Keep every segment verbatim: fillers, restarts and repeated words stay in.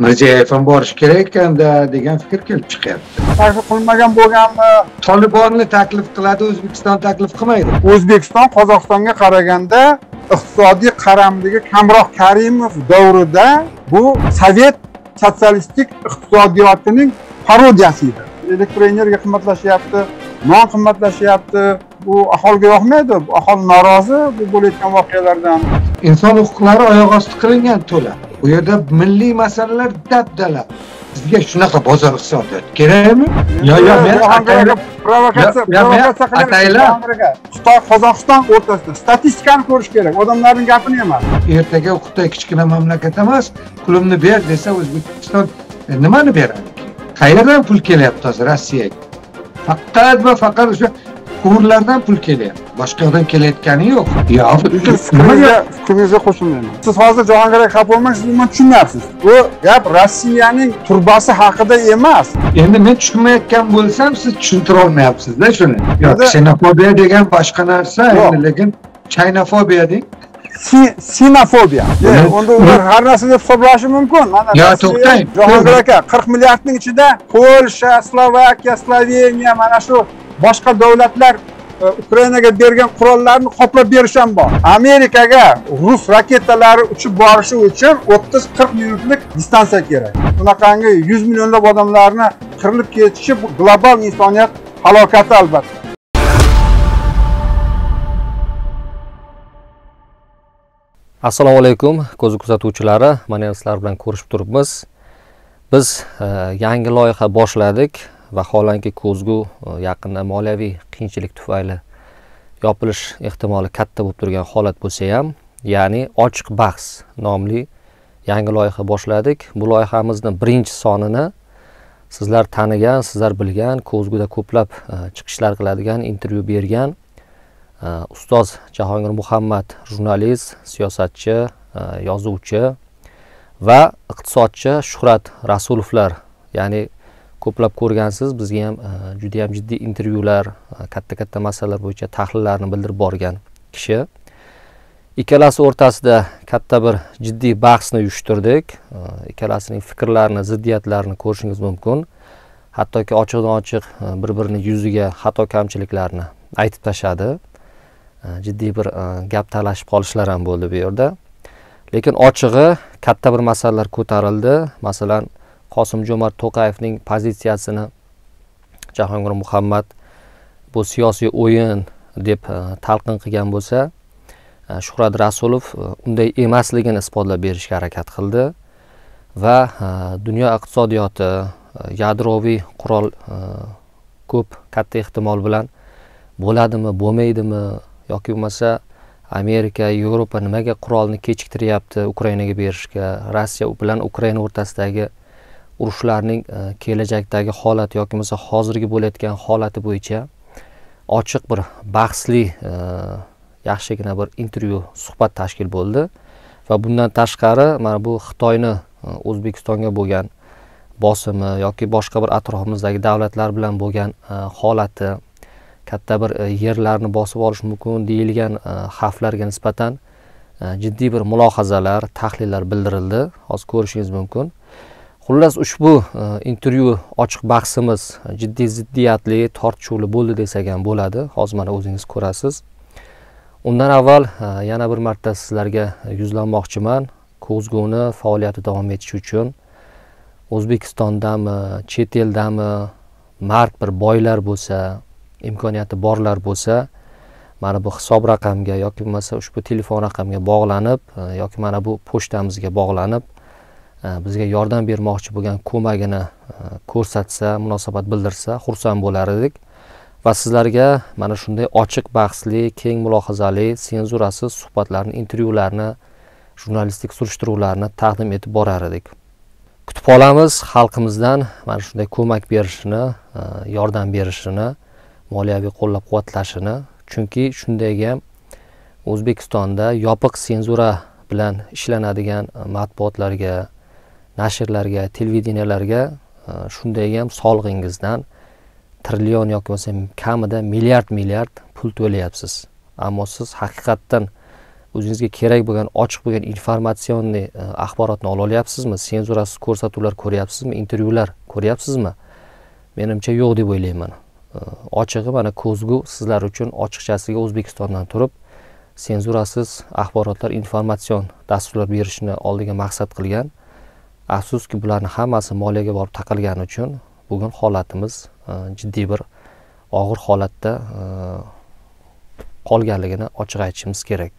Mirziyoyevdan borish kerak ekanda degan fikir kelib chiqyapti. Taklif qilmagan bo'lganmi? Tolibonni taklif qiladi, O'zbekiston taklif qilmaydi. O'zbekiston Qozog'istonga qaraganda iqtisodiy qaramligi kamroq Karimov davrida bu Sovet sotsialistik iqtisodiyotining parodiyasi edi. Elektroenergiya qimmatlashyapti, non qimmatlashyapti. Bu aholiga yoqmaydi, aholi norozi bu bo'layotgan voqealardan. İnsan huquqlari oyoq osti qilingan to'la. Bu yerda milliy masalalar dabdala. Bizga shunaqa bozor iqtisodiyot kerakmi? Yo, yo, men haqida provokatsiya, provokatsiya qilayapman. Xitoy Qozog'iston o'rtasida statistikani ko'rish kerak. Odamlarning gapini emas. Ertaga Xitoy kichkina mamlakat emas, pulimni ber desa O'zbekiston nimani beradi? Qayerdan pul kelyapti hozir Rossiyaga? Faqat va faqat o'sha qurlardan pul kelyapti. Boshqa yoqdan kelayotgani yo'q. Ya, nimaga fikringizni qo'shilmayman. Siz hozir Jahongir aka xafa bo'lmang, siz buni tushunyapsiz. Bu gap Rossiyaning turbasi haqida emas. Endi men tushunmayotgan bo'lsam, siz tushuntira olmayapsiz-da shuni. Yo'q, xenofobiya degan boshqa narsa, endi lekin chaynafobiya deng. Sinofobiya. Onda ular har narsani hisoblashi mumkin. Mana yo, to'xtang. Jahongir aka qirq milliardning ichida Polsha, Slovakiya, Sloveniya, mana shu boshqa davlatlar Ukrainaga bergan qurollarni qoplab berish ham bor. Amerikaga rus raketalari uchib borishi uchun o'ttiz qirq minutlik distansiya kerak. Bunaqangi yuz millionlab odamlarni qirilib ketishi bu global insoniyat halokati albatta. Assalomu alaykum, ko'z kuzatuvchilari, mana sizlar bilan ko'rishib turibmiz. Biz e, yangi loyiha boshladik. Vaholanki ko'zgu yaqinda moliyaviy qiyinchilik tufayli yopilish ehtimoli katta bo'lib turgan holat bo'lsa ham, ya'ni ochiq bahs nomli yangi loyiha boshladik. Bu loyihamizning birinchi sonini sizlar tanigan, sizlar bilgan, ko'zguda ko'plab chiqishlar qiladigan, intervyu bergan ustoz Jahongir Muhammad, jurnalist, siyosatchi, yozuvchi va iqtisodchi Shuhrat Rasulovlar, ya'ni ko'plab ko'rgansiz, bizga ham juda ham jiddiy intervyular, katta-katta masalalar bo'yicha tahlillarni bildirib borgan kishi. Ikkalasi o'rtasida katta bir jiddiy bahsni uyushtirdik. Ikkalasining fikrlarini, ziddiyatlarini ko'rishingiz mumkin. Hattoki ochiqdan-ochiq bir-birini yuziga xato kamchiliklarni aytib tashadi. Jiddiy bir gap talashib qolishlar ham bo'ldi bu yerda. Lekin ochig'i katta bir masalalar ko'tarildi. Masalan, Qosim-Jo'mart To'qayevning pozitsiyasini Jahongir Muhammad bu siyosiy o'yin deb talqin qilgan bo'lsa, Shuhrat Rasulov unday emasligini isbotlab berishga harakat qildi va dunyo iqtisodiyoti yadroviy qurol ko'p katta ehtimol bilan bo'ladimi, bo'lmaydimi yoki bo'lmasa Amerika, Yevropa nimaga qurolni kechiktiryapti Ukrainaga berishga, Rossiya bilan Ukraina o'rtasidagi urushlarning kelajakdagi holati yoki bo'lmasa hozirgi bo'layotgan holati bo'yicha ochiq bir bahsli yaxshigina bir intervyu suhbat tashkil bo'ldi va bundan tashqari mana bu Xitoyni O'zbekistonga bo'lgan bosimi yoki boshqa bir atrofimizdagi davlatlar bilan bo'lgan holati, katta bir yerlarni bosib olish mumkin deyilgan xavflarga nisbatan jiddiy bir mulohazalar, tahlillar bildirildi. Hozir ko'rishingiz mumkin. Xullas ushbu intervyu ochiq bahsimiz jiddiy ziddiyatli, tortishuvli bo'ldi desak ham bo'ladi. Hozir mana o'zingiz ko'rasiz. Undan avval yana bir marta sizlarga yuzlanmoqchiman. Ko'zguni faoliyati davom etishi uchun O'zbekistondami, chet eldami, mard bir boylar bo'lsa, imkoniyati borlar bo'lsa, mana bu hisob raqamiga yoki bo'lmasa ushbu telefon raqamiga bog'lanib yoki mana bu pochtamizga bog'lanib bizga yordam bermoqchi bo'lgan ko'magini ko'rsatsa, munosabat bildirsa, xursand bo'lar edik. Va sizlarga mana shunday ochiq bahsli, keng mulohazali, senzurasiz suhbatlarni, intervyularni, jurnalistik surishtiruvlarni taqdim etib borar edik. Kutib qolamiz xalqimizdan mana shunday ko'mak berishini, yordam berishini, moliyaviy qo'llab-quvvatlashini. Chunki shundayga ham O'zbekistonda yopiq senzura bilan ishlanadigan matbuotlarga, nashrlarga, televideniyalarga shunday ham solg'ingizdan trillion yoki bo'lsa kamida milliard milliard pul to'layapsiz. Ammo siz haqiqatan o'zingizga kerak bo'lgan ochiq bo'lgan informatsionniy axborotni ola olyapsizmi? Senzurasiz ko'rsatuvlar ko'ryapsizmi? Intervyular ko'ryapsizmi? Menimcha yo'q deb o'ylayman. Ochig'i mana ko'zgu sizlar uchun ochiqchasiga O'zbekistondan turib senzurasiz axborotlar informatsion dasturlar berishni oldiga maqsad qilgan. Afsuski bularni hammasi moliyaga borib taqilgani uchun bugun holatimiz jiddiy bir og'ir holatda qolganligini ochiq aytishimiz kerak.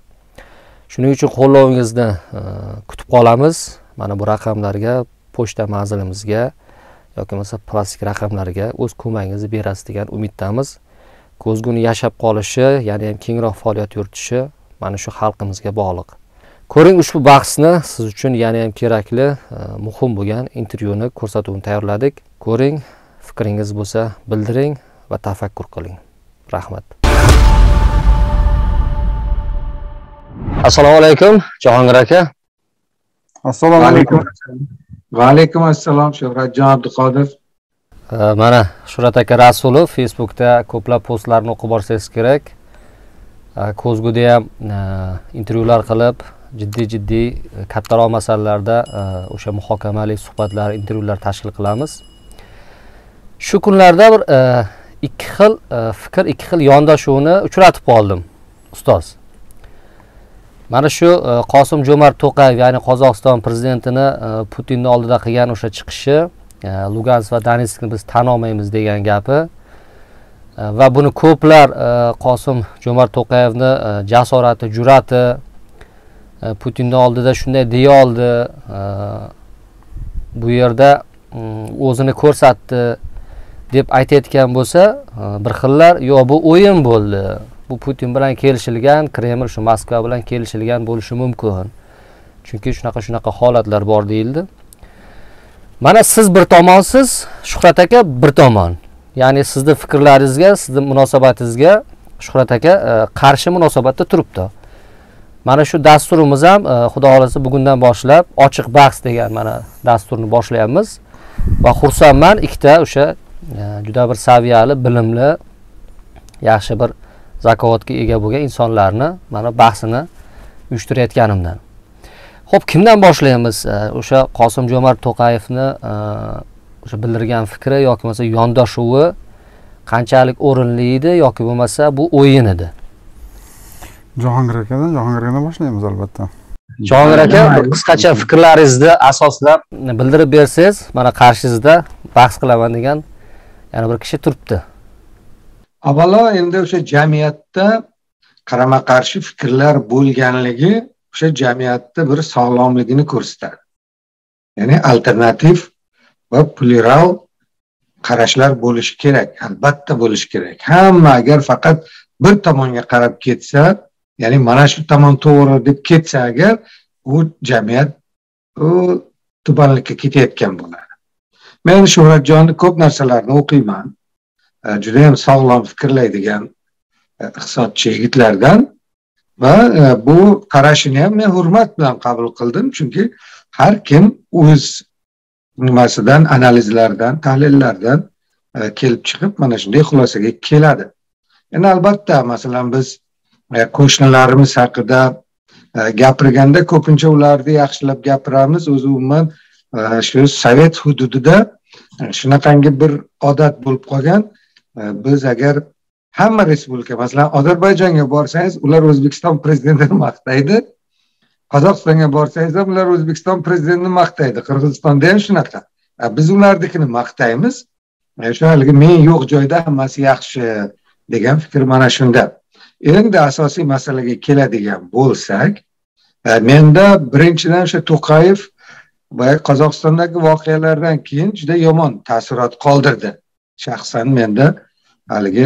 Shuning uchun qo'llaringizni kutib qolamiz. Mana bu raqamlarga, pochta manzilimizga yoki bo'lmasa plastik raqamlarga o'z ko'magingizni berasiz degan umiddamiz. Ko'zguni yashab qolishi, ya'ni ham kengroq faoliyat yuritishi mana shu xalqimizga bog'liq. Ko'ring, ushbu bahsni siz uchun ya'ni ham kerakli, muhim bo'lgan intervyuni ko'rsatuvini tayyorladik. Ko'ring, fikringiz bo'lsa bildiring va tafakkur qiling. Rahmat. Assalomu alaykum, Jahongir aka. Assalomu alaykum. Va alaykum assalom, Shuhratjon Abduqodir. Mana Shuhrat aka Rasulov Facebookda ko'plab postlarni o'qib borsangiz kerak. Ko'zguda ham intervyular qilib, jiddiy-jiddiy kattaroq masalalarda o'sha muhokamali suhbatlar, intervyular tashkil qilamiz. Shu kunlarda bir ikki xil fikr, ikki xil yondashuvni uchratib qoldim, ustoz. Mana shu Qosim Jo'mart To'qayev, ya'ni Qozog'iston prezidentini Putinni oldida qilgan o'sha chiqishi, Lugansk va Donetskni biz tan olmaymiz degan gapi va buni ko'plar Qosim Jo'mart To'qayevni jasorati, jur'ati Putinni oldida shunday deya oldi. Bu yerda o'zini ko'rsatdi deb aytayotgan bo'lsa, bir xillar yo'q bu o'yin bo'ldi. Bu Putin bilan kelishilgan, Kreml shu Moskva bilan kelishilgan bo'lishi mumkin. Chunki shunaqa shunaqa holatlar bor deyildi. Mana siz bir tomonsiz, Shuhrat aka bir tomon. Ya'ni sizning fikrlaringizga, sizning munosabatingizga Shuhrat aka qarshi munosabatda turibdi. Mana shu dasturimiz ham xudo xolasa bugundan boshlab ochiq bahs degan mana dasturni boshlayamiz va xursandman, ikkita o'sha juda bir saviyali, bilimli, yaxshi bir zakovatga ega bo'lgan insonlarni mana bahsini uyushtirayotganimdan. Xo'p, kimdan boshlaymiz? O'sha Qosim Jo'mart To'qayevni o'sha bildirgan fikri yoki bo'lmasa yondashuvi qanchalik o'rinli edi yoki bo'lmasa bu o'yin edi? Jahongir akadan, Jahongir akadan boshlaymiz albatta. Jahongir aka, qisqacha fikrlaringizni asoslab bildirib bersangiz, mana qarshingizda bahs qilaman degan yana bir kishi turibdi. Avvalo endi o'sha jamiyatda qarama-qarshi fikrlar bo'lganligi o'sha jamiyatda bir sog'lomligini ko'rsatadi. Ya'ni alternativ va plural qarashlar bo'lishi kerak, albatta bo'lishi kerak. Hamma agar faqat bir tomonga qarab ketsa, ya'ni mana shu tomon to'g'ri deb ketsa, agar u jamiyat u tubanlikka ketayotgan bo'ladi. Men Shuhratjonni ko'p narsalarni o'qiyman. Juda ham sog'lom fikrlaydigan iqtisodchi yigitlardan va bu qarashini ham men hurmat bilan qabul qildim, chunki har kim o'z nimasidan, analizlardan, tahlillardan kelib chiqib mana shunday xulosaga keladi. Endi albatta, masalan, biz qo'shnilarimiz haqida gapirganda ko'pincha ularni yaxshilab gapiramiz. O'zi umuman shu Sovet hududida shunaqangi bir odat bo'lib qolgan. Biz agar hamma respublika, masalan, Ozarbayjonga borsangiz, ular O'zbekiston prezidentini maqtaydi. Qozog'istonga borsangiz ham ular O'zbekiston prezidentini maqtaydi. Qirg'izistonda ham shunaqa. Biz ularnikini maqtaymiz. Shu haligi men yo'q joyda hammasi yaxshi degan fikr mana shunda. Endi asosiy masalaga keladigan bo'lsak, menda birinchidan o'sha To'qayev va Qozog'istondagi voqealardan keyin juda yomon ta'sirot qoldirdi. Shaxsan menda haligi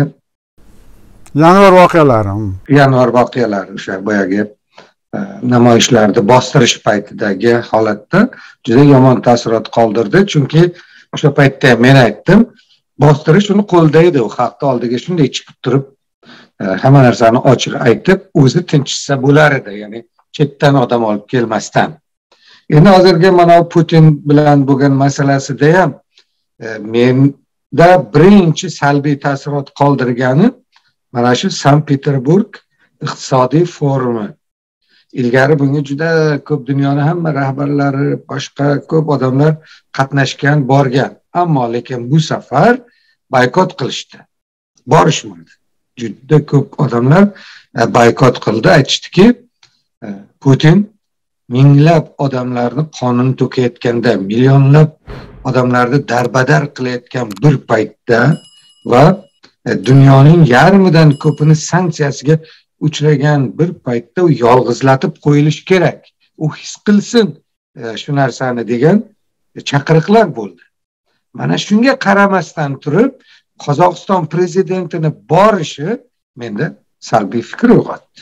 yanvar voqealarim, yanvar voqealari o'sha boyagi namoyishlarni bostirish paytidagi holatda juda yomon ta'sirot qoldirdi. Chunki o'sha paytda men aytdim, bostirish uni qo'lda edi, u xalqni oldiga shunday chiqib turib hamma narsani ochiq aytib o'zi tinchitsa bo'lar edi, ya'ni chetdan odam olib kelmasdan. Endi hozirgi mana Putin bilan bo'lgan masalasida ham men da birinchi salbiy ta'sirot qoldirgani mana shu Sankt-Peterburg iqtisodiy forumi. ilgari bunga juda ko'p dunyoni hamma rahbarlari, boshqa ko'p odamlar qatnashgan, borgan. Ammo lekin bu safar boykot qilishdi. Borishmadi. Juda ko'p odamlar boykot qildi, aytishdiki, Putin minglab odamlarni qonun to'kayotganda, millionlab odamlarni darbadar qilayotgan bir paytda va dunyoning yarmidan ko'pini sanksiyasiga uçragan bir paytda u yolg'izlatib qo'yilish kerak. U his qilsin shu narsani degan chaqiriqlar bo'ldi. Mana shunga qaramasdan turib Qozog'iston prezidentini borishi menda salbiy fikr uyg'otdi.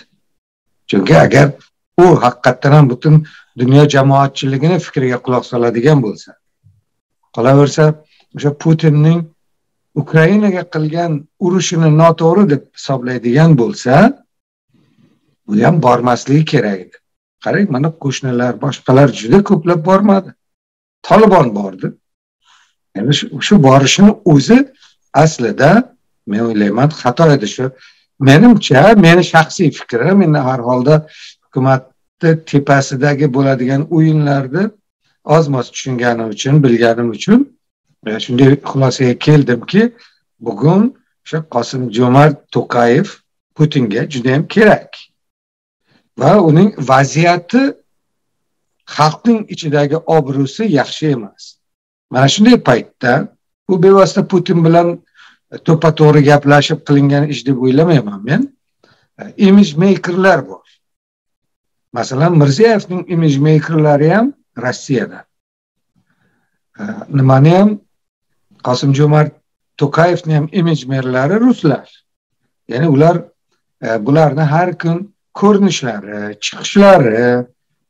Chunki agar u haqiqatan ham butun dunyo jamoatchiligini fikriga quloq soladigan bo'lsa, qolaversa o'sha Putinning Ukrainaga qilgan urushini noto'g'ri deb hisoblaydigan bo'lsa, bu ham bormasligi kerak edi. Qarang, mana qo'shnilar, boshqalar juda ko'plab bormadi. Tolibon bordi. Endi shu borishini o'zi aslida men o'ylayman xato edi. Shu menimcha, meni shaxsiy fikrim, men har holda hukumatni tepasidagi bo'ladigan o'yinlarni ozmoz tushunganim uchun, bilganim uchun shunday xulosaga keldimki, bugun o'sha Qosim-Jo'mart To'qayev Putinga juda ham kerak. Va uning vaziyati, xalqning ichidagi obro'si yaxshi emas. Mana shunday paytda bu bevosita Putin bilan to'pa-to'g'ri gaplashib qilingan ish deb o'ylamayman men. Image makerlar bor. Masalan, Mirziyevning image makerlari ham Rossiyada. Nimani ham Qosim-Jo'mart To'qayevning ham image makerlari ruslar. Ya'ni ular bularni har kun ko'rinishlari, chiqishlari,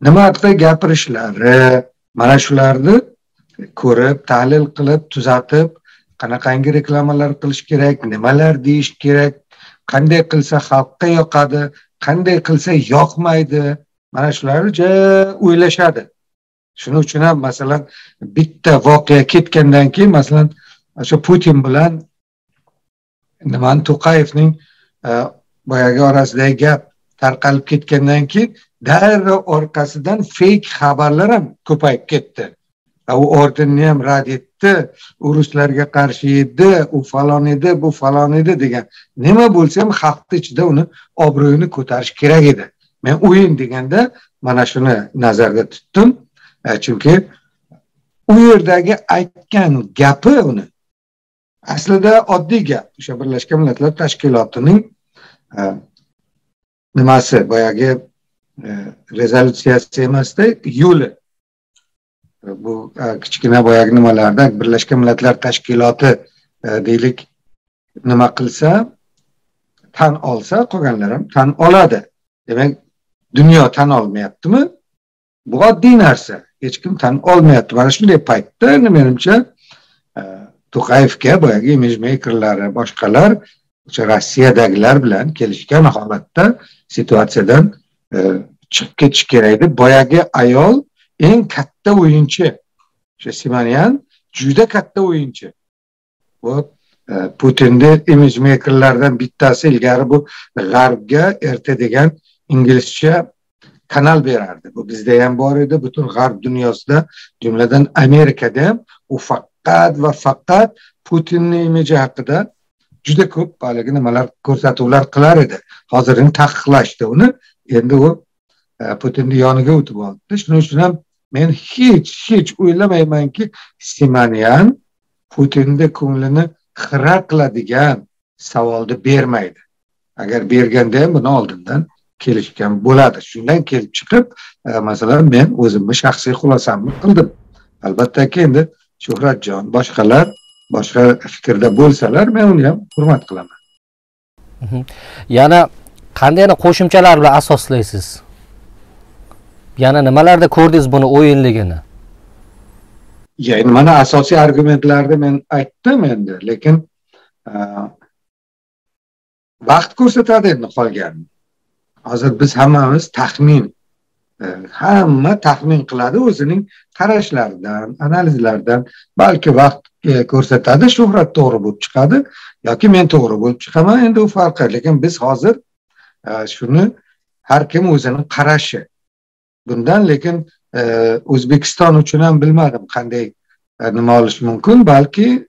nima haqida gapirishlari, mana shularni ko'rib, tahlil qilib, tuzatib, qanaqangi reklamalar qilish kerak, nimalar deyish kerak, qanday qilsa xalqqa yoqadi, qanday qilsa yoqmaydi, mana shularni o'ylashadi. Shuning uchun ham masalan bitta voqea ketgandan keyin masalan o'sha Putin bilan nima To'qayevning boyagi orasidagi gap tarqalib ketgandan keyin darrov orqasidan fake xabarlar ham ko'payib ketdi. U ordenni ham rad etdi, u ruslarga qarshi edi, u falon edi, bu falon edi degan. Nima bo'lsa ham xalqning ichida uni obro'yini ko'tarish kerak edi. Men o'yin deganda mana shuni nazarda tutdim. Chunki u yerdagi aytgan gapi uni aslida oddiy gap. O'sha Birlashgan Millatlar Tashkilotining nimasi boyagi rezolyatsiyasi emasda yo'li. Bu kichkina boyagi nimalarda Birlashgan Millatlar Tashkiloti deylik nima qilsa, tan olsa, qolganlar ham tan oladi. Demak, dunyo tan olmayaptimi? Bu oddiy narsa. Hech kim tan olmayapti. Mana shunday paytda menimcha To'qayevga boyagi image makerlari, boshqalar o'sha Rossiyadagilar bilan kelishgan holatda situatsiyadan chiqib ketish kerak edi. Boyagi ayol eng katta o'yinchi. O'sha Simonyan juda katta o'yinchi. Bu Putinni image makerlardan bittasi, ilgari bu G'arbga R T degan inglizcha kanal berardi. Bu bizda ham bor edi, butun G'arb dunyosida, jumladan Amerikada ham u faqat va faqat Putinni imiji haqida juda ko'p hali nimalar ko'rsatuvlar qilar edi. Hozir endi taqiqlashdi uni. Endi u Putinni yoniga o'tib oldi. Shuning uchun ham men hech hech o'ylamaymanki, Simonyan Putinni ko'nglini xira qiladigan savolni bermaydi. Agar berganda ham buni oldindan kelishgan bo'ladi. Shundan kelib chiqib, masalan, men o'zimni shaxsiy xulosamni qildim. Albatta, endi Shuhratjon, boshqalar boshqa fikrda bo'lsalar, men uni ham hurmat qilaman. Yana qanday yana qo'shimchalar bilan asoslaysiz? Yana nimalarda ko'rdingiz buni o'yinligini? Ya'ni mana asosiy argumentlarni men aytdim endi, lekin vaqt ko'rsatadi endi qolganini. Hozir biz hammamiz taxmin, hamma taxmin qiladi o'zining qarashlaridan, analizlardan, balki vaqt ko'rsatadi, Shuhrat to'g'ri bo'lib chiqadi yoki men to'g'ri bo'lib chiqaman, endi u farqi. Lekin biz hozir shuni har kim o'zining qarashi, bundan, lekin e, O'zbekiston uchun ham bilmadim qanday e, nima olish mumkin, balki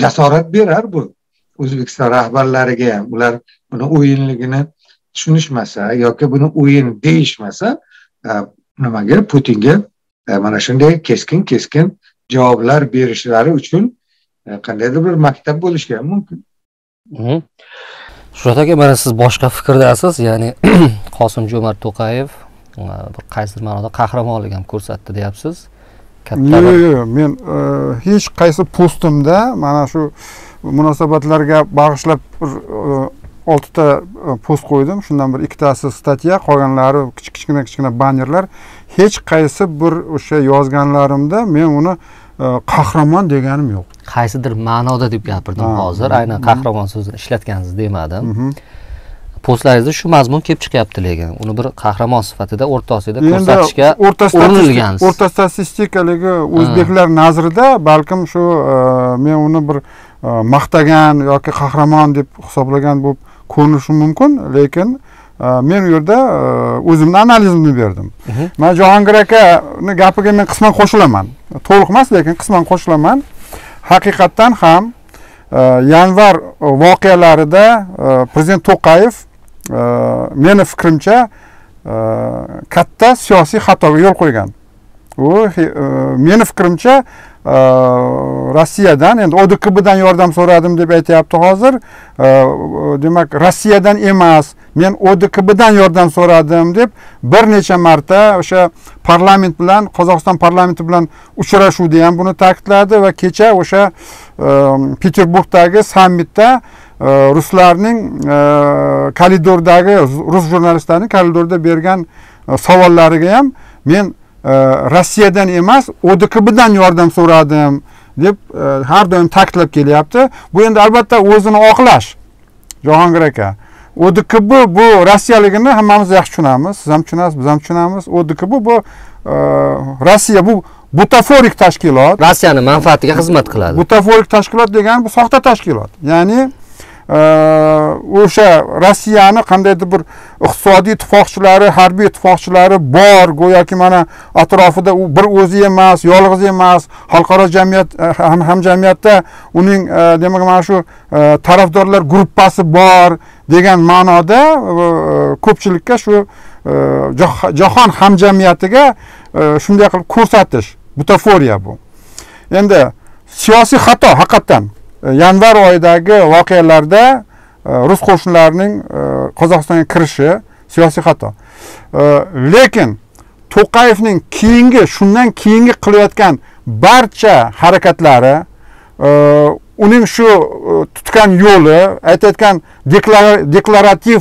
jasorat berar bu O'zbekiston rahbarlariga ham. Ular buni o'yinligini tushunishmasa yoki buni o'yin deyishmasa, e, nimaga Putinga e, mana shunday keskin-keskin javoblar berishlari uchun e, qandaydir bir maktab bo'lishi ham mumkin. Shuhrat aka, mana siz boshqa fikrdasiz, ya'ni Qosim-Jo'mart To'qayev bir qaysidir ma'noda qahramonlik ham ko'rsatdi deyapsiz. Yo'q, yo'q, men hech qaysi postimda mana shu munosabatlarga bag'ishlab olti ta post qo'ydim. Shundan bir ikki tasi statiya, qolganlari kichik-kichkina bannerlar. Hech qaysi bir o'sha yozganlarimda men uni qahramon deganim yo'q. Qaysidir ma'noda deb gapirdim hozir. Aynan qahramon so'zini ishlatganingiz demadim. Postlaringizda shu mazmun kelib chiqyapti, lekin uni bir qahramon sifatida O'rta Osiyoda ko'rsatishga urinilgansiz. O'rta statistikalik o'zbeklar nazarida balkim shu men uni bir maqtagan yoki qahramon deb hisoblagan bo'lib ko'rinishi mumkin, lekin men u yerda o'zimni analizimni berdim. Men Jahongir akaning gapiga men qisman qo'shilaman. To'liq emas, lekin qisman qo'shilaman. Haqiqatan ham yanvar voqealarida prezident To'qayev meni fikrimcha katta siyosiy xatoga yo'l qo'ygan. U meni fikrimcha Rossiyadan, endi O D K B'dan yordam so'radim deb aytayapti hozir. Demak, Rossiyadan emas, men O D K B'dan yordam so'radim deb bir necha marta o'sha parlament bilan, Qozog'iston parlamenti bilan uchrashuvda ham buni ta'kidladi va kecha o'sha Peterburgdagi sammitda ruslarning koridordagi rus jurnalistlarining koridorda bergan savollariga ham men Rossiyadan emas, O D K B'dan yordam so'radim deb har doim ta'kidlab kelyapti. Bu endi albatta o'zini oqlash. Jahongir aka, O D K B bu Rossiyaligini hammamiz yaxshi tushunamiz, siz ham tushunasiz, biz ham tushunamiz. O D K B bu Rossiya, bu butaforik tashkilot. Rossiyani manfaatiga xizmat qiladi. Butaforik tashkilot degani bu soxta tashkilot. Ya'ni o'sha Rossiyani qandaydir bir iqtisodiy ittifoqchilari, harbiy ittifoqchilari bor, go'yoki mana atrofida u bir o'zi emas, yolg'iz emas, xalqaro jamiyat hamjamiyatda uning demak mana shu tarafdorlar gruppasi bor degan ma'noda ko'pchilikka shu jahon hamjamiyatiga shunday qilib ko'rsatish, butaforiya bu. Endi siyosiy xato haqiqatan yanvar oyidagi voqealarda rus qo'shinlarining Qozog'istonga kirishi siyosiy xato. Lekin To'qayevning keyingi, shundan keyingi qilayotgan barcha harakatlari, uning shu tutgan yo'li, aytayotgan deklarativ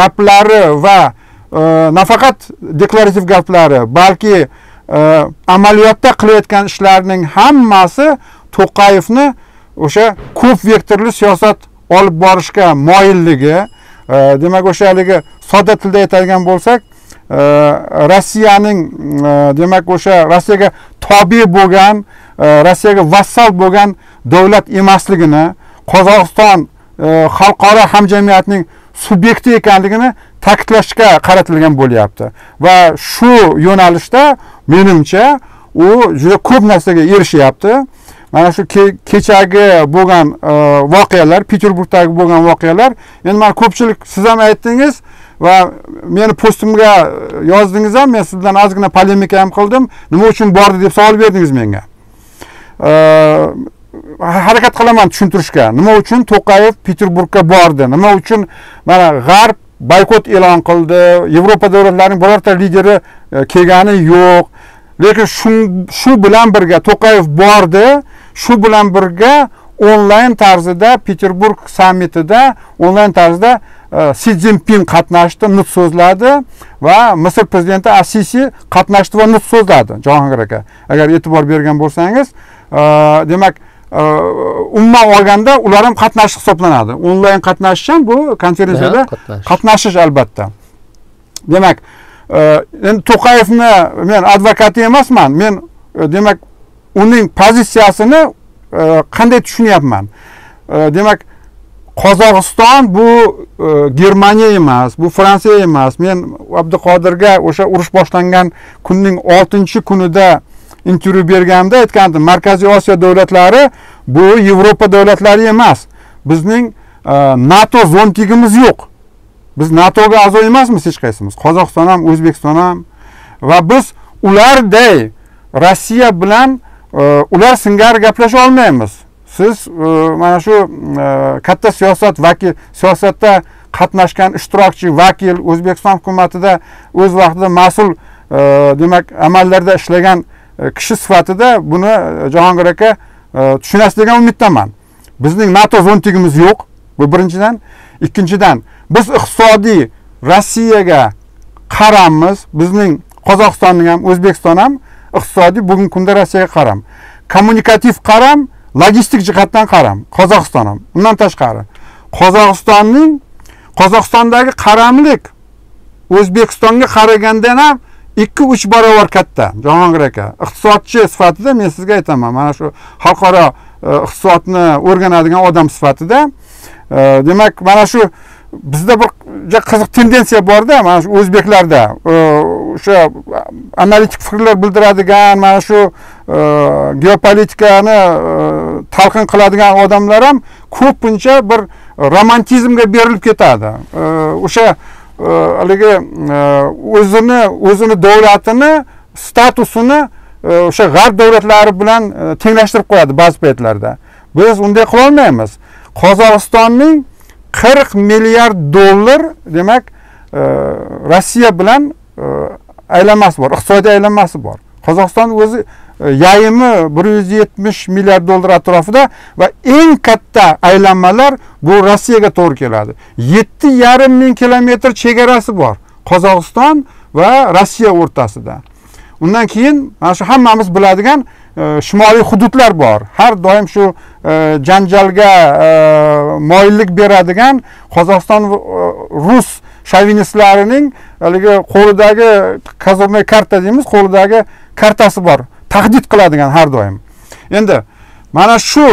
gaplari va nafaqat deklarativ gaplari, balki amaliyotda qilayotgan ishlarning hammasi To'qayevni o'sha ko'p vektorli siyosat olib borishga moyilligi, demak o'sha haligi sodda tilda aytadigan bo'lsak, Rossiyaning demak o'sha Rossiyaga tobe bo'lgan, Rossiyaga vassal bo'lgan davlat emasligini, Qozog'iston xalqaro hamjamiyatning subyekti ekanligini ta'kidlashga qaratilgan bo'lyapti va shu yo'nalishda menimcha u juda ko'p narsaga erishyapti. Mana shu kechagi bo'lgan voqealar, Peterburgdagi bo'lgan voqealar, endi mana ko'pchilik siz ham aytdingiz va meni postimga yozdingiz ham, men sizdan ozgina polemika ham qildim. Nima uchun bordi deb savol berdingiz menga. Harakat qilaman tushuntirishga. Nima uchun To'qayev Peterburgga bordi? Nima uchun mana G'arb boykot e'lon qildi? Yevropa davlatlarining birorta lideri kelgani yo'q. Lekin shu bilan birga To'qayev bordi. Shu bilan birga onlayn tarzida Peterburg sammitida onlayn tarzida Si Jinping qatnashdi, nutq so'zladi va Misr prezidenti Asisi qatnashdi va nutq so'zladi. Jahongir aka, agar e'tibor bergan bo'lsangiz, demak, umuman olganda ular ham qatnashish hisoblanadi. Onlayn qatnashish ham bu konferensiyada qatnashish albatta. Demak, endi To'qayevni men advokati emasman. Men demak uning pozitsiyasini qanday tushunyapman. Demak, Qozog'iston bu e, Germaniya emas, bu Fransiya emas. Men Abduqodirga o'sha urush boshlangan kunning oltinchi kunida intervyu berganimda aytgandim, Markaziy Osiyo davlatlari bu Yevropa davlatlari emas. Bizning e, NATO zonkigimiz yo'q. Biz NATOga a'zo emasmiz hech qaysimiz. Qozog'iston ham, O'zbekiston ham va biz ularday Rossiya bilan e, ular singari gaplasha olmaymiz. Siz e, mana shu e, katta siyosat vakil, siyosatda qatnashgan ishtirokchi vakil, O'zbekiston hukumatida o'z vaqtida mas'ul, e, demak, amallarda ishlagan e, kishi sifatida buni Jahongir aka tushunasiz degan umiddaman. Bizning NATO zontigimiz yo'q. Bu birinchidan, ikkinchidan biz iqtisodiy Rossiyaga qarammiz. Bizning Qozog'istonning ham, O'zbekiston ham iqtisodiy bugungi kunda Rossiyaga qaram. Kommunikativ qaram, logistik jihatdan qaram Qozog'iston ham. Undan tashqari Qozog'istonning Qozog'istondagi qaramlik O'zbekistonga qaragandan ham ikki uch barobar katta. Jahongir aka, iqtisodchi sifatida men sizga aytaman, mana shu xalqaro iqtisodni o'rganadigan odam sifatida, demak, mana shu bizda bir qiziq tendensiya bor-da, mana shu o'zbeklarda o'sha analitik fikrlar bildiradigan, mana shu geopolitikani talqin qiladigan odamlar ham ko'pincha bir romantizmga berilib ketadi. O'sha haliga o'zini, o'zini davlatini, statusini o'sha g'arb davlatlari bilan tenglashtirib qo'yadi ba'zi paytlarda. Biz unday qila olmaymiz. Qozog'istonning qirq milliard dollar, demak, Rossiya bilan aylanmasi bor, iqtisodiy aylanmasi bor. Qozog'iston o'zi yayimi bir yuz yetmish milliard dollar atrofida va eng katta aylanmalar bu Rossiyaga to'g'ri keladi. yetti yarim ming kilometr chegarasi bor Qozog'iston va Rossiya o'rtasida. Undan keyin mana shu hammamiz biladigan shimoliy hududlar bor. Har doim shu janjalga moyillik beradigan Qozog'iston rus shovinistlarining haliga qo'lidagi kazarma karta deymiz, qo'lidagi kartasi bor. Tahdid qiladigan har doim. Endi mana shu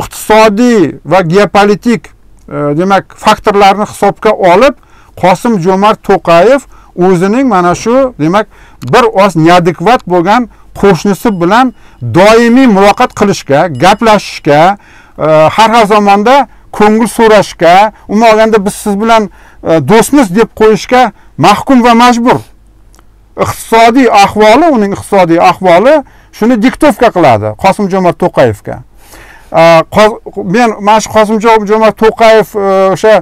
iqtisodiy va geopolitik, demak, faktorlarni hisobga olib Qosim-Jo'mart To'qayev o'zining mana shu, demak, bir oz neadekvat bo'lgan qo'shnisi bilan doimiy muloqot qilishga, gaplashishga, har har zamonda ko'ngil so'rashga, umuman olganda biz siz bilan do'stmiz deb qo'yishga mahkum va majbur. Iqtisodiy ahvoli, uning iqtisodiy ahvoli shuni diktovka qiladi Qosim-Jo'mart To'qayevga. Men mana shu Qosim-Jo'mart To'qayev o'sha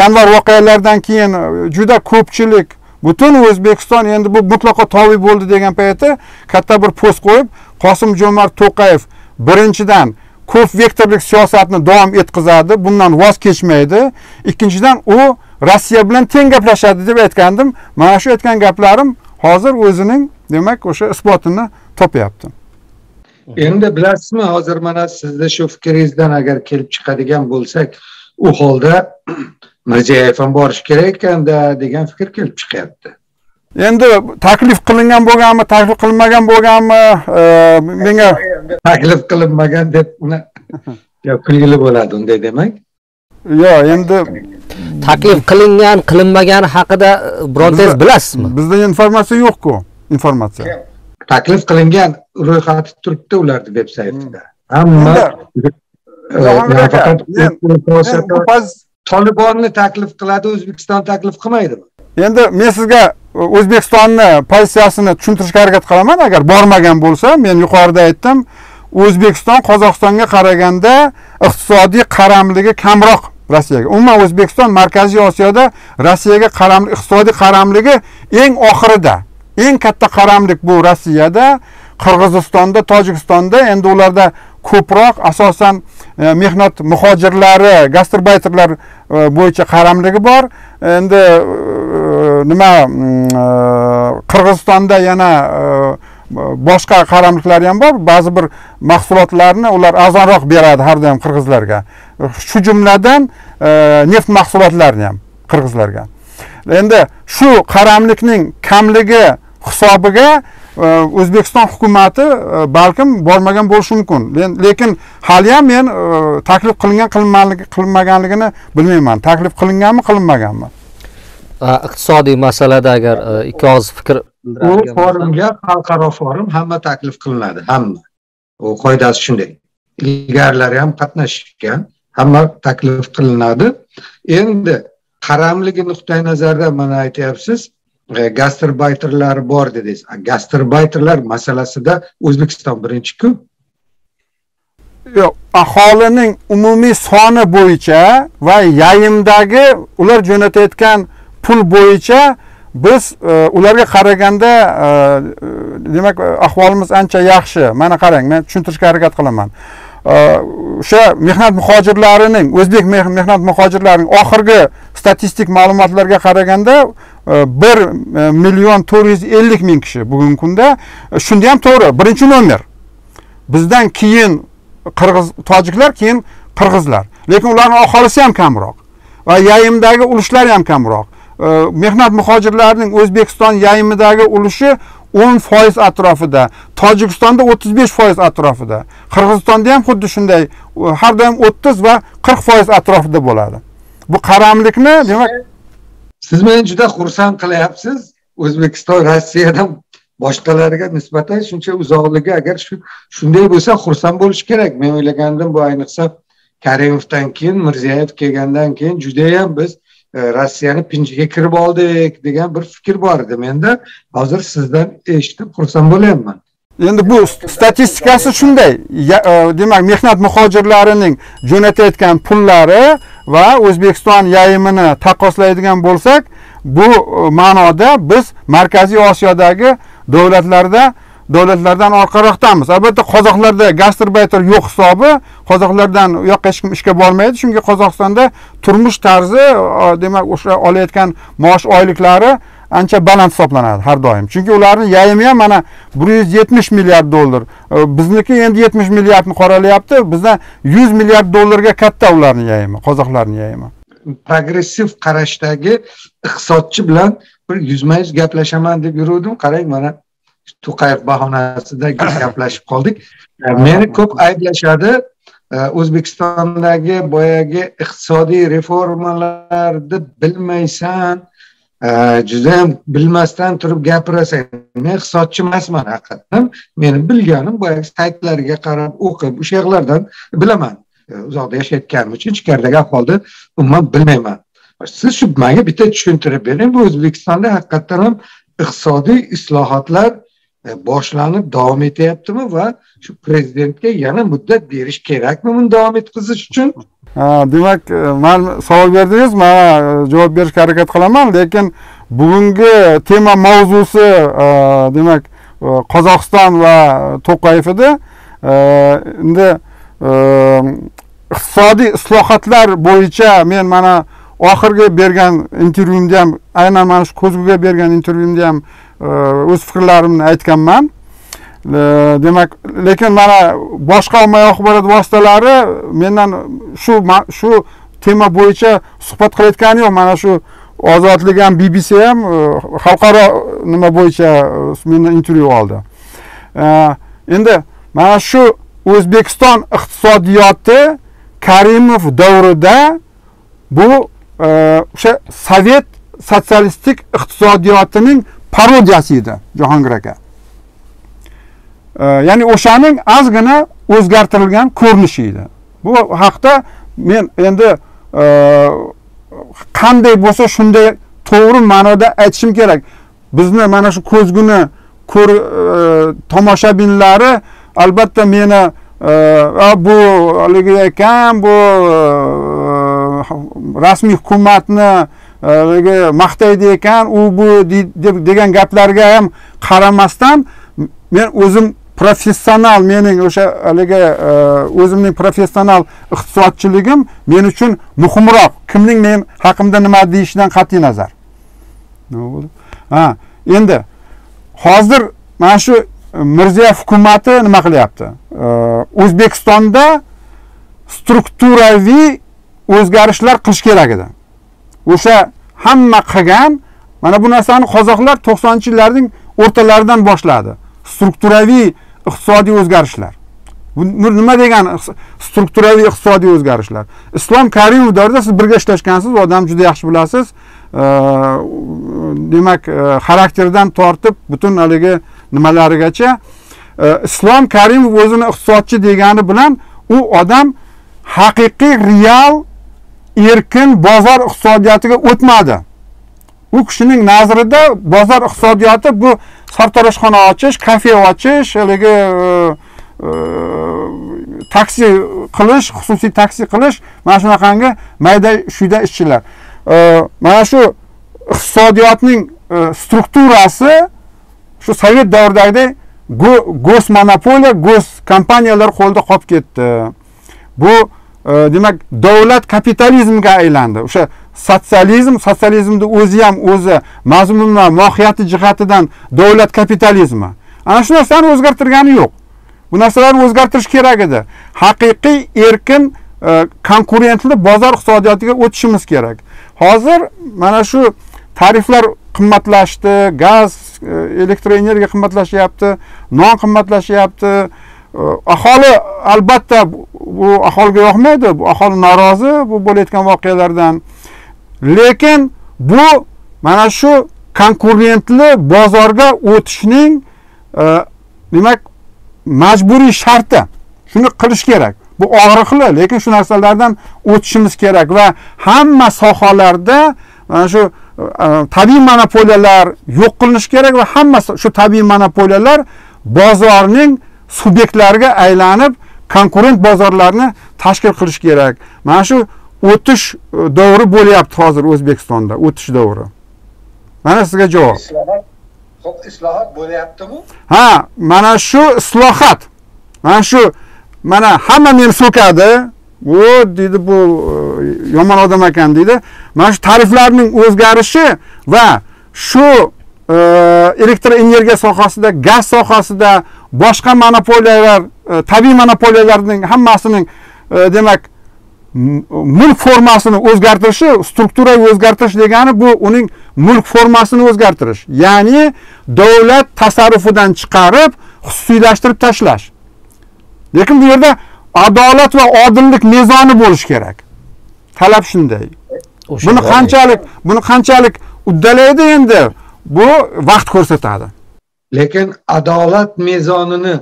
yanvar voqealaridan keyin juda ko'pchilik butun O'zbekiston endi bu mutlaqo tovi bo'ldi degan paytda katta bir post qo'yib, Qosim-Jo'mart To'qayev birinchidan ko'p vektorlik siyosatni davom etkazadi, bundan voz kechmaydi. Ikkinchidan u Rossiya bilan teng gaplashadi deb aytgandim. Mana shu aytgan gaplarim hozir o'zining, demak, o'sha isbotini topyapti. Endi bilasizmi, hozir mana sizda shu fikringizdan agar kelib chiqadigan bo'lsak, u holda Mirziyoyev ham borish kerak ekanda degan fikr kelib chiqyapti. Endi taklif qilingan bo'lganmi, taklif qilinmagan bo'lganmi, menga taklif qilinmagan deb uni kulgili bo'ladi unday demak. Yo'q, endi taklif qilingan, qilinmagan haqida birontangiz bilasizmi? Bizda informatsiya yo'q-ku, informatsiya. Taklif qilingan ro'yxati turibdi ularning veb saytida. Ammo Tolibonni taklif qiladi, O'zbekiston taklif qilmaydimi? Endi men sizga O'zbekistonni pozitsiyasini tushuntirishga harakat qilaman. Agar bormagan bo'lsa, men yuqorida aytdim, O'zbekiston Qozog'istonga qaraganda iqtisodiy qaramligi kamroq Rossiyaga. Umuman O'zbekiston Markaziy Osiyoda Rossiyaga qaramli iqtisodiy qaramligi eng oxirida. Eng katta qaramlik bu Rossiyada, Qirg'izistonda, Tojikistonda, endi ularda ko'proq asosan mehnat muhojirlari, gastarbayterlar bo'yicha qaramligi bor. Endi nima Qirg'izistonda yana boshqa qaramliklar ham bor. Ba'zi bir mahsulotlarni ular arzonroq beradi har doim qirg'izlarga. Shu jumladan neft mahsulotlarini ham qirg'izlarga. Endi shu qaramlikning kamligi hisobiga O'zbekiston hukumati balkim bormagan bo'lishi mumkin. Lekin hali ham men taklif qilingan qilinmaganligini bilmayman. Taklif qilinganmi, qilinmaganmi? Iqtisodiy masalada agar ikki og'iz fikr bildiradigan forumga, xalqaro forum hamma taklif qilinadi, hamma. U qoidasi shunday. Ilgarilari ham qatnashgan, hamma taklif qilinadi. Endi qaramligi nuqtai nazarda mana aytayapsiz, gastarbayterlar bor dedingiz. Gastarbayterlar masalasida O'zbekiston birinchi-ku. Yo'q, aholining umumiy soni bo'yicha va yayimdagi ular jo'natayotgan pul bo'yicha biz ularga qaraganda demak ahvolimiz ancha yaxshi. Mana qarang, men tushuntirishga harakat qilaman. O'sha mehnat muhojirlarining, o'zbek mehnat muhojirlarining oxirgi statistik ma'lumotlarga qaraganda bir million to'rt yuz ellik ming kishi bugungi kunda. Shunda ham to'g'ri, birinchi nomer. Bizdan keyin qirg'iz, tojiklar, keyin qirg'izlar. Lekin ularning aholisi ham kamroq va yayimdagi ulushlari ham kamroq. Mehnat muhojirlarining O'zbekiston yayimidagi ulushi o'n foiz atrofida, Tojikistonda o'ttiz besh foiz atrofida, Qirg'izistonda ham xuddi shunday, har doim o'ttiz va qirq foiz atrofida bo'ladi. Bu qaramlikni, demak, siz meni juda xursand qilyapsiz. O'zbekiston Rossiyadan boshqalarga nisbatan shuncha uzoqligi, agar shunday bo'lsa, xursand bo'lish kerak. Men o'ylagandim, bu ayniqsa Karimovdan keyin, Mirziyoyev kelgandan keyin juda ham biz Rossiyani pinjiga kirib oldik degan bir fikir bor edi menda. Hozir sizdan eshitib xursand bo'layapman. Endi bu statistikasi shunday. Demak, mehnat muhojirlarining jo'natayotgan pullari va O'zbekiston yayimini taqqoslaydigan bo'lsak, bu ma'noda biz Markaziy Osiyodagi davlatlarda davlatlardan orqaroqdamiz. Albatta qozoqlarda gastarbayter yo'q hisobi, qozoqlardan u yoqqa hech kim ishga bormaydi, chunki Qozog'istonda turmush tarzi, demak, o'sha olayotgan maosh oyliklari ancha baland hisoblanadi har doim. Chunki ularning yayimi ham mana bir yuz yetmish milliard dollar. Bizniki endi yetmish milliardni qoralayapti, bizdan yuz milliard dollarga katta ularning yayimi, qozoqlarning yayimi. Progressiv qarashdagi iqtisodchi bilan bir yuzma yuz gaplashaman deb yuruvdim. Qarang, mana To'qayev bahonasida gaplashib qoldik. Meni ko'p ayblashadi, O'zbekistondagi boyagi iqtisodiy reformalarni bilmaysan, juda ham bilmasdan turib gapirasan. Men iqtisodchi emasman haqiqatan. Meni bilganim boyagi saytlarga qarab o'qib, o'sha yerlardan bilaman. Uzoqda yashayotganim uchun ichkaridagi ahvolni umuman bilmayman. Siz shu menga bitta tushuntirib bering, bu O'zbekistonda haqiqatan ham iqtisodiy islohotlar boshlanib davom etyaptimi va shu prezidentga yana muddat berish kerakmi buni davom etkazish uchun? Ha, demak, men savol berdingiz, men javob berishga harakat qilaman, lekin bugungi tema mavzusi, demak, Qozog'iston va To'qayev edi. Endi iqtisodiy islohotlar bo'yicha men mana oxirgi bergan intervyumda ham, aynan mana shu Ko'zguga bergan intervyumda ham o'z fikrlarimni aytganman. Demak, lekin mana boshqa ommaviy axborot vositalari mendan shu shu tema bo'yicha suhbat qilayotgani yo'q. Mana shu Ozodlik ham, B B C ham xalqaro nima bo'yicha mendan intervyu oldi. Endi mana shu O'zbekiston iqtisodiyoti Karimov davrida bu o'sha Sovet sotsialistik iqtisodiyotining parodiyasi edi Jahongir aka. E, ya'ni o'shaning ozgina o'zgartirilgan ko'rinishi edi. Bu haqda men endi qanday e, bo'lsa shunday to'g'ri ma'noda aytishim kerak. Bizni mana shu Ko'zguni ko'r e, tomoshabinlari albatta meni e, bu haligi ekan, bu e, rasmiy hukumatni lege maqtaydi ekan, u bu degan gaplarga ham qaramasdan men o'zim professional, mening o'sha lege o'zimning professional iqtisodchiligim men uchun muhimroq. Kimning men haqimda nima deyishidan qat'iy nazar. Nima bo'ldi? Ha, endi hozir mana shu Mirziyoyev hukumati nima qilyapti? O'zbekistonda strukturaviy o'zgarishlar qilish kerak edi. O'sha hamma qilgan, mana bu narsani qozoqlar to'qsoninchi yillarning o'rtalaridan boshladi. strukturaviy iqtisodiy o'zgarishlar. Bu nima degani strukturaviy iqtisodiy o'zgarishlar? Islom Karimov davrida siz birga ishlashgansiz, odam juda yaxshi bilasiz. Demak, xarakterdan tortib butun haliga nimalarigacha Islom Karimov o'zini iqtisodchi degani bilan u odam haqiqiy, real, erkin bozor iqtisodiyotiga o'tmadi. U kishining nazarida bozor iqtisodiyoti bu sartaroshxona ochish, kafe ochish, haligi taksi qilish, xususiy taksi qilish, mana shunaqangi mayda shuyda ishchilar. Mana shu iqtisodiyotning strukturasi shu Sovet davridagi go's monopoliya, go's kompaniyalar qo'lida qolib ketdi. Bu demak, davlat kapitalizmga aylandi. O'sha sotsializm, sotsializmning o'zi ham o'zi mazmundan, mohiyati jihatidan davlat kapitalizmi. Ana shu narsani o'zgartirgani yo'q. Bu narsalarni o'zgartirish kerak edi. Haqiqiy, erkin, konkurentli bozor iqtisodiyotiga o'tishimiz kerak. Hozir mana shu tariflar qimmatlashdi, gaz, elektroenergiya qimmatlashyapti, non qimmatlashyapti. Aholi albatta bu aholiga yoqmaydi, bu aholi norozi bu bo'layotgan voqealardan. Lekin bu mana shu konkurentli bozorga o'tishning demak majburiy sharti. Shuni qilish kerak. Bu og'riqli, lekin shu narsalardan o'tishimiz kerak va hamma sohalarda mana shu tabiiy monopoliyalar yo'q qilinishi kerak va hamma shu tabiiy monopoliyalar bozorning subyektlariga aylanib konkurent bozorlarni tashkil qilish kerak. Mana shu o'tish davri bo'lyapti hozir O'zbekistonda, o'tish davri. Mana sizga javob. Xo'p, islohot bo'lyaptimi? Ha, mana shu islohot. Mana shu mana hamma meni so'kadi. O dedi bu yomon odam ekan dedi. Mana shu tariflarning o'zgarishi va shu elektroenergiya sohasida, gaz sohasida boshqa monopoliyalar, tabiiy monopoliyalarning hammasining demak mulk formasini o'zgartirishi, strukturaviy o'zgartirish degani bu uning mulk formasini o'zgartirish. Ya'ni davlat tasarrufidan chiqarib, xususiylashtirib tashlash. Lekin bu yerda adolat va odillik mezoni bo'lish kerak. Talab shunday. Buni qanchalik, buni qanchalik uddalaydi endi bu vaqt ko'rsatadi. Lekin adolat mezonini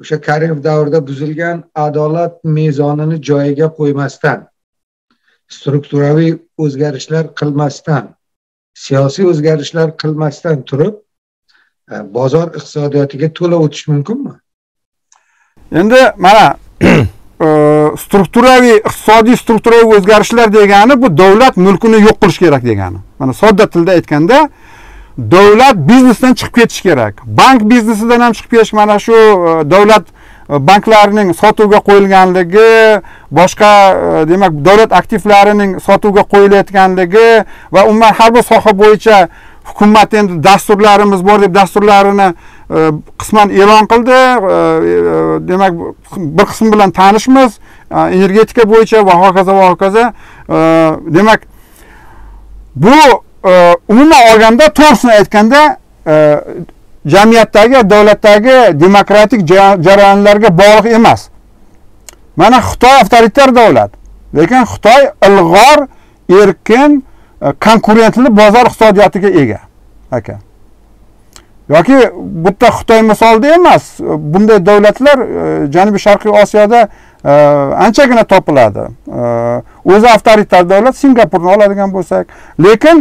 o'sha Karimov davrida buzilgan adolat mezonini joyiga qo'ymasdan, strukturaviy o'zgarishlar qilmasdan, siyosiy o'zgarishlar qilmasdan turib bozor iqtisodiyotiga to'la o'tish mumkinmi? Endi mana strukturaviy iqtisodiy strukturaviy o'zgarishlar degani bu davlat mulkini yo'q qilish kerak degani. Mana sodda tilda aytganda davlat biznesdan chiqib ketish kerak. Bank biznesidan ham chiqib ketish, mana shu davlat banklarining sotuvga qo'yilganligi, boshqa demak davlat aktivlarining sotuvga qo'yilayotganligi va umuman har bir soha bo'yicha hukumat endi dasturlarimiz bor deb dasturlarini qisman e'lon qildi. Demak, bir qismi bilan tanishmiz, energetika bo'yicha va hokazo va hokazo. Demak, bu umuman olganda, to'g'risini aytganda, jamiyatdagi, davlatdagi demokratik jarayonlarga bog'liq emas. Mana Xitoy avtoritar davlat, lekin Xitoy ilg'or, erkin, konkurentli bozor iqtisodiyotiga ega. Aka. Yoki bitta Xitoy misolida emas, bunday davlatlar Janubiy Sharqiy Osiyoda anchagina topiladi. O'zi avtoritar davlat Singapurni oladigan bo'lsak, lekin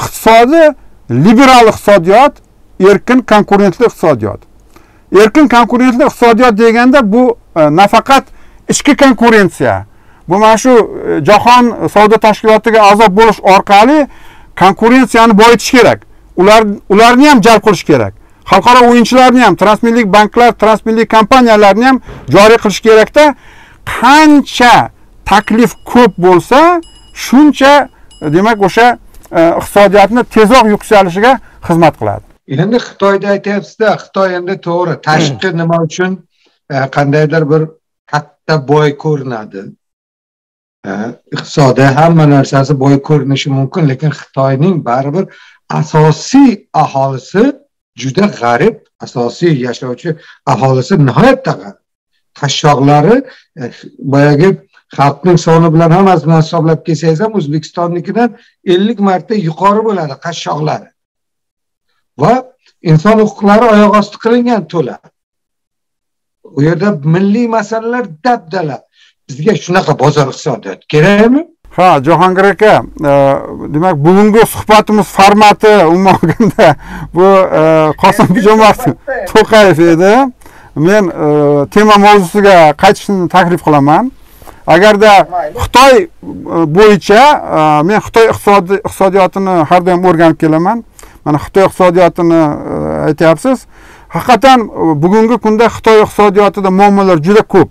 iqtisodi liberal iqtisodiyot, erkin konkurentli iqtisodiyot. Erkin konkurentli iqtisodiyot deganda bu nafaqat ichki konkurensiya. Bu mana shu Jahon savdo tashkilotiga a'zo bo'lish orqali konkurensiyani boyitish kerak. Ular ularni ham jalb qilish kerak. Xalqaro o'yinchilarni ham, transmilliy banklar, transmilliy kompaniyalarni ham joriy qilish kerakda. Qancha taklif ko'p bo'lsa, shuncha demak o'sha iqtisodiyotni tezroq yuksalishiga xizmat qiladi. Endi Xitoyda aytayapsiz-da, Xitoy endi to'g'ri tashqi nima uchun qandaydir bir katta boy ko'rinadi. Iqtisodda hamma narsasi boy ko'rinishi mumkin, lekin Xitoyning baribir asosiy aholisi Cüda garip, asası yaşayıcı ahalisi nihayet de garip. Taşşakları bayağı gibi halkın sonu bilen hem az mensublab keseyizem Uzbekistan'dakinden ellik marta yukarı bo'ladi taşşakları. Ve insan hukukları ayak astı kılıngan to'la. O yerde milli meseleler dabdala. Bizga shunaqa bozor iqtisodiyot kerakmi? Ha, Jahongir aka, demak bugungi suhbatimiz formati umuman olganda bu Qosimjonov To'qayev edi. Men tema mavzusiga qaytishni taklif qilaman. Agarda Xitoy bo'yicha men Xitoy iqtisodi iqtisodiyotini har doim o'rganib kelaman. Mana Xitoy iqtisodiyotini aytayapsiz. Haqiqatan bugungi kunda Xitoy iqtisodiyotida muammolar juda ko'p.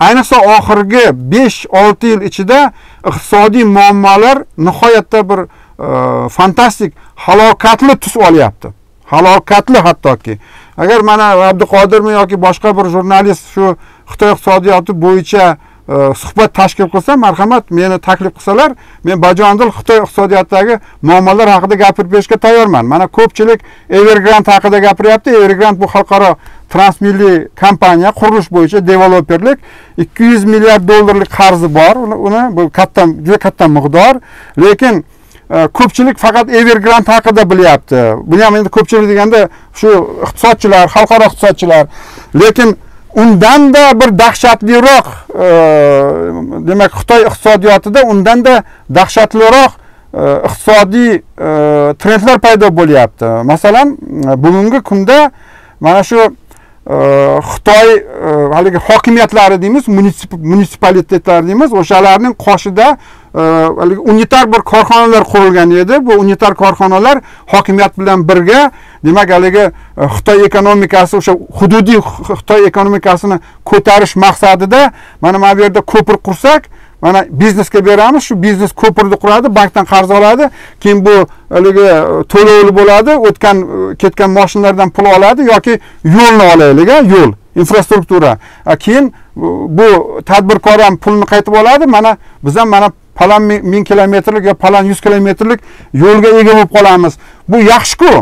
Ayniqsa oxirgi besh olti yil ichida iqtisodiy muammolar nihoyatda bir e, fantastik halokatli tus olyapti. Halokatli hattoki. Agar mana Abduqodirmi yoki boshqa bir jurnalist shu Xitoy iqtisodiyoti bo'yicha e, suhbat tashkil qilsa, marhamat meni taklif qilsalar, men bajonidil Xitoy iqtisodiyotidagi muammolar haqida gapirib berishga tayyorman. Mana ko'pchilik Evergrande haqida gapiryapti. Evergrande bu xalqaro transmilliy kompaniya, qurilish bo'yicha developerlik, ikki yuz milliard dollarlik qarzi bor. Uni bu katta, juda katta miqdor. Lekin e, ko'pchilik faqat Evergrande haqida bilyapti. Buni ham endi ko'pchilik deganda shu iqtisodchilar, xalqaro iqtisodchilar. Lekin undan da bir dahshatliroq, e, demak Xitoy iqtisodiyotida undan da dahshatliroq iqtisodiy e, trendlar paydo bo'lyapti. Masalan, bugungi kunda mana shu Xitoy haligi hokimiyatlari deymiz, munitsipalitetlar deymiz, o'shalarning qoshida haligi unitar bir korxonalar qurilgan edi. Bu unitar korxonalar hokimiyat bilan birga, demak, haligi Xitoy ekonomikasi, o'sha hududiy Xitoy ekonomikasini ko'tarish maqsadida mana mana bu yerda ko'pir qursak, mana biznesga beramiz, shu biznes ko'pirni quradi, bankdan qarz oladi, keyin bu haligi to'lovli bo'ladi, o'tgan ketgan mashinalardan pul oladi yoki yo'lni olaylik, yo'l, infrastruktura. Keyin bu tadbirkor ham pulni qaytib oladi, mana biz ham mana palon ming kilometrlik yo palon yuz kilometrlik yo'lga ega bo'lib qolamiz. Bu yaxshi-ku.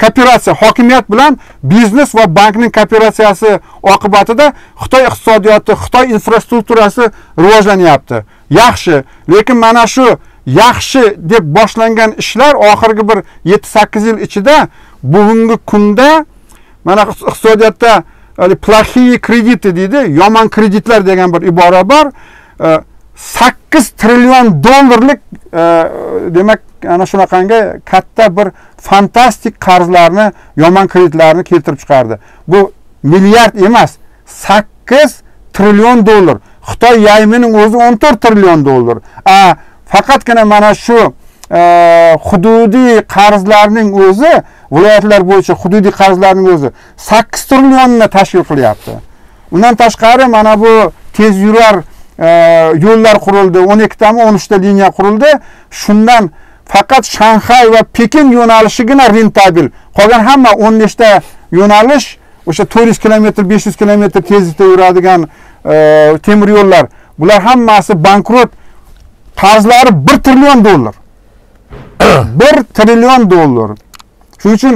Kooperatsiya, hokimiyat bilan biznes va bankning kooperatsiyasi oqibatida Xitoy iqtisodiyoti, Xitoy infrastrukturasi rivojlanyapti. Yaxshi, lekin mana shu yaxshi deb boshlangan ishlar oxirgi bir yetti sakkiz yil ichida bugungi kunda mana iqtisodiyotda plaxiy krediti deydi, yomon kreditlar degan bir ibora bor. sakkiz trillion dollarlik demak ana shunaqangi katta bir fantastik qarzlarni, yomon kreditlarni keltirib chiqardi. Bu milliard emas, sakkiz trillion dollar. Xitoy yayimining o'zi o'n to'rt trillion dollar. A, faqatgina mana shu hududiy qarzlarning o'zi, viloyatlar bo'yicha hududiy qarzlarning o'zi sakkiz trillionni tashkil qilyapti. Undan tashqari mana bu tez yurar yo'llar qurildi, o'n ikki ta, o'n uch ta liniya qurildi. Shundan faqat Shanxay va Pekin yo'nalishigina rentabil. Qolgan hamma o'n nechta yo'nalish, o'sha to'rt yuz kilometr, besh yuz kilometr tezlikda yuradigan e, temir yo'llar. Bular hammasi bankrot. Qarzlari bir trillion dollar. bir trillion dollar. Shuning uchun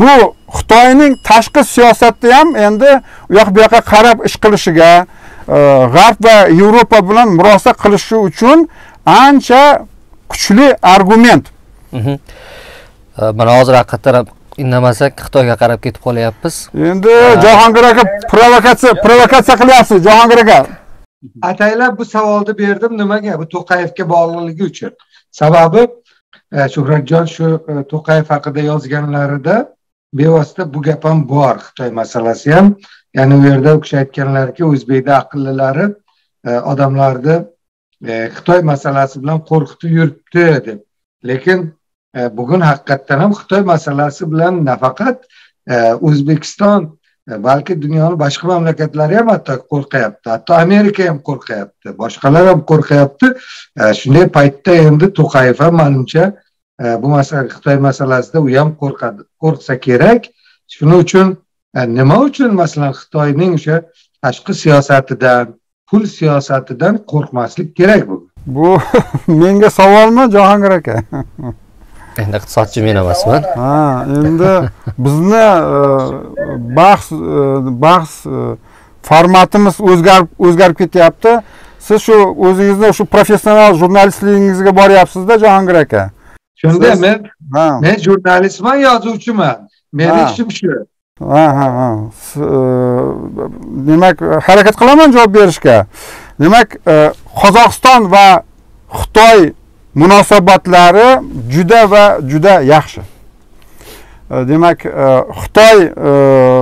bu Xitoyning tashqi siyosatida ham endi u yoq bu yoqqa qarab ish qilishiga, G'arb va Yevropa bilan murosa qilishi uchun ancha kuchli argument. Mana hozir haqiqatan innamasak Xitoyga qarab ketib qolyapmiz. Endi Jahongir aka provokatsiya provokatsiya qilyapsiz, Jahongir aka. Ataylab bu savolni berdim, nimaga? Bu To'qayevga bog'liqligi uchun. Sababi Shuhratjon shu To'qayev haqida yozganlarida bevosita bu gap ham bor, Xitoy masalasi ham. Ya'ni u yerda o'sha aytganlarki, o'zbekda aqllilari odamlarni Xitoy masalasi bilan qo'rqitib yuribdi deb. Lekin e, bugun haqiqatan ham Xitoy masalasi bilan nafaqat e, O'zbekiston, e, balki dunyoning boshqa mamlakatlari ham hatto qo'rqyapti. Hatto Amerika ham qo'rqyapti, boshqalar ham qo'rqyapti. Shunday paytda endi To'qayev ham menimcha e, bu masala Xitoy masalasida u ham qo'rqadi, qo'rqsa kerak. Shuning uchun e, nima uchun masalan Xitoyning o'sha tashqi siyosatidan, pul siyosatidan qo'rqmaslik kerak bu. Bu menga savolmi, Jahongir aka? Endi iqtisodchi men emasman. Ha, endi bizni bahs bahs formatimiz o'zgarib o'zgarib ketyapti. Siz shu o'zingizni shu professional jurnalistligingizga boryapsiz-da, Jahongir aka. Shunda men men jurnalistman, yozuvchiman. Mening ishim shu. Ha ha ha. Demak, harakat qilaman javob berishga. Demak, Qozog'iston va Xitoy munosabatlari juda va juda yaxshi. Demak, Xitoy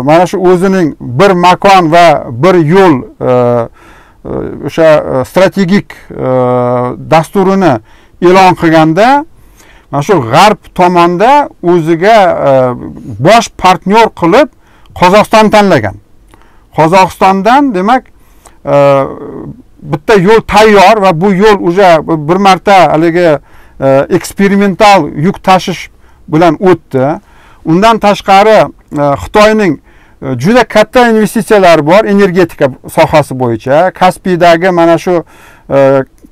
mana shu o'zining bir makon va bir yo'l o'sha strategik dasturini e'lon qilganda mana shu g'arb tomonda o'ziga bosh partnyor qilib Qozog'istonni tanlagan. Qozog'istondan demak bitta yo'l tayyor va bu yo'l o'sha bir marta haliga eksperimental yuk tashish bilan o'tdi. Undan tashqari Xitoyning juda katta investitsiyalari bor energetika sohasi bo'yicha. Kaspiydagi mana shu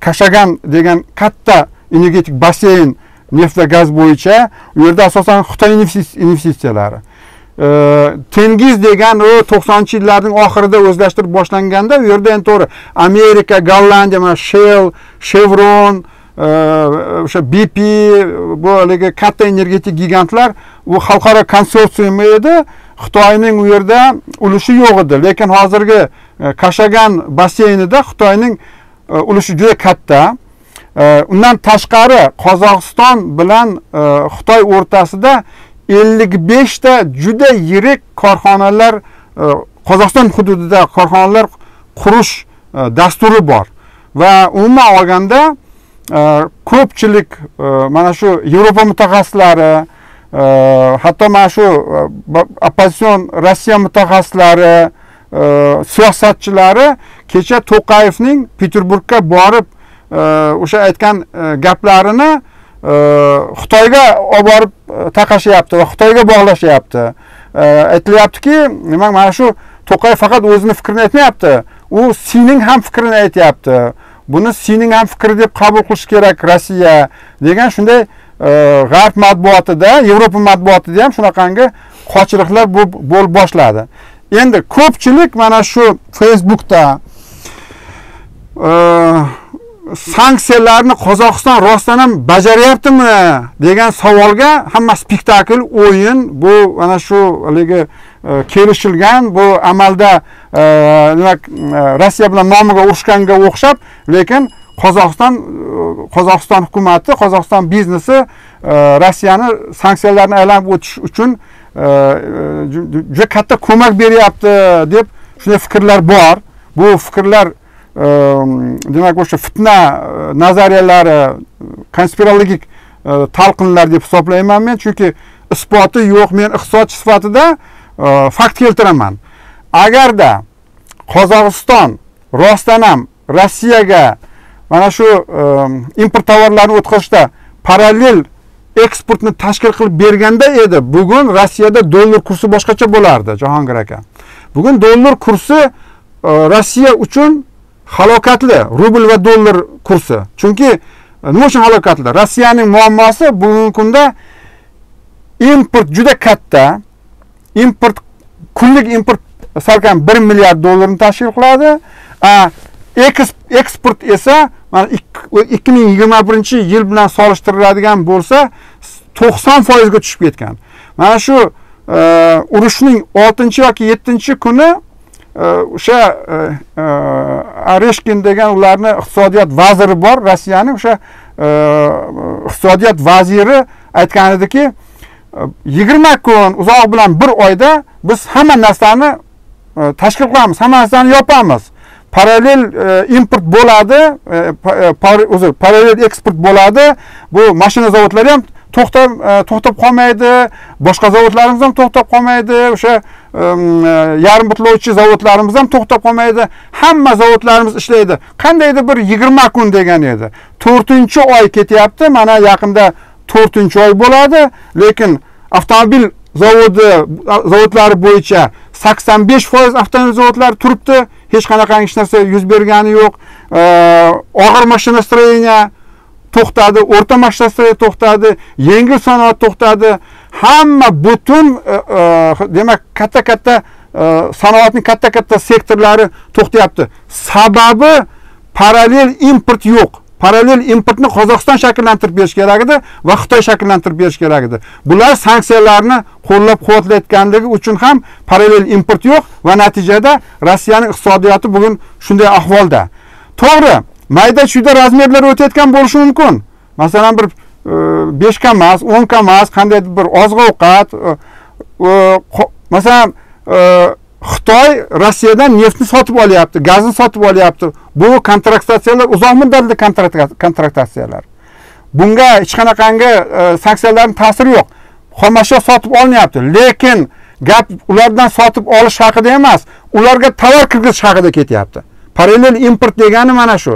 Kashagan degan katta energetik basseyn neft va gaz bo'yicha u yerda asosan Xitoy investitsiyalari. Tengiz degan o to'qsoninchi yillarning oxirida o'zlashtirib boshlanganda u yerda endi to'g'ri Amerika, Gollandiya, mana Shell, Chevron, o'sha B P bu hali katta energetik gigantlar u xalqaro konsorsium edi. Xitoyning u yerda ulushi yo'q edi, lekin hozirgi Kashagan basseynida Xitoyning ulushi juda katta. Undan tashqari Qozog'iston bilan Xitoy o'rtasida ellik besh ta juda yirik korxonalar Qozog'iston hududida korxonalar qurish dasturi bor va umuman olganda ko'pchilik mana shu Yevropa mutaxassislari, hatto mana shu oppozitsion Rossiya mutaxassislari, siyosatchilari kecha To'qayevning Peterburgga borib o'sha aytgan gaplarini Xitoyga olib borib taqashyapti va Xitoyga bog'lashyapti. Aytilyaptiki, nima mana shu To'qayev faqat o'zini fikrini aytmayapti. U Sining ham fikrini aytayapti. Buni Sining ham fikri deb qabul qilish kerak Rossiya degan shunday g'arb matbuotida, Yevropa matbuotida ham shunaqangi qochiriqlar bo'lib boshladi. Endi ko'pchilik mana shu Facebookda sanksiyalarni Qozog'iston rostdan ham bajaryaptimi degan savolga hamma spektakl, o'yin, bu mana shu haliga kelishilgan, bu amalda demak Rossiya bilan nomiga urushganga o'xshab, lekin Qozog'iston Qozog'iston hukumatı, Qozog'iston biznesi Rossiyani sanksiyalarni aylanib o'tish uchun juda katta ko'mak beryapti deb shunday fikrlar bor. Bu fikrlar demak o'sha fitna nazariyalari, konspirologik talqinlar deb hisoblayman men, chunki isboti yo'q. Men iqtisodchi sifatida fakt keltiraman. Agarda Qozog'iston rostdan ham Rossiyaga mana shu import tovarlarini o'tkazishda parallel eksportni tashkil qilib berganda edi, bugun Rossiyada dollar kursi boshqacha bo'lardi, Jahongir aka. Bugun dollar kursi Rossiya uchun halokatli, rubl va dollar kursi. Chunki nima uchun halokatli? Rossiyaning muammosi bugungi kunda import juda katta. Import kunlik import salkam bir milliard dollarni tashkil qiladi. Eksport esa mana ikki ming yigirma birinchi yil bilan solishtiriladigan bo'lsa to'qson foiz ga tushib ketgan. Mana shu urushning oltinchi yoki yettinchi kuni o'sha Areshkin degan ularni iqtisodiyot vaziri bor Rossiyaning, o'sha iqtisodiyot vaziri aytgan ediki, yigirma kun uzoq bilan bir oyda biz hamma narsani tashkil qilamiz, hamma narsani yopamiz. Parallel import bo'ladi, uzr, parallel eksport bo'ladi. Bu mashina zavodlari ham to'xtab to'xtab qolmaydi, boshqa zavodlarimiz ham to'xtab qolmaydi, o'sha yarim butlovchi zavodlarimiz ham to'xtab qolmaydi. Hamma zavodlarimiz ishlaydi. Qandaydir bir yigirma kun degan edi. to'rtinchi oy ketyapti. Mana yaqinda to'rtinchi oy bo'ladi, lekin avtomobil zavodi zavodlari bo'yicha sakson besh foiz avtomobil zavodlari turibdi. Hech qanaqa hech narsa yuz bergani yo'q. Og'ir mashina stроения to'xtadi, o'rta mashtasida to'xtadi, yengil sanoat to'xtadi. Hamma butun demak katta-katta sanoatning katta-katta sektorlari to'xtayapti. Sababi parallel import yo'q. Parallel importni Qozog'iston shakllantirib berish kerak edi va Xitoy shakllantirib berish kerak edi. Bular sanksiyalarni qo'llab-quvvatlayotganligi uchun ham parallel import yo'q va natijada Rossiyaning iqtisodiyoti bugun shunday ahvolda. To'g'ri, mayda-chuyda razmerlar o'tayotgan bo'lishi mumkin. Masalan, bir besh kamas, o'n kamas, qandaydir bir oziq-ovqat, masalan, Xitoy Rossiyadan neftni sotib olyapti, gazni sotib olyapti. Bu kontraktatsiyalar uzoq muddatli kontraktatsiyalar. Bunga hech qanaqangi e, sanksiyalarning ta'siri yo'q. Xomashyo sotib olmayapti, lekin gap ulardan sotib olish haqida emas, ularga tovar kiritish haqida ketyapti. Parallel import degani mana shu.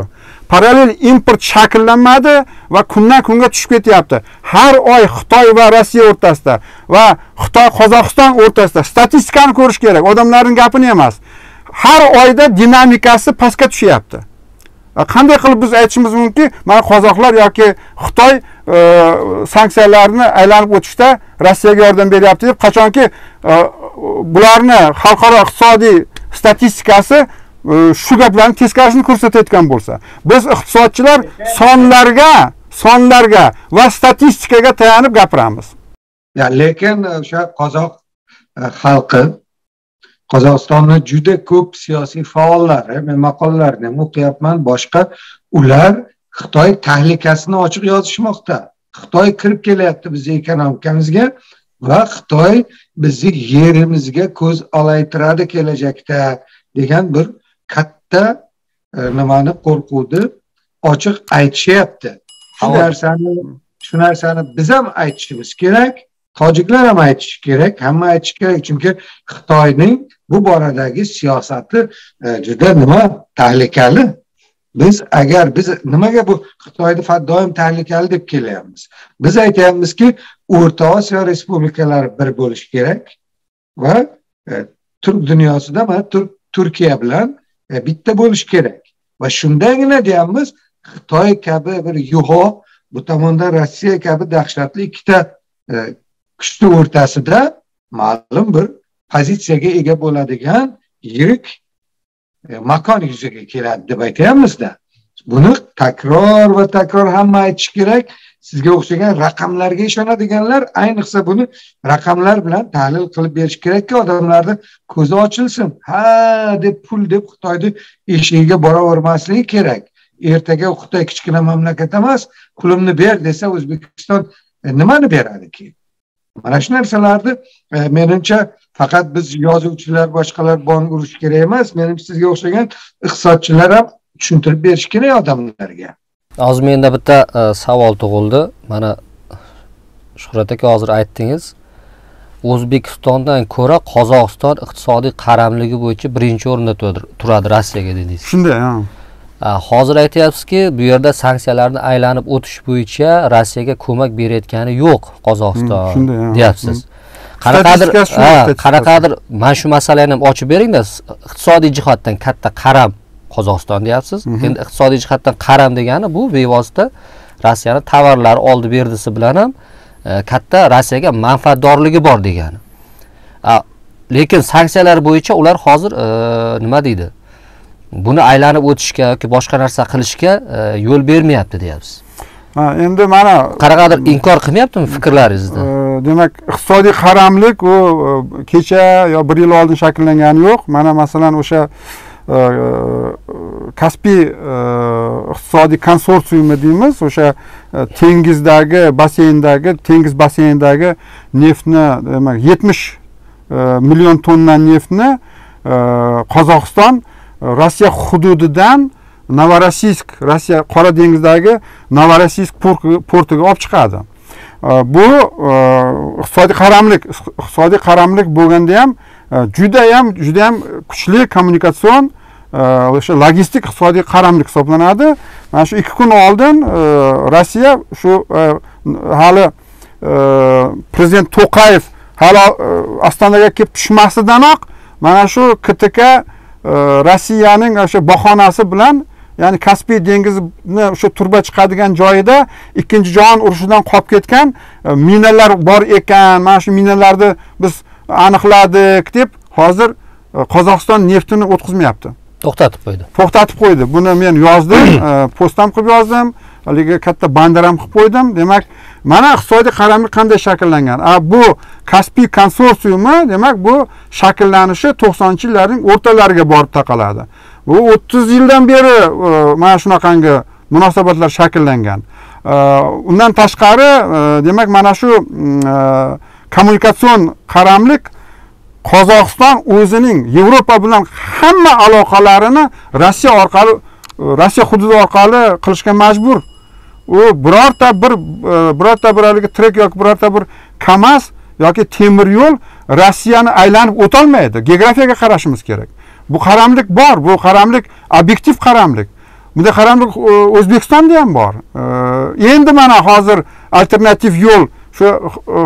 Parallel import shakllanmadi va kundan-kunga tushib ketyapti. Har oy Xitoy va Rossiya o'rtasida va Xitoy Qozog'iston o'rtasida statistikani ko'rish kerak, odamlarning gapini emas. Har oyda dinamikasi pastga tushyapti. Qanday qilib biz aytishimiz mumkin, mana qozoqlar yoki Xitoy e, sanksiyalarni aylanib o'tishda Rossiyaga yordam beryapti deb, qachonki e, bularni xalqaro iqtisodiy statistikasi shu gaplarning teskarisini ko'rsatayotgan bo'lsa, biz iqtisodchilar sonlarga, sonlarga va statistikaga tayanib gapiramiz. Ya, lekin o'sha qozoq xalqi Qozog'istonni juda ko'p siyosiy faollari, men maqolalarni ham o'qiyapman, boshqa ular Xitoy tahlikasini ochiq yozishmoqda. Xitoy kirib kelyapti bizning ekonomikimizga va Xitoy bizni yerimizga ko'z olaytiradi kelajakda degan bir katta e, nimani qo'rquvni ochiq aytishyapti. Shu narsani, shu narsani biz ham aytishimiz kerak, tojiklar ham aytishi kerak, hamma aytishi kerak, chunki Xitoyning bu boradagi siyosati juda e, nima tahlikali. Biz agar biz nimaga bu Xitoyni doim tahlikali deb kelyapmiz? Biz aytyapmizki, O'rta Osiyo respublikalari bir bo'lishi kerak va e, Turk dünyasida mana Turk Turkiya bilan e, bitta bo'lish kerak. Va shundagina deyamiz, Xitoy kabi bir yuho, bu tomonda Rossiya kabi dahshatli ikkita e, kuchli o'rtasida ma'lum bir pozitsiyaga ega bo'ladigan yirik e, makon yuzaga keladi deb aytayapmiz-da. Buni takror va takror hamma aytish kerak. Sizga o'xshagan raqamlarga ishonadiganlar ayniqsa buni raqamlar bilan tahlil qilib berish kerakki, odamlarda ko'zi ochilsin. Ha deb pul deb Xitoyni eshigiga boravermasligi kerak. Ertaga Xitoy kichkina mamlakat emas, pulimni ber desa O'zbekiston nimani beradi-ki? Mana shu narsalarni menimcha faqat biz yozuvchilar, boshqalar bong urish kerak emas, menimcha sizga o'xshagan iqtisodchilar ham tushuntirib berish kerak odamlarga. Hozir menda bitta e, savol tug'ildi. Mana Shuhrat aka hozir aytdingiz, O'zbekistondan ko'ra Qozog'iston iqtisodiy qaramligi bo'yicha birinchi o'rinda turadi Rossiyaga dedingiz. Shunday, ha. Hozir aytayapsizki, bu yerda sanksiyalarni aylanib o'tish bo'yicha Rossiyaga ko'mak berayotgani yo'q Qozog'iston, deyapsiz. Qanaqadir, qanaqadir mana shu masalani ham ochib beringda, iqtisodiy jihatdan katta qaram Qozog'iston deyapsiz. Endi iqtisodiy jihatdan qaram degani bu bevosita Rossiyaning tovarlar oldi berdisi bilan ham e, katta Rossiyaga manfaatdorligi bor degani. Lekin sanksiyalar bo'yicha ular hozir e, nima deydi? Buni aylanib o'tishga yoki boshqa narsa qilishga e, yo'l bermayapti deyapsiz. Ha, endi mana qanaqadir inkor qilmayaptimi fikrlaringizda? E, demak, iqtisodiy qaramlik u e, kecha yo bir yil oldin shakllangani yo'q. Mana masalan o'sha Kaspiy iqtisodiy konsorsiumi deymiz, o'sha dengizdagi, baseyndagi, dengiz baseyndagi neftni, demak yetmish million tonna neftni Qozog'iston Rossiya hududidan Novorossiysk, Rossiya Qora dengizdagi Novorossiysk portiga olib chiqadi. Bu iqtisodiy qaramlik, iqtisodiy qaramlik bo'lganda ham juda ham juda ham kuchli kommunikatsion o'sha logistik iqtisodiy qaramlik hisoblanadi. Mana shu ikki kun oldin Rossiya shu hali prezident To'qayev hali Astonaga kelib tushmasidanoq mana shu K T K Rossiyaning o'sha bahonasi bilan yani Kaspiy dengizini şu turba chiqadigan joyida ikkinchi jahon urushidan qolib ketgan minalar bor ekan. Mana shu minalarni biz aniqladik deb hozir Qozog'iston neftini o'tkazmayapti. To'xtatib qo'ydi. To'xtatib qo'ydi. Buni men yozdim, post ham qilib yozdim, haliga katta bandar ham qilib qo'ydim. Demak, mana iqtisodiy qaramlik qanday shakllangan? Bu Kaspiy konsorsiumi, demak bu shakllanishi to'qsoninchi yillarning o'rtalariga borib taqaladi. Bu o'ttiz yildan beri mana shunaqangi munosabatlar shakllangan. Undan tashqari, demak mana shu kommunikatsion qaramlik Qozog'iston o'zining Yevropa bilan hamma aloqalarini Rossiya orqali, Rossiya hududi orqali qilishga majbur. U birorta bir birorta bir haliga trek yoki birorta bir Kamaz yoki temir yo'l Rossiyani aylanib o'ta olmaydi. Geografiyaga qarashimiz kerak. Bu qaramlik bor, bu qaramlik obyektiv qaramlik. Bunda qaramlik O'zbekistonda ham bor. Endi mana hozir alternativ yo'l shu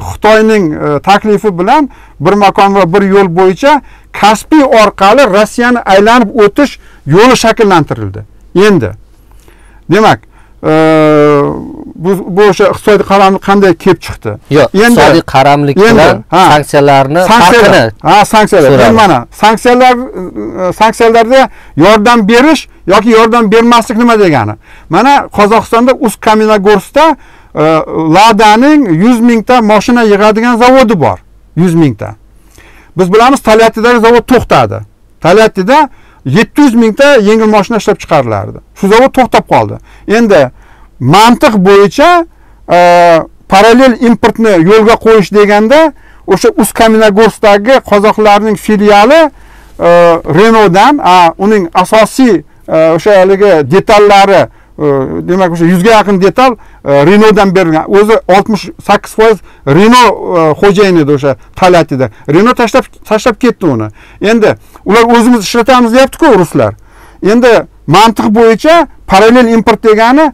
Xitoyning taklifi bilan bir makon va bir yo'l bo'yicha Kaspiy orqali Rossiyani aylanib o'tish yo'li shakllantirildi. Endi demak, bu o'sha iqtisodiy qaramlik qanday kelib chiqdi? Yo'q, iqtisodiy qaramlik bilan sanksiyalarni farqini, ha, sanksiyalar. Mana sanksiyalar sanksiyalarda yordam berish yoki yordam bermaslik nima degani? Mana Qozog'istonda Ust-Kamenogorskda Ladaning yuz mingta mashina yig'adigan zavodi bor. yuz mingta. Biz bilamiz, Taliatidagi zavod to'xtadi. Taliatida yetti yuz mingta yengil mashina ishlab chiqarilardi. Shu zavod to'xtab qoldi. Endi mantiq bo'yicha parallel importni yo'lga qo'yish deganda, o'sha Ust-Kamenogorskdagi qozoqlarning filiali Renault'dan, uning asosiy o'sha haliga detallari, demak o'sha yuzga yaqin detal Renault'dan berilgan. O'zi oltmish sakkiz foiz Renault xo'jayini edi o'sha Talatida. Renault tashlab tashlab ketdi uni. Endi ular o'zimiz ishlatamiz deyapti-ku ruslar. Endi mantiq bo'yicha parallel import degani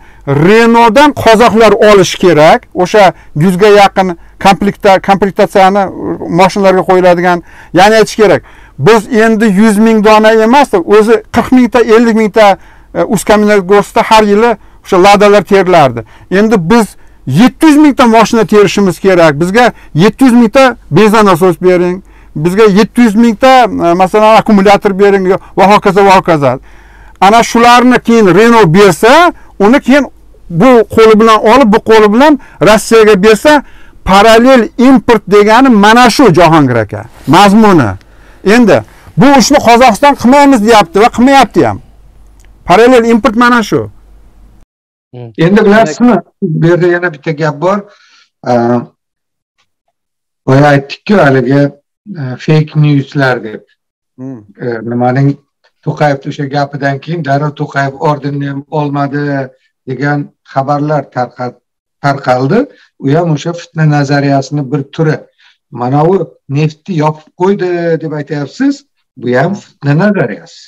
Renault'dan qozoqlar olish kerak. O'sha yuzga yaqin komplekta komplektatsiyani mashinalarga qo'yiladigan, ya'ni aytish kerak. Biz endi yuz ming dona emas, o'zi qirq mingta, ellik mingta Ust-Kamenogorskda har yili o'sha ladalar terilardi. Endi biz yetti yuz mingta mashina terishimiz kerak. Bizga yetti yuz mingta bezanasos bering. Bizga yetti yuz mingta masalan akkumulyator bering va hokazo va hokazo. Ana shularni keyin Renault bersa, uni keyin bu qo'li bilan olib, bu qo'li bilan Rossiyaga bersa, parallel import degani mana shu Jahongir aka mazmuni. Endi bu ishni Qozog'iston qilmaymiz deyapti va qilmayapti ham. Parallel import mana shu. Endi bilasizmi, bu yerda yana bitta gap bor. Boya aytdik-ku, haliga fake newslar deb. Nimaning To'qayev o'sha gapidan keyin darrov To'qayev ordenni ham olmadi degan xabarlar tarqaldi. U ham o'sha fitna nazariyasini bir turi. Mana u neftni yopib qo'ydi deb aytayapsiz, bu ham fitna nazariyasi.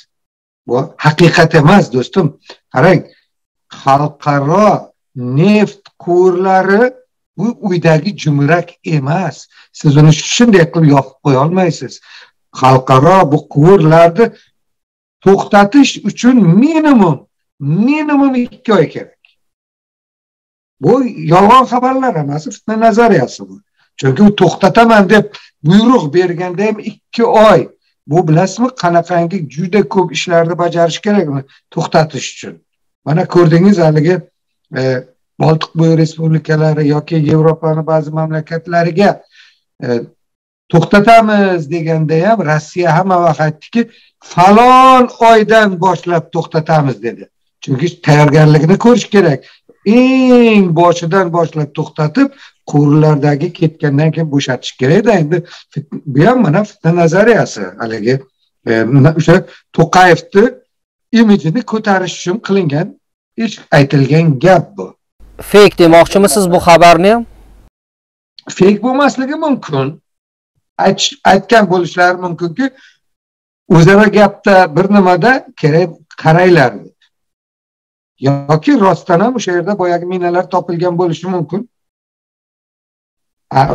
Bu haqiqat emas, do'stim. Qarang, xalqaro neft quvurlari bu uydagi jumrak emas. Siz uni shunday qilib yoqib qo'ya olmaysiz. Xalqaro bu quvurlarni to'xtatish uchun minimum minimum ikki oy kerak. Bu yolg'on xabarlar emas, fitna nazariyasi bu. Chunki u to'xtataman deb buyruq berganda ham ikki oy. Bu bilasizmi, qanaqangi juda ko'p ishlarni bajarish kerakmi to'xtatish uchun. Mana ko'rdingiz haliga Baltiq bo'yi respublikalari yoki Yevropaning ba'zi mamlakatlariga to'xtatamiz deganda ham Rossiya hamma vaqt aytdiki, falon oydan boshlab to'xtatamiz dedi. Chunki tayyorgarlikni ko'rish kerak. Eng boshidan boshlab to'xtatib, quvurlardagi ketgandan keyin bo'shatish kerak-da. Endi bu ham mana fitna nazariyasi, haligi o'sha To'qayevni imijini ko'tarish uchun qilingan ish, aytilgan gap bu. Fake demoqchimisiz bu xabarni ham? Fake bo'lmasligi mumkin. Aytgan bo'lishlari mumkinki, o'zaro gapda bir nimada kerak qaraylar. Yoki rostdan ham o'sha yerda boyagi minalar topilgan bo'lishi mumkin.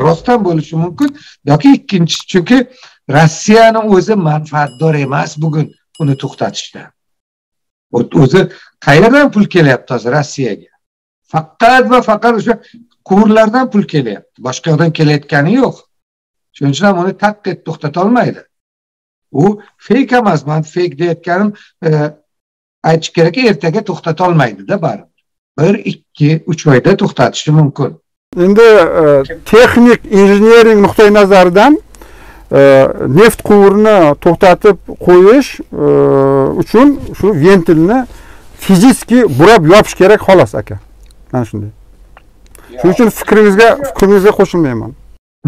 Rostdan bo'lishi mumkin yoki ikkinchi, chunki Rossiyaning o'zi manfaatdor emas bugun uni to'xtatishda. O'zi Kaylardan pulkeyle yaptı hazır Rossiyaga. Fakat ve fakat o'sha quvurlardan pulkeyle yaptı. Boshqa yoqdan kelayotgani yo'q. Shuning uchun ham uni taqqa etib to'xtata olmaydi. U fake emas, men fake deyotganim aytish kerak, ertaga to'xtata olmaydi-da bari. bir ikki uch oyda to'xtatishi mumkin. Endi texnik injinering nuqtai nazaridan neft quvurini to'xtatib qo'yish uchun shu ventilni fiziki burab yopish kerak xolos aka. Mana shunday. Shuning uchun fikringizga fikringizga qo'shilmayman.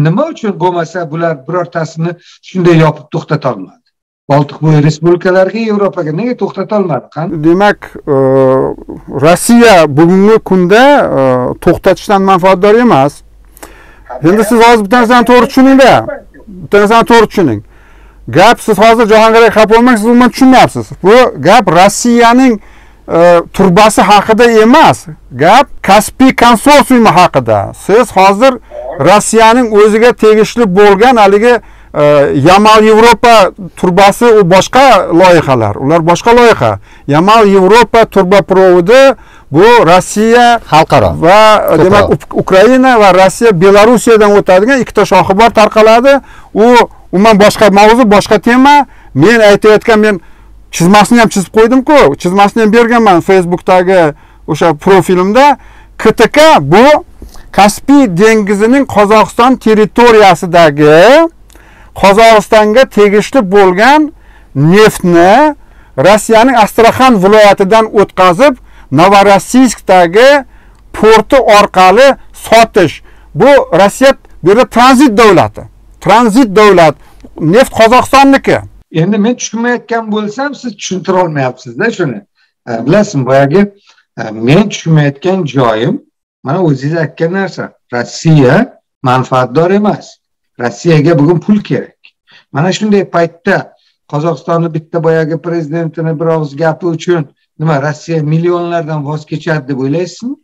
Nima uchun bo'lmasa bular birortasini shunday yopib to'xtata olmadi? Baltiq bo'yi respublikalariga, Yevropaga nega to'xtata olmadi? Demak, Rossiya bugungi kunda to'xtatishdan manfaatdor emas. Endi siz hozir bir narsani to'g'ri tushuningda. Bir narsani to'g'ri tushuning. Gap siz hozir Jahongir aka bo'lmaysiz, umuman tushunmayapsiz. Bu gap Rossiyaning turbasi haqida emas, gap Kaspiy konsorsiumi haqida. Siz hozir Rossiyaning o'ziga tegishli bo'lgan haligi Yamal Yevropa turbasi u boshqa loyihalar. Ular boshqa loyiha. Yamal Yevropa turba provodi bu Rossiya xalqaro va demak Ukraina va Rossiya Belarusiydan o'tadigan ikkita shoxi bor tarqaladi. U umuman boshqa mavzu, boshqa tema. Men aytayotgan men chizmasini ham chizib qo'ydim-ku. Chizmasini ham berganman Facebook'dagi o'sha profilimda. K T K bu Kaspiy dengizining Qozog'iston territoriyasidagi Qozog'istonga tegishli bo'lgan neftni Rossiyaning Astrakhan viloyatidan o'tkazib Novorossiyskdagi porti orqali sotish. Bu Rossiya bir tranzit davlati. Tranzit davlat. Neft Qozog'istonniki. Endi men tushunmayotgan bo'lsam, siz tushuntira olmayapsiz-da shuni. Bilasizmi, boyagi men tushunmayotgan joyim, mana o'zingiz aytgan narsa, Rossiya manfaatdor emas. Rossiyaga bugun pul kerak. Mana shunday paytda Qozog'istonning bitta boyagi prezidentini bir og'iz gapi uchun nima Rossiya millionlardan voz kechadi deb o'ylaysizmi?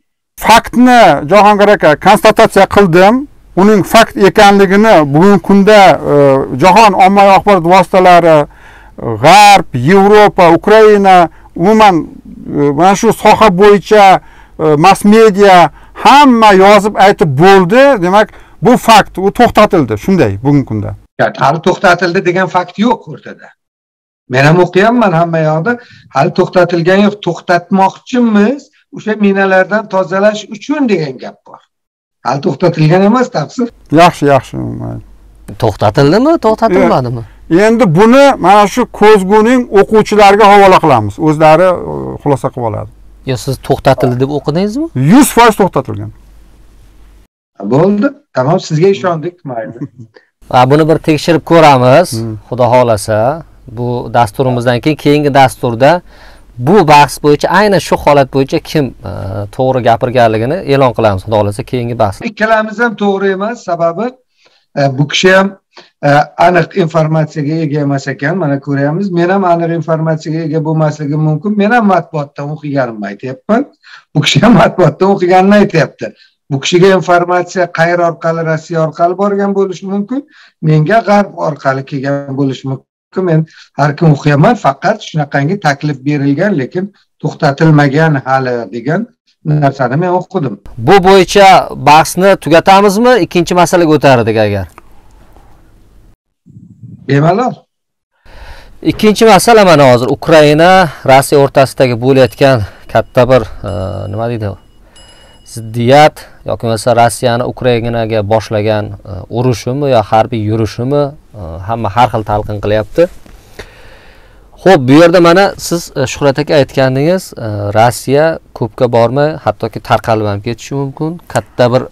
Faktni Jahongir aka konstatatsiya qildim. Uning fakt ekanligini bugungi kunda jahon ommaviy axborot vositalari, G'arb, Yevropa, Ukraina, umuman mana shu soha bo'yicha mass media hamma yozib aytib bo'ldi. Demak, bu fakt, u to'xtatildi. Shunday bugungi kunda. Ya, hali to'xtatildi degan fakt yo'q o'rtada. Men ham o'qiyapman hamma yoqda. Hali to'xtatilgan yo'q, to'xtatmoqchimiz, o'sha minalardan tozalash uchun degan gap bor. Hali to'xtatilgan emas tafsir. Yaxshi, yaxshi. To'xtatildimi, to'xtatilmadimi? Endi buni mana shu ko'zguning o'quvchilarga havola qilamiz. O'zlari xulosa qilib oladi. Yo, siz to'xtatildi deb o'qidingizmi? yuz foiz to'xtatilgan. Bo'ldi. Tamam, sizga ishondik, mayli. Va buni bir tekshirib ko'ramiz, xudo xolasa. Bu dasturimizdan keyin keyingi dasturda bu bahs bo'yicha aynan shu holat bo'yicha kim to'g'ri gapirganligini e'lon qilamiz. Xudo xolasa keyingi bahs. Ikkalamiz ham to'g'ri emas, sababi bu kishi ham aniq informatsiyaga ega emas ekan, mana ko'ramiz. Men ham aniq informatsiyaga ega bo'lmasligim mumkin. Men ham matbuotdan o'qiganimni aytayapman. Bu kishi ham matbuotdan o'qiganini aytayapti. Bu kishiga informatsiya qayer orqali, Rossiya orqali borgan bo'lishi mumkin, menga G'arb orqali kelgan bo'lishi mumkin. Men har kim o'qiyaman, faqat shunaqangi taklif berilgan, lekin to'xtatilmagan hali degan narsani men o'qidim. Bu bo'yicha bahsni tugatamizmi? Ikkinchi masalaga o'tardik agar. Bemalol. Ikkinchi masala mana hozir Ukraina Rossiya o'rtasidagi bo'layotgan katta bir nima deydi? Ziddiyat yoki bo'lmasa Rossiyani Ukrainaga boshlagan urushimi yo harbiy yurishimi hamma har xil talqin qilyapti. Xo'p, bu yerda mana siz Shuhrat aka aytganingiz, Rossiya ko'pga bormay, hattoki tarqalib ham ketishi mumkin. Katta bir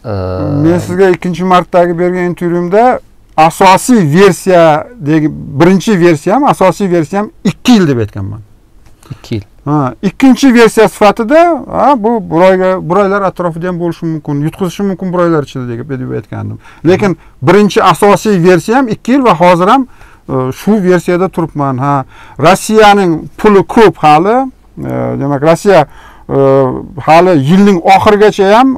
men sizga ikkinchi martdagi bergan intervyumda asosiy versiya deb birinchi versiyam, asosiy versiyam ikki yil deb aytganman. ikki yil. Ha, ikkinchi versiya sifatida bu burayga buraylar atrofida ham bo'lishi mumkin, yutqizishi mumkin buraylar ichida deb aytgandim. Lekin birinchi asosiy versiyam ikki yil va hozir ham shu versiyada turibman. Ha, Rossiyaning puli ko'p hali. Demak, Rossiya hali yilning oxirigacha ham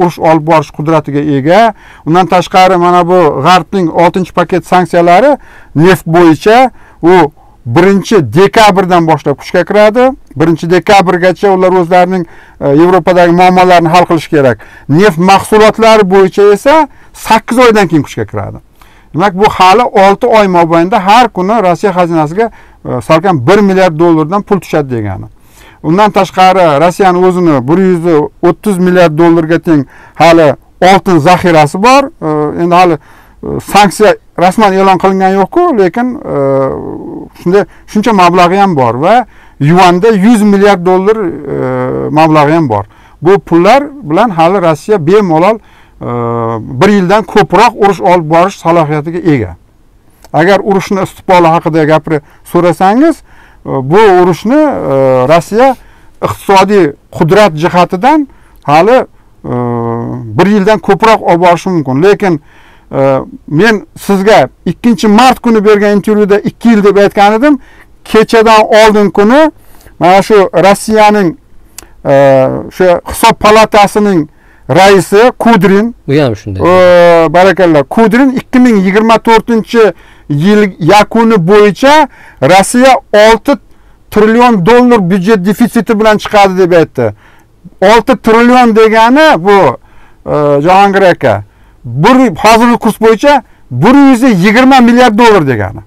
urush olib borish qudratiga ega. Undan tashqari mana bu G'arbning oltinchi paket sanksiyalari neft bo'yicha u birinchi dekabrdan boshlab kuchga kiradi. birinchi dekabrgacha ular o'zlarining Yevropadagi muammolarini hal qilish kerak. Neft mahsulotlari bo'yicha esa sakkiz oydan keyin kuchga kiradi. Demak, bu hali olti oy mobaynida har kuni Rossiya xazinasiga salkam bir milliard dollardan pul tushadi degani. Undan tashqari Rossiyaning o'zini bir yuz o'ttiz milliard dollarga teng hali oltin zaxirasi bor. Endi hali sanksiya rasman e'lon qilingan yo'q-ku, lekin shunda shuncha mablag'i ham bor va yuanda yuz milliard dollar mablag'i ham bor. Bu pullar bilan hali Rossiya bemalol bir yildan ko'proq urush olib borish salohiyatiga ega. Agar urushni istiqboli haqida gapirib so'rasangiz, bu urushni Rossiya iqtisodiy qudrat jihatidan hali bir yildan ko'proq olib borishi mumkin. Lekin men sizga ikkinchi mart kuni bergan intervyuda ikki yil deb aytgan edim. Kechadan oldin kuni mana shu Rossiyaning o'sha hisob palatasining raisi Kudrin, u ham shunday. Barakallah. Kudrin ikki ming yigirma to'rtinchi yil yakuni bo'yicha Rossiya olti trillion dollar byudjet defitsiti bilan chiqadi deb aytdi. olti trillion degani bu Jahongir aka, bir hozirgi kurs bo'yicha bir yuz yigirma milliard dollar degani.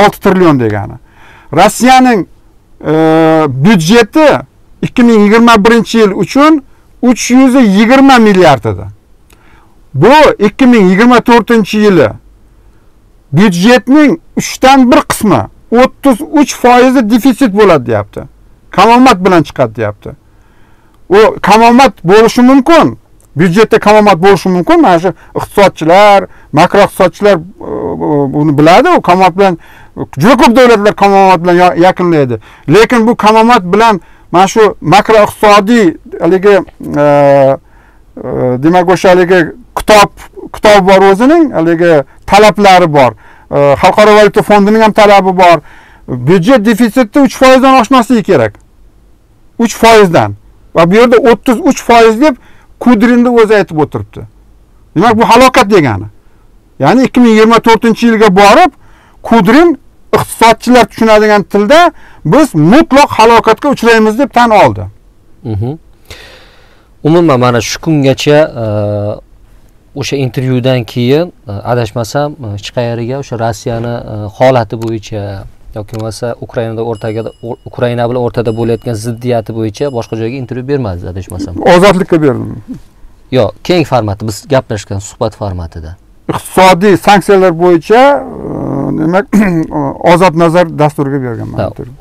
olti trillion degani. Rossiyaning byudjeti ikki ming yigirma birinchi yil uchun uch yuz yigirma milliard edi. Bu ikki ming yigirma to'rtinchi yili byudjetning uchdan bir qismi, o'ttiz uch foiz defitsit bo'ladi deyapti. Kamomat bilan chiqadi deyapti. U kamomat bo'lishi mumkin. Byudjetda kamomat bo'lishi mumkin. Mana shu iqtisodchilar, makroiqtisodchilar buni biladi. U kamomat bilan juda ko'p davlatlar kamomat bilan yaqinlaydi. Lekin bu kamomat bilan mana shu makroiqtisodiy haligi demagogiya haligi kitob kitob bor o'zining haligi talablari bor. Xalqaro valyuta fondining ham talabi bor. Byudjet defitsiti uch foiz dan oshmasligi kerak. uch foiz dan. Va bu yerda o'ttiz uch foiz deb Kudrinni o'zi aytib o'tiribdi. Demak, bu halokat degani. Ya'ni ikki ming yigirma to'rtinchi yilga borib Kudrin iqtisodchilar tushunadigan tilda biz mutlaq halokatga uchraymiz deb tan oldi. Umuman mana shu kungacha o'sha intervyudan keyin adashmasam chiqayariga o'sha Rossiyani holati bo'yicha yoki bo'lmasa Ukrainada o'rtaga Ukraina bilan o'rtada bo'layotgan ziddiyati bo'yicha boshqa joyga intervyu bermadiz adashmasam. Ozodlikka berdim. Yo'q, keng formatda biz gaplashgan suhbat formatida. Iqtisodiy sanksiyalar bo'yicha demak Ozod Nazar dasturiga berganman.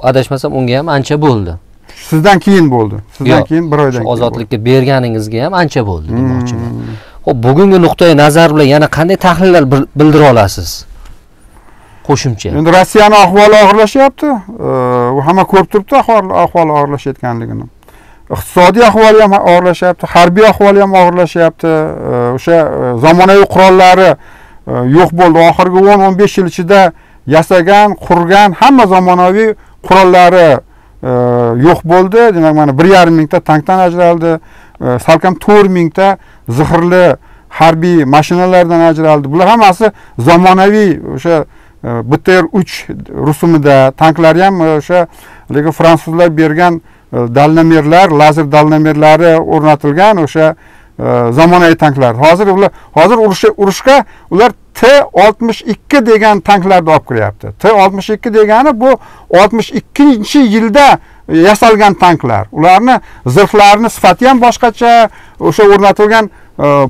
Adashmasam unga ham ancha bo'ldi. Sizdan keyin bo'ldi. Sizdan keyin bir oydan keyin. Ozodlikka berganingizga ham ancha bo'ldi demoqchiman. Xo'p, bugungi nuqtai nazar bilan yana qanday tahlillar bildira olasiz? Qo'shimcha. Endi Rossiyaning ahvoli og'irlashyapti. U hamma ko'rib turibdi ahvoli og'irlashayotganligini. Iqtisodiy ahvoli ham og'irlashyapti, harbiy ahvoli ham og'irlashyapti. O'sha zamonaviy qurollari yo'q bo'ldi. Oxirgi o'n o'n besh yil ichida yasagan, qurgan hamma zamonaviy qurollari yo'q bo'ldi. Demak, mana bir yarim mingta tankdan ajraldi, salkam to'rt mingta zixirli harbiy mashinalardan ajraldi. Bular hammasi zamonaviy o'sha B T R uch rusumida tanklar ham o'sha lekin fransuzlar bergan dalnamerlar, lazer dalnamerlari o'rnatilgan o'sha zamonaviy tanklar. Hozir ular hozir urushga ular T oltmish ikki degan tanklarni olib kiryapti. T oltmish ikki degani bu oltmish ikkinchi yilda yasalgan tanklar. Ularni zirhlarini sifati ham boshqacha, o'sha o'rnatilgan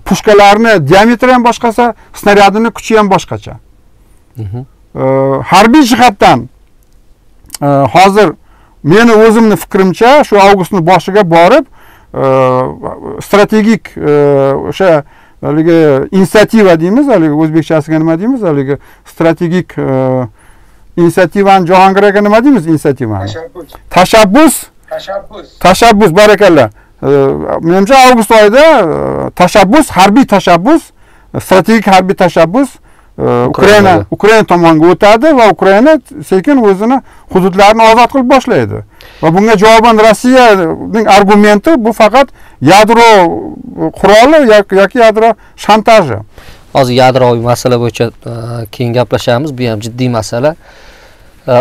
pushkalarni diametri ham boshqacha, snaryadini kuchi ham boshqacha. Harbiy jihatdan hozir meni o'zimni fikrimcha shu avgustning boshiga borib strategik o'sha haligi inisiativa deymiz, haligi o'zbekchasiga nima deymiz, haligi strategik inisiativani Jahongir aka nima deymiz inisiativani? Tashabbus. Tashabbus. Tashabbus, barakallah. Menimcha avgust oyida tashabbus, harbiy tashabbus, strategik harbiy tashabbus Ukraina Ukraina tomonga o'tadi va Ukraina sekin o'zini hududlarini ozod qilib boshlaydi. Va bunga javoban Rossiyaning argumenti bu faqat yadro quroli yoki yadro shantaji. Hozir yadroviy masala bo'yicha keyin gaplashamiz. Bu ham jiddiy masala.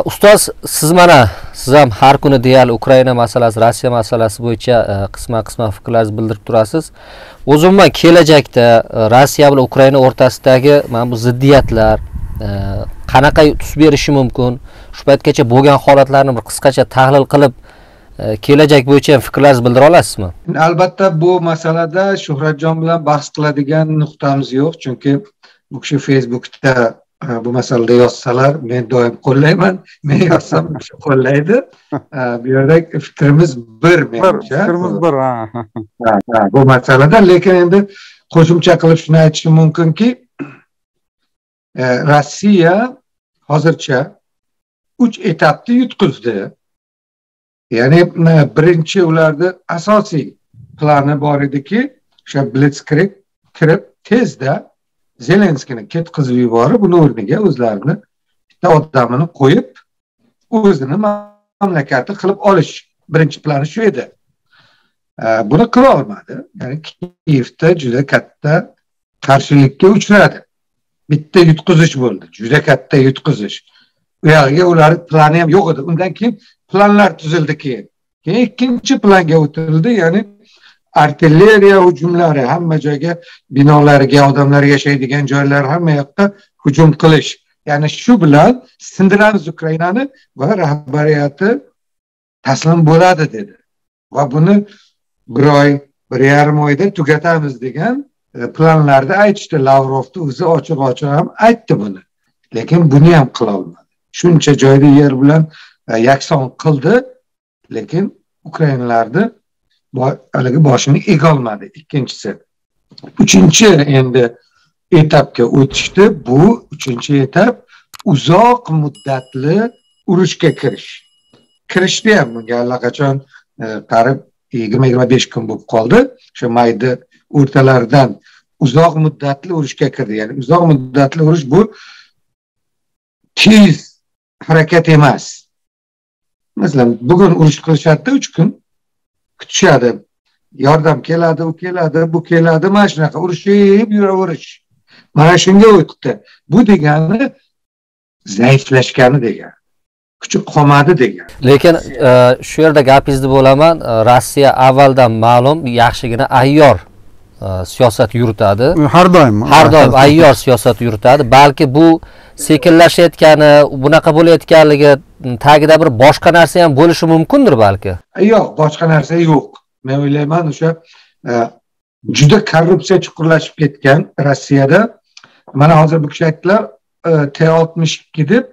Ustoz, siz mana siz ham har kuni deyarli Ukraina masalasi, Rossiya masalasi bo'yicha qisma-qisma fikrlaringizni bildirib turasiz. O'zimman kelajakda Rossiya bilan Ukraina o'rtasidagi mana bu ziddiyatlar qanaqa tus berishi mumkin? Shu paytgacha bo'lgan holatlarni bir qisqacha tahlil qilib kelajak bo'yicha fikrlaringizni bildira olasizmi? Albatta, bu masalada Shuhratjon bilan bahs qiladigan nuqtamiz yo'q, chunki bu kishi Facebookda bu masalada yozsalar men doim qo'llayman, men yozsam qo'llaydi. Bu yerda fikrimiz bir menimcha. Fikrimiz bir. Ha, bu masalada lekin endi qo'shimcha qilib shuni aytishim mumkinki, Rossiya hozircha uch etapni yutqizdi. Ya'ni birinchi ularning asosiy plani bor ediki, o'sha Blitzkrieg kirib tezda Zelenskiyni ketkizib yuborib, buni o'rniga o'zlarini bitta odamini qo'yib, o'zini mamlakati qilib olish birinchi plani shu edi. Buni qila olmadi. Ya'ni Kiyevda juda katta qarshilikka uchradi. Bitta yutqizish bo'ldi, juda katta yutqizish. U yog'iga ularning plani ham yo'q edi. Undan keyin planlar tuzildi keyin. Keyin ikkinchi planga o'tildi, ya'ni artilleriya hujumlari, hamma joyga, binolarga, odamlar yashaydigan joylar, hamma yoqqa hujum qilish. Ya'ni shu bilan sindiramiz Ukrainani va rahbariyati taslim bo'ladi dedi. Va buni bir oy, bir yarim oyda tugatamiz degan planlarda aytishdi. Lavrovni o'zi ochiq-ochiq ham aytdi buni. Lekin buni ham qila olmadi. Shuncha joyda yer bilan yakson qildi, lekin Ukrainalarni haligi boshini egolmadi. Ikkinchisi. Uchinchi endi etapga o'tishdi. Bu uchinchi etap uzoq muddatli urushga kirish. Kirishdi ham bunga allaqachon qarib yigirma yigirma besh kun bo'lib qoldi. O'sha mayda o'rtalaridan uzoq muddatli urushga kirdi. Ya'ni uzoq muddatli urush bu tez harakat emas. Masalan, bugun urush qilishadi uch kun kutishadi. Yordam keladi, u keladi, bu keladi, mana shunaqa urushib yuraverish. Mana shunga o'tdi. Bu degani zaiflashgani degani. Kuchi qolmadi degani. Lekin shu yerda gapingizni bo'laman, Rossiya avvaldan ma'lum yaxshigina ayyor siyosat yuritadi. Har doim. Har doim ayyor siyosat yuritadi. Balki bu sekinlashayotgani, bunaqa bo'layotganligi tagida bir boshqa narsa ham bo'lishi mumkindir balki. Yo'q, boshqa narsa yo'q. Men o'ylayman, o'sha juda korrupsiya chuqurlashib ketgan Rossiyada. Mana hozir bu kishi aytdilar, T oltmish ikki deb,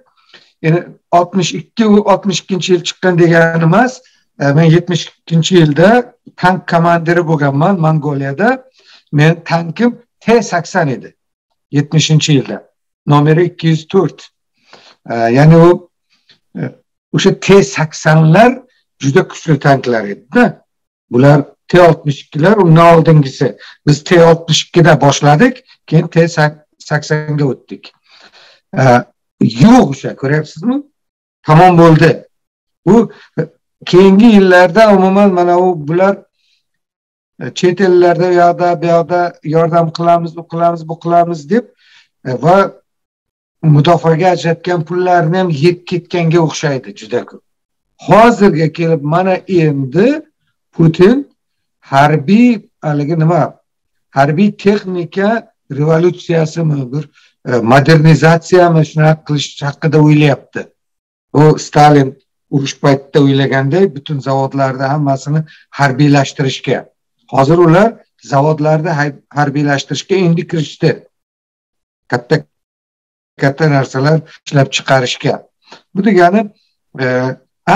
ya'ni oltmish ikki oltmish ikkinchi yil chiqqan degani emas. Men yetmish ikkinchi yilda tank komandiri bo'lganman Mongoliyada. Men tankim T sakson edi. yetmishinchi yilda. Nomeri ikki yuz to'rt. Ya'ni o o'sha T saksonlar juda kuchli tanklar edi. Bular T oltmish ikkilar, undan oldingisi. Biz T oltmish ikkida boshladik, keyin T saksonga o'tdik. Yo'q o'sha, ko'ryapsizmi? Tamom bo'ldi. Bu keyingi yillarda umuman mana u bular chet ellarda yo'qda, bu yoqda yordam qilamiz, bu qilamiz, bu qilamiz deb va mudofaaga ajratgan pullarni ham yeb ketganga o'xshaydi juda ko'p. Hozirga kelib mana endi Putin harbiy haligi nima, harbiy texnika revolyutsiyasimi, bir modernizatsiyami shunaqa qilish haqida o'ylayapti. U Stalin urush paytida o'ylagandek butun zavodlarda hammasini harbiylashtirishga. Hozir ular zavodlarni harbiylashtirishga endi kirishdi. Katta katta narsalar ishlab chiqarishga. Bu degani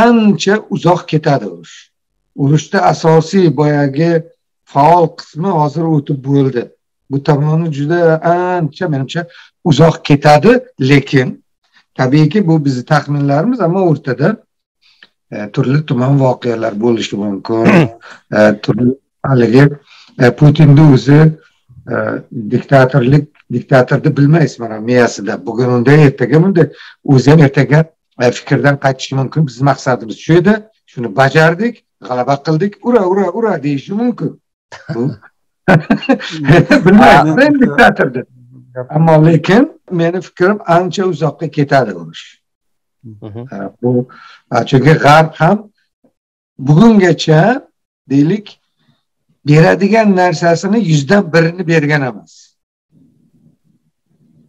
ancha uzoq ketadi urush. Urushda asosiy boyagi faol qismi hozir o'tib bo'ldi. Bu tomoni juda ancha menimcha uzoq ketadi, lekin tabiiyki bu bizni taxminlarimiz, ammo o'rtada turli tuman voqealar bo'lishi mumkin. Turli haligi Putinning o'zi diktatorlik diktatorni bilmaysiz mana miyasida. Bugun unday, ertaga bunday. O'zi ham ertaga fikrdan qaytishi mumkin. Bizning maqsadimiz shu edi. Shuni bajardik, g'alaba qildik. Ura, ura, ura deyishi mumkin. Bilmayman diktatorni. Ammo lekin meni fikrim ancha uzoqqa ketadi urush. Hı hı. Bu çünki G'arb ham bugungacha deylik beradigan narsasini yüzde birini bergan emas.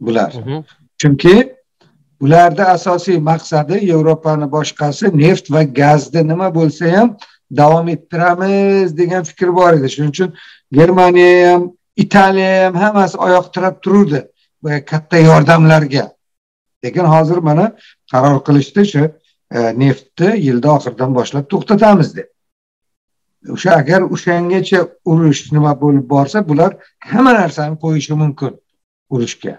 Bular. Hı hı. Çünkü ularda asosiy maqsadi Yevropani boshqasi neft va gazni nima bo'lsa ham davom ettiramiz degan fikir bor edi. Shuning uchun Germaniya ham, Italiya ham hammasi oyoq tirab tururdi bu katta yordamlarga. Lekin hozir mana qaror qilishdi shu e, neftni yilda oxirdan boshlab to'xtatamiz deb. O'sha agar o'shangacha urush nima bo'lib borsa, bular hamma narsani qo'yishi mumkin urushga.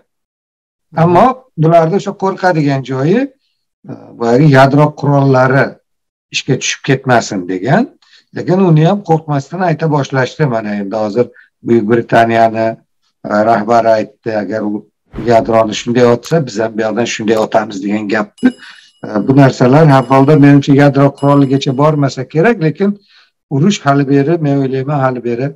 Ammo bularda o'sha qo'rqadigan joyi boyagi yadro qurollari ishga tushib ketmasin degan. Lekin uni ham qo'rqmasdan ayta boshlashdi mana endi hozir Buyuk Britaniyani rahbari aytdi, agar u yadroni shunday otsa biz ham bu yerdan shunday otamiz degan gapdi. Bu narsalar har holda menimcha yadro quroligacha bormasa kerak, lekin urush hali beri men o'ylayman hali beri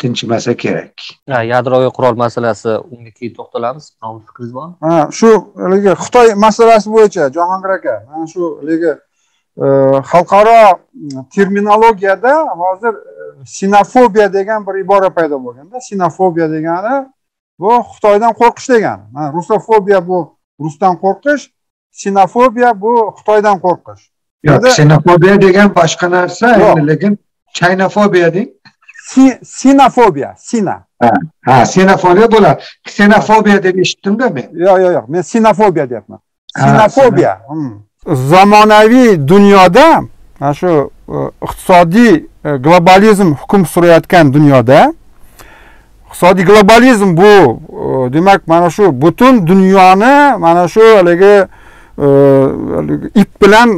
tinchimasa kerak. Ha, yadroviy qurol masalasi unga keyin to'xtalamiz. Nima fikringiz bor? Ha, shu hali Xitoy masalasi bo'yicha Jahongir aka, mana shu hali xalqaro terminologiyada hozir sinofobiya degan bir ibora paydo bo'lganda, sinofobiya degani bu Xitoydan qo'rqish degan. Mana rusofobiya bu Rusdan qo'rqish, sinofobiya bu Xitoydan qo'rqish. Yo'q, sinofobiya degan boshqa narsa, endi lekin chaynofobiya deng. Sinofobiya, sina. Ha, sinofobiya bo'lar. Ksenofobiya deb eshitdim-da men. Yo'q, yo'q, yo'q, men sinofobiya deyapman. Sinofobiya. Zamonaviy dunyoda, mana shu iqtisodiy globalizm hukm surayotgan dunyoda iqtisodiy globalizm bu demak mana shu butun dünya'nı mana shu haligi ip bilan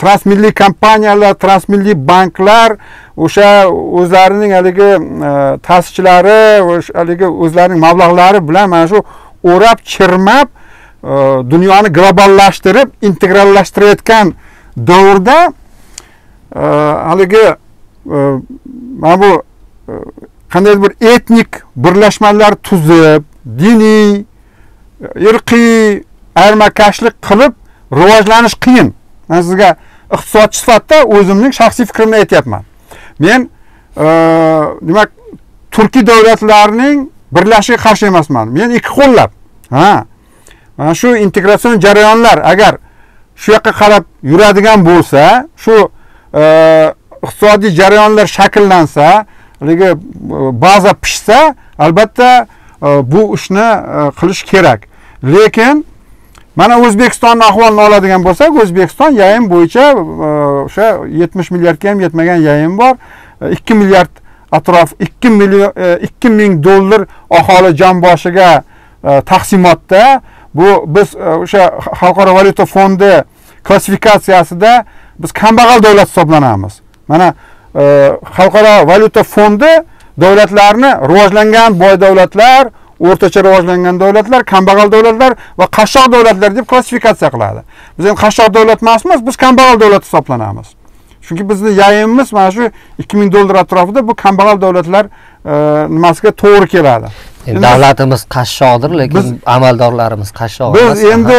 transmilliy kompaniyalar, transmilliy banklar o'sha o'zlarining haligi ta'sischilari, haligi o'zlarining mablag'lari bilan mana shu o'rab chirmab dünya'nı globallashtirib, integrallashtirayotgan davrda haligi mana bu qanday bir etnik birleşmeler tuzib, dini, irqiy, armakashlik qilib rivojlanish qiyin. Men sizga iqtisodchi sifatida o'zimning shaxsiy fikrimni aytayapman. Men demak turkiy davlatlarning birlashiga qarshi emasman. Men ikki qo'llab, ha, mana shu integratsion jarayonlar agar shu yoqqa qarab yuradigan bo'lsa, shu iqtisodiy jarayonlar shakllansa, haligi baza pishsa, albatta bu ishni qilish kerak. Lekin mana O'zbekistonning ahvolini oladigan bo'lsak, O'zbekiston yayim bo'yicha o'sha yetmish milliardga ham yetmagan yayim bor. ikki milliard atrof ikki ming dollar aholi jon boshiga taqsimotda. Bu biz o'sha Xalqaro valyuta fondi klassifikatsiyasida biz kambag'al davlat hisoblanamiz. Mana Xalqaro valyuta fondi davlatlarni rivojlangan boy davlatlar, o'rtacha rivojlangan davlatlar, kambag'al davlatlar va qashshoq davlatlar deb klassifikatsiya qiladi. Biz ham qashshoq davlat emasmiz, biz kambag'al davlat hisoblanamiz. Chunki bizning yayimimiz mana shu ikki ming dollar atrofida bu kambag'al davlatlar nimasiga to'g'ri keladi. Davlatimiz qashshoqdir, lekin amaldorlarimiz qashshoq emas. Biz endi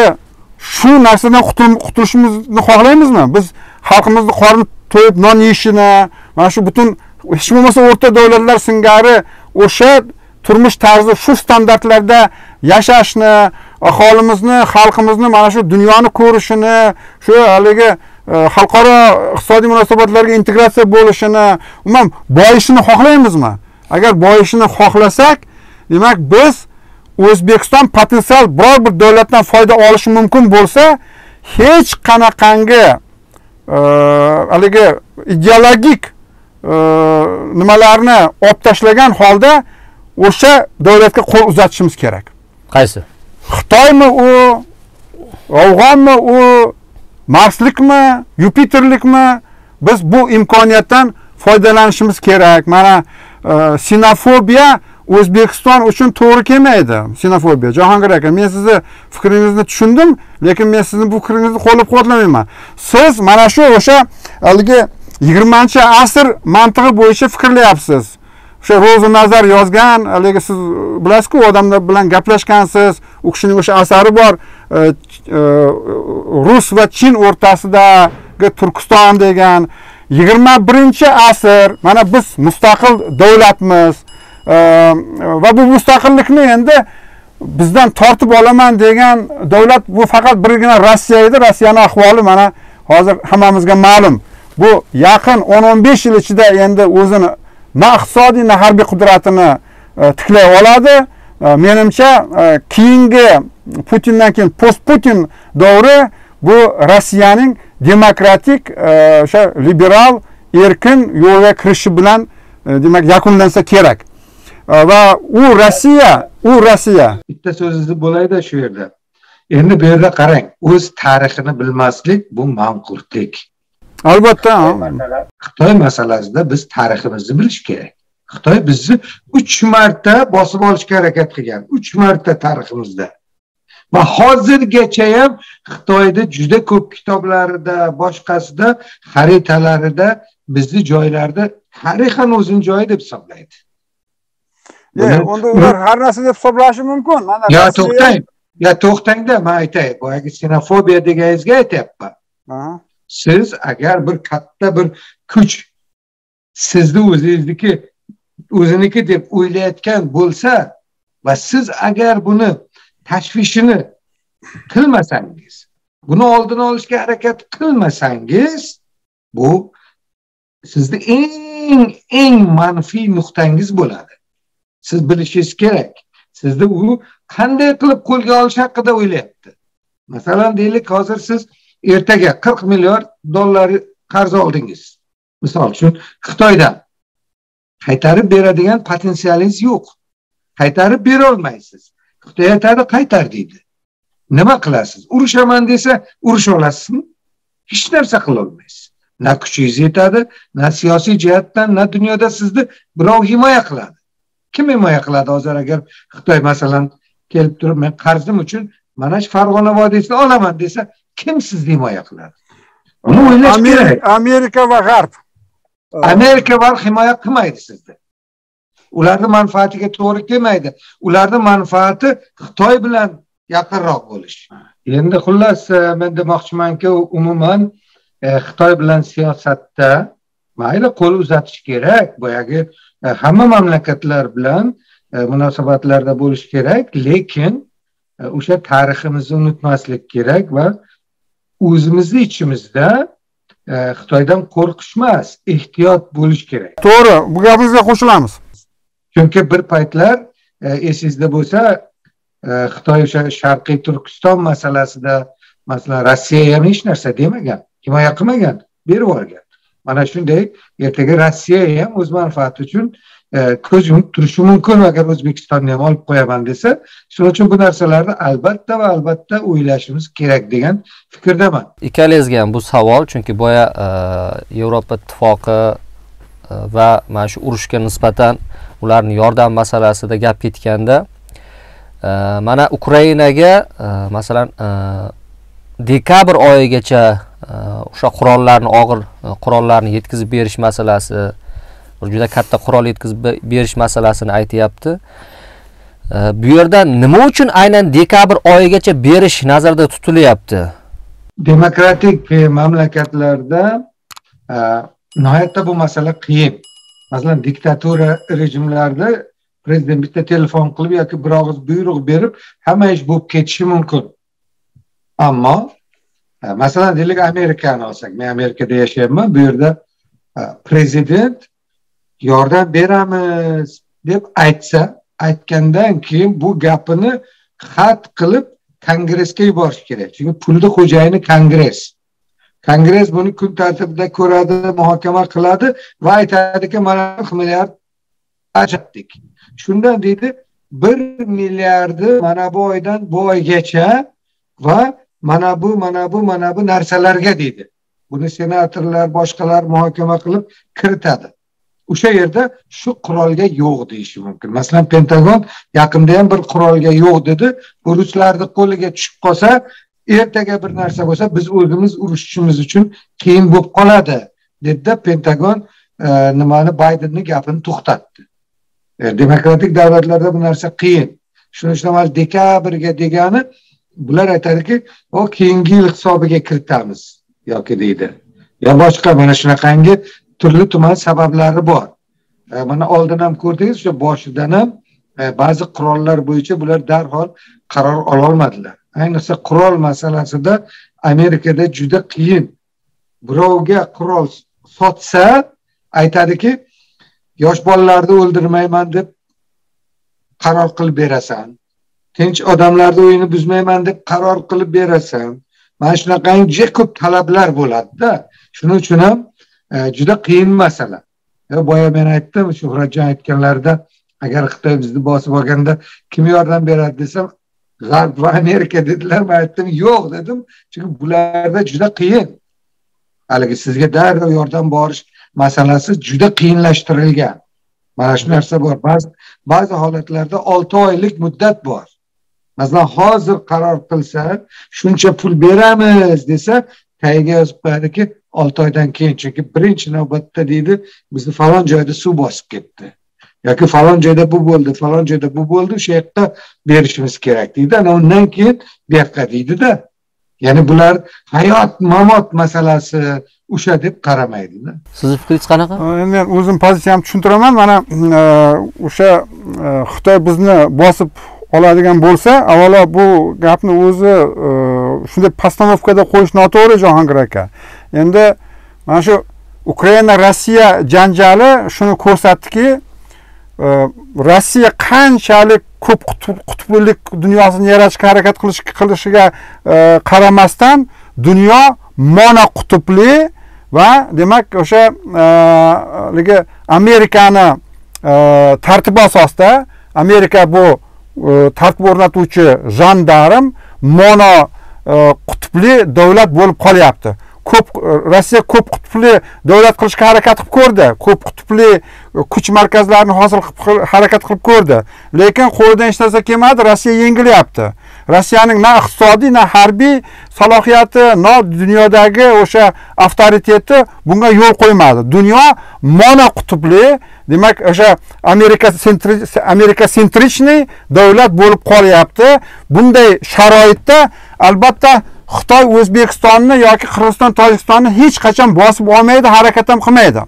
shu narsadan qutulishimizni xohlaymizmi? Biz xalqimizni qorni to'yib non yeyishini, mana shu butun hech bo'lmasa o'rta davlatlar singari o'sha turmush tarzi shu standartlarda yashashni, aholimizni, xalqimizni mana shu dunyoni ko'rishini, shu haligi xalqaro iqtisodiy munosabatlarga integratsiya bo'lishini, umuman boyishini xohlaymizmi? Agar boyishini xohlasak, demak biz O'zbekiston potensial biror bir davlatdan foyda olishi mumkin bo'lsa, hech qanaqangi haligi ideologik nimalarni olib tashlagan holda o'sha davlatga qo'l uzatishimiz kerak. Qaysi? Xitoymi u, Afg'onmi u, Marslikmi, Yupiterlikmi? Biz bu imkoniyatdan foydalanishimiz kerak. Mana sinofobiya O'zbekiston uchun to'g'ri kelmaydi. Sinofobiya. Jahongir aka, men sizning fikringizni tushundim, lekin men sizning bu fikringizni qo'llab-quvvatlamayman. Siz mana shu o'sha haligi yigirmanchi asr mantig'i bo'yicha fikrlayapsiz. O'sha Ro'zunazar yozgan, haligi siz bilasiz-ku, odamlar bilan gaplashgansiz, u kishining o'sha asari bor, Rus ve Çin ortasında Türkistan degan yigirma birinchi asr mana biz mustaqil davlatmiz ve bu mustaqillikni endi bizden tortib olaman degan davlat bu faqat birgina Rossiya edi. Rossiyaning ahvoli mana hozir hammamizga ma'lum. Bu yaqin o'n o'n besh yil ichida endi o'zini na iqtisodiy na harbiy qudratini tiklay oladi. Menimcha keyingi Putindan keyin post-Putin davri bu Rossiyaning demokratik, o'sha liberal, erkin yo'lga kirishi bilan demak yakunlansa kerak. Va u Rossiya, u Rossiya. Bitta so'zingiz bo'laydi shu yerda. Endi bu yerda qarang, o'z tarixini bilmaslik bu manqurtlik. Albatta. Xitoy masalasida biz tariximizni bilish kerak. Xitoy bizni uch marta bosib olishga harakat qilgan. uch marta tariximizda. Va hozirgacha ham Xitoyda juda ko'p kitoblarida, boshqasida, xaritalarida bizni joylarda tarixan o'zini joyi deb hisoblaydi. Yo'q, unda ular har narsa deb hisoblashi mumkin. Mana yo to'xtang, yo to'xtangda men aytay, boyagi xenofobiya deganingizga aytayapman. Siz agar bir katta bir kuch sizni o'zingizniki, o'ziniki deb o'ylayotgan bo'lsa va siz agar buni tashvishini qilmasangiz, buni oldini olishga harakat qilmasangiz, bu sizda eng eng manfiy nuqtangiz bo'ladi. Siz bilishingiz kerak. Sizda u qanday qilib qo'lga olish haqida o'ylayapti. Masalan, deylik, hozir siz ertaga qirq milliard dollar qarz oldingiz. Misol uchun, Xitoydan qaytarib beradigan potensialingiz yo'q. Qaytarib bera olmaysiz. Xitoy aytadi qaytar deydi. Nima qilasiz? Urushaman desa, urusha olasizmi? Hech narsa qila olmaysiz. Na kuchingiz yetadi, na siyosiy jihatdan, na dunyoda sizni birov himoya qiladi. Kim himoya qiladi hozir agar Xitoy masalan kelib turib men qarzim uchun mana shu Farg'ona vodiysini olaman desa, kim sizni himoya qiladi? Uni o'ylash kerak. Amerika va G'arb. Amerika va himoya qilmaydi sizni. Ularni manfaatiga to'g'ri kelmaydi. Ularni manfaati Xitoy bilan yaqinroq bo'lish. Endi xullas men demoqchimanki, umuman Xitoy bilan siyosatda mayli qo'l uzatish kerak, boyagi hamma mamlakatlar bilan munosabatlarda bo'lish kerak, lekin o'sha tariximizni unutmaslik kerak va o'zimizni ichimizda Xitoydan qo'rqish emas, ehtiyot bo'lish kerak. To'g'ri, bu gapingizga qo'shilamiz. Chunki bir paytlar esingizda bo'lsa, Xitoy o'sha Sharqiy Turkiston masalasida, masalan, Rossiya ham hech narsa demagan, himoya qilmagan, berib olgan. Mana shunday ertaga Rossiya ham o'z manfaati uchun ko'z yumib turishi mumkin agar O'zbekistonni ham olib qo'yaman desa. Shuning uchun bu narsalarni albatta va albatta o'ylashimiz kerak degan fikrdaman. Ikkalangizga ham bu savol, chunki boya Yevropa ittifoqi va mana shu urushga nisbatan ularning yordam masalasida gap ketganda mana Ukrainaga masalan dekabr oyigacha o'sha qurollarni, og'ir qurollarni yetkazib berish masalasi, juda katta qurol yetkazib berish masalasini aytayapti. Bu yerda nima uchun aynan dekabr oyigacha berish nazarda tutilyapti? Demokratik mamlakatlarda nihoyatda bu masala qiyin. Masalan, diktatura rejimlarida prezident bitta telefon qilib yoki bir og'iz buyruq berib, hamma ish bo'lib ketishi mumkin. Ammo masalan, deylik, Amerikani olsak, men Amerikada yashayapman, bu yerda prezident yordam beramiz deb aytsa, aytgandan keyin bu gapini xat qilib Kongressga yuborish kerak. Chunki pulni xo'jayini Kongress. Kongress buni kun tartibida ko'radi, muhokama qiladi va aytadiki, mana bir milliard ajratdik. Shundan deydi, bir milliardni mana bu oydan bu oygacha va mana bu, mana bu, mana bu narsalarga deydi. Buni senatorlar, boshqalar muhokama qilib kiritadi. O'sha yerda shu qurolga yo'q deyishi mumkin. Masalan, Pentagon yaqinda ham bir qurolga yo'q dedi. Bu ruslarning qo'liga tushib qolsa, ertaga bir narsa bo'lsa, biz o'zimiz urushishimiz uchun qiyin bo'lib qoladi dedi. Pentagon nimani, Baydenning gapini to'xtatdi. Demokratik davlatlarda bu narsa qiyin. Shuning uchun avval dekabrga degani bular aytadiki, o keyingi yil hisobiga kiritamiz yoki deydi. Ya boshqa mana shunaqangi turli tuman sabablari bor. Mana oldin ham ko'rdingiz, o'sha boshidan ham ba'zi qurollar bo'yicha bular darhol qaror ola olmadilar. Ayniqsa qurol masalasida Amerikada juda qiyin. Birovga qurol sotsa aytadiki, yosh bolalarni o'ldirmayman deb qaror qilib berasan. Tinch odamlarning o'yini buzmayman deb qaror qilib berasan. Mana shunaqangi ko'p talablar bo'ladi-da. Shuning uchun ham juda qiyin masala. Boya men aytdim, Shuhratjon aytganlarida, agar Xitoy bizni bosib olganda kim yordam beradi desam, G'arb va Amerika dedilar. Men aytdim, yo'q dedim, chunki bularda juda qiyin. Haligi sizga darrov yordam borish masalasi juda qiyinlashtirilgan. Mana shu narsa bor. Ba'zi holatlarda olti oylik muddat bor. Masalan, hozir qaror qilsa, shuncha pul beramiz desa, tagiga yozib qo'yadiki, olti oydan keyin, chunki birinchi navbatda deydi, bizni falon joyda suv bosib ketdi yoki falon joyda bu bo'ldi, falon joyda bu bo'ldi, o'sha yerda berishimiz kerak deydi. Ana undan keyin bu yoqqa deydi-da. Ya'ni bular hayot mamot masalasi o'sha deb qaramaydi-da. Siz fikringiz qanaqa? Endi men o'zim pozitsiyamni tushuntiraman. Mana o'sha Xitoy bizni bosib oladigan bo'lsa, avvalo bu gapni o'zi shunday postanovkada qo'yish noto'g'ri, Jahongir aka. Endi mana shu Ukraina Rossiya janjali shuni ko'rsatdiki, Rossiya qanchalik ko'p qutblik dunyosini yaratishga harakat qilishiga qaramasdan dunyo monoqutbli va demak o'sha ligi Amerikani tartib asosida Amerika bu tartib o'rnatuvchi jandarm mono qutbli davlat bo'lib qolyapti. Ko'p Rossiya ko'p qutbli davlat qilishga harakat qilib ko'rdi, ko'p qutbli kuch markazlarini hosil qilib harakat qilib ko'rdi, lekin qo'lidan hech narsa kelmadi. Rossiya yengilyapti. Rossiyaning na iqtisodiy, na harbiy salohiyati, na dunyodagi o'sha avtoriteti bunga yo'l qo'ymadi. Dunyo mono qutbli, demak o'sha Amerika sentri Amerika sentrichniy davlat bo'lib qolyapti. Bunday sharoitda albatta Xitoy O'zbekistonni yoki Qirg'iziston Tojikistonni hech qachon bosib olmaydi, harakat ham qilmaydi.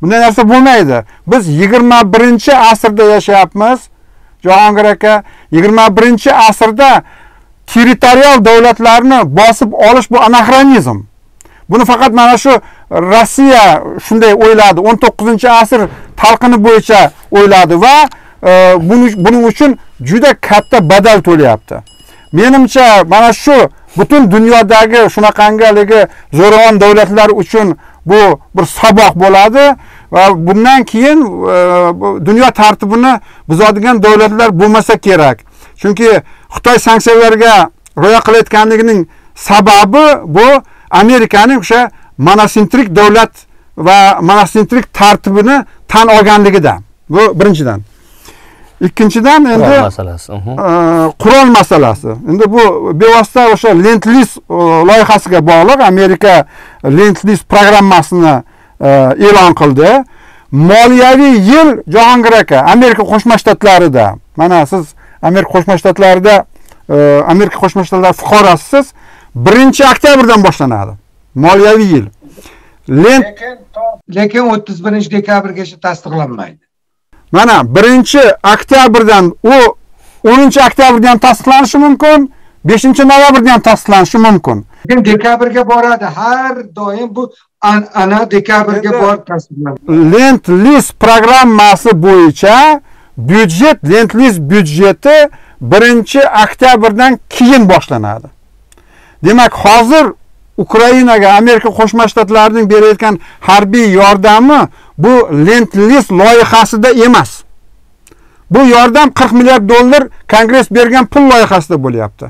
Bunday narsa bo'lmaydi. Biz yigirma birinchi asrda yashayapmiz. Jahongir aka, yigirma birinchi asrda territorial davlatlarni bosib olish bu anahronizm. Buni faqat mana shu Rossiya shunday o'yladi. o'n to'qqizinchi asr talqini bo'yicha o'yladi va e, buning uchun juda katta badal to'layapti. Menimcha mana shu butun dunyodagi shunaqangaligi zo'ravon davlatlar uchun bu bir saboq bo'ladi va bundan keyin e, dunyo tartibini buzadigan davlatlar bo'lmasa kerak. Chunki Xitoy sanksiyalarga rioya qilayotganligining sababi bu Amerikaning o'sha monosentrik davlat va monosentrik tartibini tan olganligida. Bu birinchidan. Ikkinchidan endi qurol masalasi. Qurol masalasi. Endi bu bevosita o'sha Lend-Lease loyihasiga bog'liq. Amerika Lend-Lease programmasini e'lon qildi. Moliyaviy yil, Jahongir aka, Amerika Qo'shma Shtatlarida. Mana siz Amerika Qo'shma Shtatlarida, Amerika Qo'shma Shtatlari fuqarosisiz. birinchi oktyabrdan boshlanadi moliyaviy yil. Lekin lekin o'ttiz birinchi dekabrgacha tasdiqlanmaydi. Mana birinchi oktyabrdan u o'ninchi oktyabrdan tasdiqlanishi mumkin, beshinchi noyabrdan tasdiqlanishi mumkin. Lekin dekabrga boradi. Har doim bu an, ana dekabrga borib tasdiqlanadi. Lend-Lease programmasi bo'yicha byudjet, Lend-Lease byudjeti birinchi oktyabrdan keyin boshlanadi. Demak, hozir Ukrainaga Amerika Qo'shma Shtatlarining berayotgan harbiy yordami bu Lend-Lease loyihasida emas. Bu yordam qirq milliard dollar Kongress bergan pul loyihasida bo'lyapti.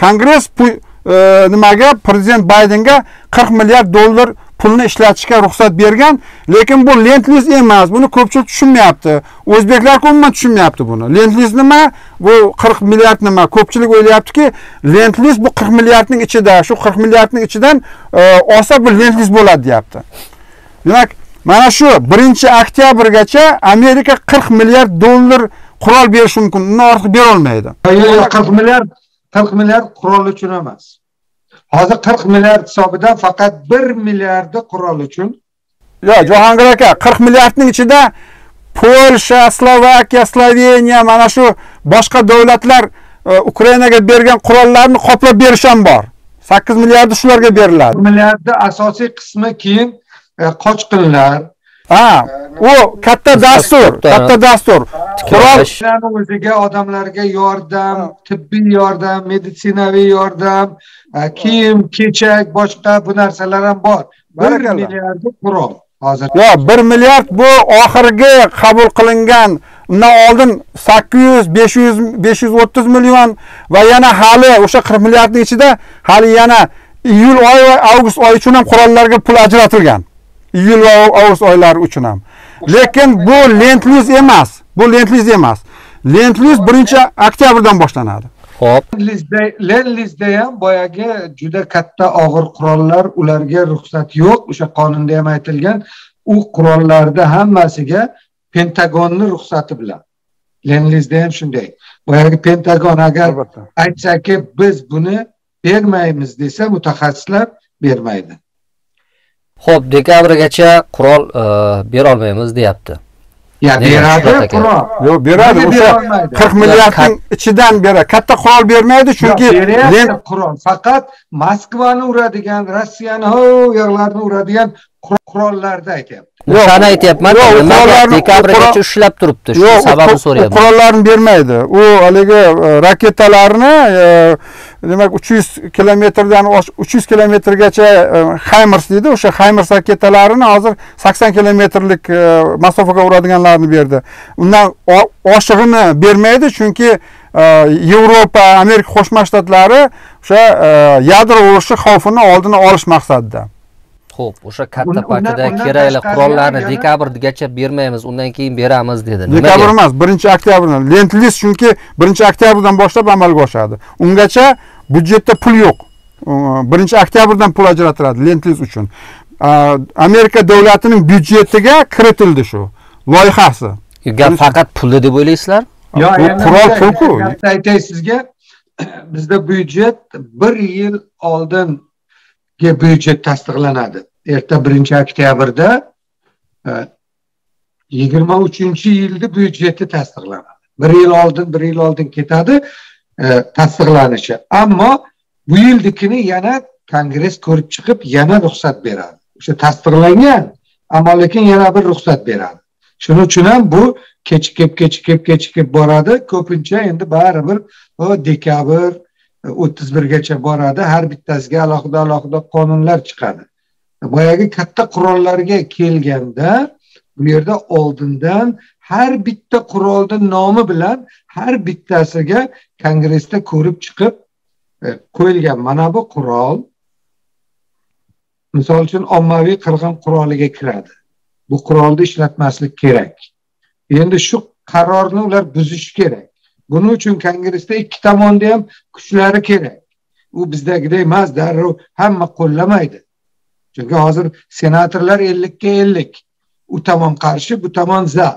Kongress e, nimaga prezident Baydenga qirq milliard dollar pulni ishlatishga ruxsat bergan, lekin bu Lend-Lease emas. Buni ko'pchilik tushunmayapti. O'zbeklar umuman tushunmayapti buni. Lend-Lease nima? Bu qirq milliard nima? Ko'pchilik o'ylayaptiki, Lend-Lease bu qirq milliardning ichida, shu qirq milliardning ichidan e, olsa bu Lend-Lease bo'ladi, deyapti. Demak, mana shu birinchi oktyabrgacha Amerika qirq milliard dollar qurol berishi mumkin, undan ortiq bera olmaydi. qirq milliard qirq milliard qurol uchun emas. Hozir qirq milliard hisobidan faqat bir milliardi qurol uchun. Yo, Jahongir aka, qirq milliardning ichida Polsha, Slovakiya, Sloveniya, mana shu boshqa davlatlar Ukrainaga bergan qurollarni qoplab berish ham bor. sakkiz milliardi shularga beriladi. bir milliardni asosiy qismi keyin qochqinlar. Ha, o katta dastur, katta dastur. Qurollarning o'ziga odamlarga yordam, tibbiy yordam, meditsinaviy yordam, kiyim, kechak, boshqa bu narsalar ham bor. bir milliard qurol. Hozir yo, bir milliard bu oxirgi qabul qilingan, undan oldin sakkiz yuz, besh yuz, besh yuz o'ttiz million va yana hali o'sha qirq milliardning ichida hali yana iyul oyi va avgust oyi uchun ham qurollarga pul ajratilgan. Iyul va avgust oylari uchun ham. Lekin bu lentliz emas. Bu lentliz emas. Lentliz birinchi oktyabrdan boshlanadi. Xo'p. Lentlizda ham boyagi juda katta og'ir qurollar, ularga ruxsat yo'q. O'sha qonunda ham aytilgan, u qurollarda hammasiga Pentagonning ruxsati bilan. Lentlizda ham shunday. Boyagi Pentagon agar aytsaki, biz buni bermaymiz desa, mutaxassislar bermaydi. Xo'p, dekabrgacha qurol bera olmaymiz deyapti. Ya beradi qurol. Yo'q, beradi. O'sha qirq milliardning ichidan beradi. Katta qurol bermaydi chunki qurol faqat Moskvani uradigan, Rossiyani yog'larni uradigan qurollarda ekan. O'shani aytayapman. Dekabrgacha ushlab turibdi. Shu sababni so'rayapman. Qurollarni bermaydi. U haliga raketalarni demak uch yuz kilometrdan uch yuz kilometrgacha Haymers deydi. O'sha Haymers raketalarini hozir sakson kilometrlik masofaga uradiganlarni berdi. Undan oshig'ini bermaydi chunki Yevropa, Amerika Qo'shma Shtatlari o'sha yadro urushi xavfini oldini olish maqsadida. Xo'p, o'sha katta paketda kerakli qurollarni dekabrgacha bermaymiz, undan keyin beramiz dedi. Dekabr emas, birinchi oktyabrdan. Lentliz chunki birinchi oktyabrdan boshlab amalga oshadi. Ungacha budjetda pul yo'q. birinchi oktyabrdan pul ajratiladi lentliz uchun. Amerika davlatining byudjetiga kiritildi shu loyihasi. Gap faqat pulda deb o'ylaysizlar? Yo'q, qurol pul-ku. Aytay sizga, bizda byudjet bir yil oldin byudjet tasdiqlanadi. Erta birinchi oktyabrda yigirma uchinchi yilda byudjeti tasdiqlanadi. bir yil oldin, bir yil oldin ketadi tasdiqlanishi. Ammo bu yilnikini yana Kongress ko'rib chiqib yana ruxsat beradi. O'sha tasdiqlangan, ammo lekin yana bir ruxsat beradi. Shuning uchun ham bu kechikib, kechikib, kechikib boradi. Ko'pincha endi baribir o dekabr o'ttiz birgacha boradi. Har bittasiga alohida-alohida qonunlar chiqadi. Boyagi katta qurollarga kelganda, bu yerda oldindan har bitta qurolning nomi bilan har bittasiga Kongressda ko'rib chiqib qo'yilgan. Mana bu qurol misol uchun ommaviy qirg'in quroliga kiradi. Bu qurolni ishlatmaslik kerak. Endi shu qarorni ular buzish kerak. Buning uchun Kongressda ikki tomonda ham kuchlari kerak. U bizdagidek emas, darrov hamma qo'llamaydi. Chunki hozir senatorlar ellikka ellik. U tomon qarshi, bu tomon za.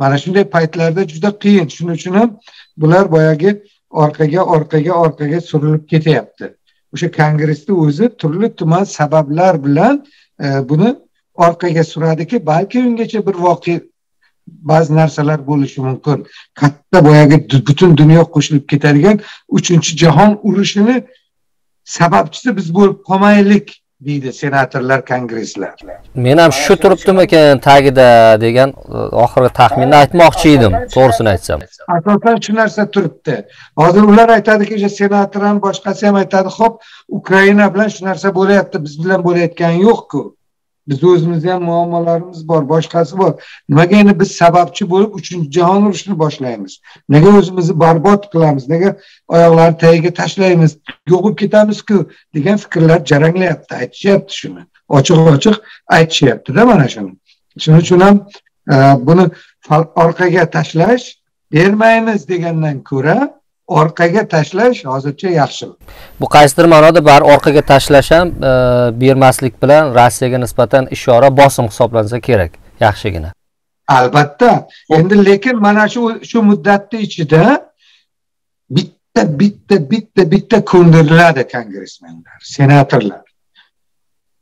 Mana shunday paytlarda juda qiyin. Shuning uchun ham bular boyagi orqaga, orqaga, orqaga surilib ketyapti. O'sha Kongressda o'zi turli-tuman sabablar bilan buni orqaga suradiki, balki ungacha bir voqea ba'zi narsalar bo'lishi mumkin. Katta boyagi butun dunyo qo'shilib ketadigan uchinchi jahon urushini sababchisi biz bo'lib qolmaylik deydi senatorlar, kongresslar. Men ham shu turibdimikan tagida degan oxirgi taxminni aytmoqchi edim, to'g'risini aytsam. Asosan shu narsa turibdi. Hozir ular aytadiki, o'sha senator ham, boshqasi ham aytadi, "Xo'p, Ukraina bilan shu narsa bo'layapti, biz bilan bo'layotgani yo'q-ku." Biz o'zimizda ham muammolarimiz bor, boshqasi bor. Nimaga endi biz sababchi bo'lib uchinchi jahon urushini boshlaymiz? Nega o'zimizni barbod qilamiz? Nega oyoqlarni tagiga tashlaymiz? Yo'qib ketamiz-ku degan fikrlar jaranglayapti, aytishyapti shuni. Ochiq-ochiq aytishyapti-da mana shuni. Shuning uchun ham buni orqaga tashlash, bermaymiz degandan ko'ra orqaga tashlash hozircha yaxshi. Bu qaysidir ma'noda bar orqaga tashlash ham bermaslik bilan Rossiyaga nisbatan ishora bosim hisoblansa kerak, yaxshigina. Albatta. Endi lekin mana shu shu muddatning ichida bitta bitta bitta bitta ko'ndiriladi kongressmenlar, senatorlar.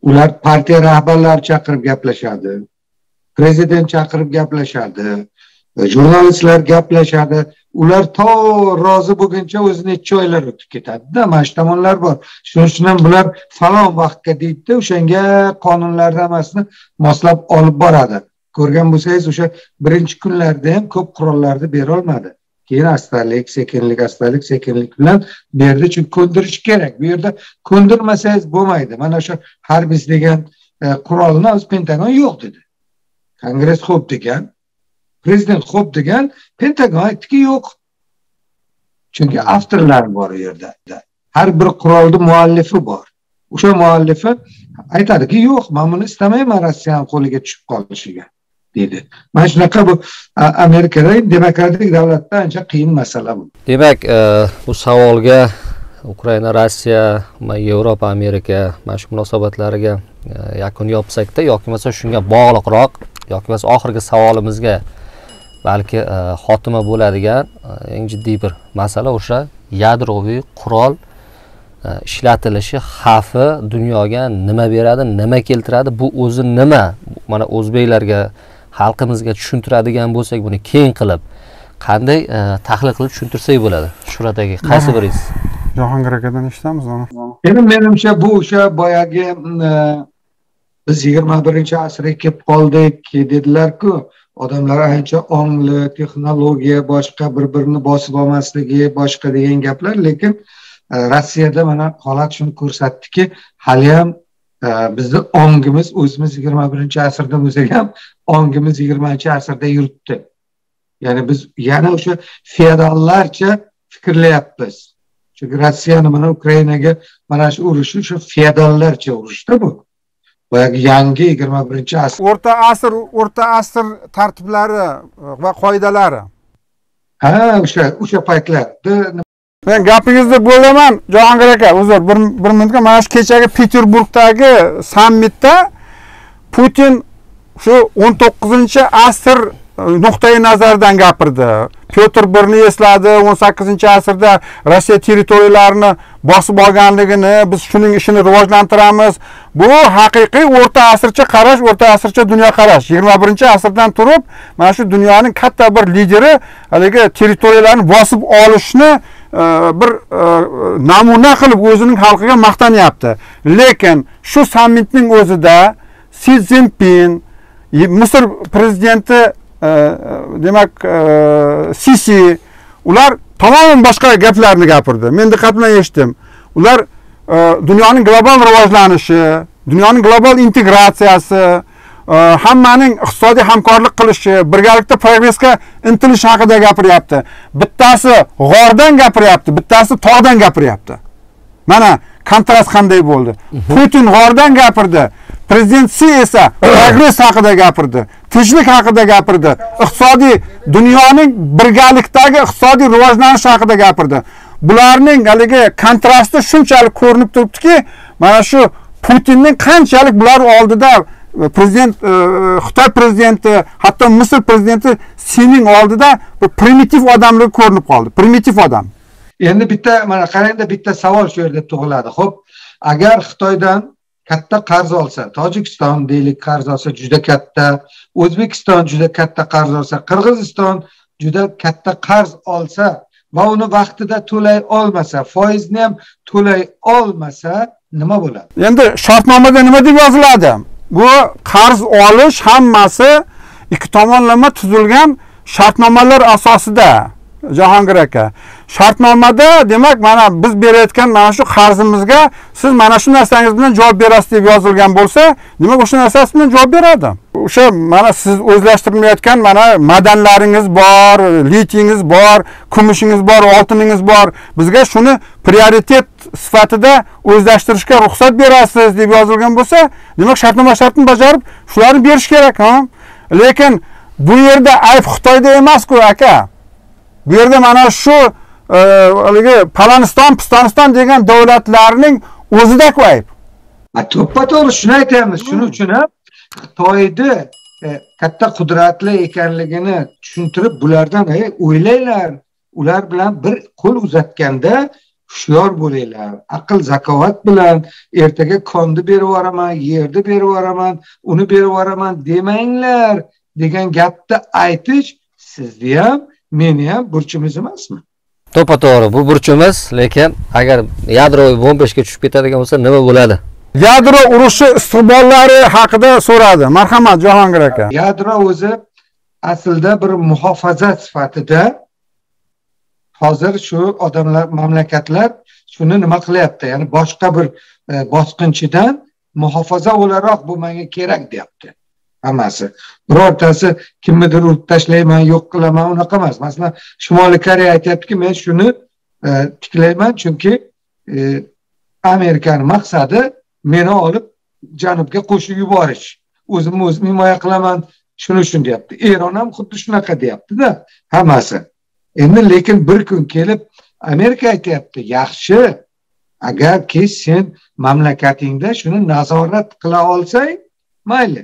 Ular partiya rahbarlari chaqirib gaplashadi, prezident chaqirib gaplashadi, jurnalistlar gaplashadi. Ular to rozi bo'lguncha o'zini ikki oylar o'tib ketadi-da, mana shu tomonlar bor. Shuning uchun bular falon vaqtga deydi, o'shanga qonunlarni hammasini moslab olib boradi. Ko'rgan bo'lsangiz, o'sha birinchi kunlarda ham ko'p qurollarni bera olmadi. Keyin astalik, sekinlik, astalik, sekinlik bilan bu yerda chunki ko'ndirish kerak. Bu yerda ko'ndirmasangiz bo'lmaydi. Mana shu harbiy degan qurolni o'z Pentagon yo'q dedi. Kongress xo'p degan, prezident xo'p degan, Pentagon aytdiki yo'q. Chunki avtorlar bor u yerda. Har bir qurolning muallifi bor. O'sha muallifi aytadiki yo'q, men buni istamayman Rossiyaning qo'liga tushib qolishiga. Dedi. Mana shunaqa bu Amerikadagi demokratik davlatda ancha qiyin masala bu. Demak, e, bu savolga Ukraina, Rossiya, Yevropa, Amerika mana shu munosabatlariga e, yakun yopsak-da yoki bo'lmasa shunga bog'liqroq yoki bo'lmasa oxirgi savolimizga balki e, xotima bo'ladigan eng jiddiy bir masala o'sha yadroviy qurol e, ishlatilishi xavfi dunyoga nima beradi, nima keltiradi, bu o'zi nima? Mana o'zbeklarga xalqimizga tushuntiradigan bo'lsak, buni keng qilib qanday e, tahlil qilib tushuntirsak bo'ladi? Shurat aka, qaysi biringiz? Jahongir akadan eshitamiz uni. Endi menimcha bu o'sha boyagi biz yigirma birinchi asrga kelib qoldik dedilar-ku, odamlar ancha ongli, texnologiya, boshqa bir-birini bosib olmasligi, boshqa degan gaplar, lekin Rossiyada mana holat shuni ko'rsatdiki, hali ham bizni ongimiz o'zimiz yigirma birinchi asrda bo'lsak ham ongimiz yigirmanchi asrda yuribdi. Ya'ni biz yana o'sha feodallarcha fikrlayapmiz. Chunki Rossiyani mana Ukrainaga mana shu urushi o'sha feodallarcha urushda bu. Boyagi yangi yigirma birinchi asr. O'rta asr, o'rta asr tartiblari va qoidalari. Ha, o'sha o'sha paytlarda Ben gapingizni bo'laman, Jahongir aka, uzr, bir minutga mana shu kechagi Peterburgdagi sammitda Putin shu o'n to'qqizinchi asr nuqtai nazaridan gapirdi. Peterburgni esladi, o'n sakkizinchi asrda Rossiya territoriyalarini bosib olganligini, biz shuning ishini rivojlantiramiz. Bu haqiqiy o'rta asrcha qarash, o'rta asrcha dunyo qarash. yigirma birinchi asrdan turib, mana shu dunyoning katta bir lideri haligi territoriyalarni bosib olishni bir namuna qilib o'zining xalqiga maqtanyapti. Lekin shu sammitning o'zida Si Zinpin, Misr prezidenti demak Sisi, ular tamamen başka gaplarni gapirdi. Men diqqat bilan eshitdim. Ular dunyoning global rivojlanishi, dunyoning global integratsiyasi, hammaning iqtisodiy hamkorlik qilishi, birgalikda progressga intilish haqida gapiryapti. Bittasi g'ordan gapiryapti, bittasi tog'dan gapiryapti. Mana kontrast qanday bo'ldi. Putin g'ordan gapirdi, prezident Si esa progress haqida gapirdi, tinchlik haqida gapirdi, iqtisodiy dunyoning birgalikdagi iqtisodiy rivojlanish haqida gapirdi. Bularning haligi kontrasti shunchalik ko'rinib turibdiki, mana shu Putinning qanchalik bular oldida prezident Xitoy prezidenti, hatto Misr prezidenti Sining oldida bu primitiv odamlik ko'rinib qoldi. Primitiv odam. Endi bitta mana qarangda bitta savol shu yerda tug'iladi. Xo'p, agar Xitoydan katta qarz olsa, Tojikiston deylik qarz olsa juda katta, O'zbekiston juda katta qarz olsa, Qirg'iziston juda katta qarz olsa va uni vaqtida to'lay olmasa, foizni ham to'lay olmasa nima bo'ladi? Endi shartnomada nima deb yoziladi? Bu qarz olish hammasi ikki tomonlama tuzilgan shartnomalar asosida. Jahongir aka, shartnomada demak mana biz berayotgan mana shu qarzimizga siz mana shu narsangiz bilan javob berasiz deb yozilgan bo'lsa, demak o'sha narsasi bilan javob beradi. O'sha mana siz o'zlashtirmayotgan mana madanlaringiz bor, litingiz bor, kumushingiz bor, oltiningiz bor. Bizga shuni prioritet sifatida o'zlashtirishga ruxsat berasiz deb yozilgan bo'lsa, demak shartnoma shartini bajarib, shularni berish kerak, ha? Lekin bu yerda ayb Xitoyda emas-ku, aka. Bu yerda mana shu haligi Palaniston, Pistoniston degan davlatlarning o'zida-ku ayb. To'ppa-to'g'ri shuni aytamiz. Shuning uchun ham Xitoyda katta qudratli ekanligini tushuntirib, bulardan o'ylanglar, ular bilan bir qo'l uzatganda hushyor bo'linglar. Aql zakovat bilan ertaga konni berib yoraman, yerni berib yoraman, uni berib yoraman demanglar degan gapni aytish sizni ham, meni ham burchimiz emasmi? To'pa to'g'ri, bu burchimiz, lekin agar yadroviy bombaga tushib ketadigan bo'lsa nima bo'ladi? Yadro urushi istiqbollari haqida so'radi. Marhamat, Jahongir aka. Yadro o'zi aslida bir muhofaza sifatida hozir şu adamlar, mamlakatlar şunu nima qilyapti? Yani başka bir e, bosqinchidan muhofaza olarak bu menga kerak deyapti. Hammasi. Birortasi kimnidir urib tashlayman, yo'q qilaman, unaqa emas. Masalan, Shimoliy Koreya aytayaptiki, men şunu e, tiklayman çünkü e, Amerikanın maqsadi meni olib janubga qo'shib yuborish. O'zimni o'zim himoya qilaman, şunu uchun deyapti. Eron ham xuddi shunaqa deyapti-da, hammasi. Endi lekin bir kun kelib Amerika aytayapti, yaxshi, agarki sen mamlakatingda shuni nazorat qila olsang, mayli.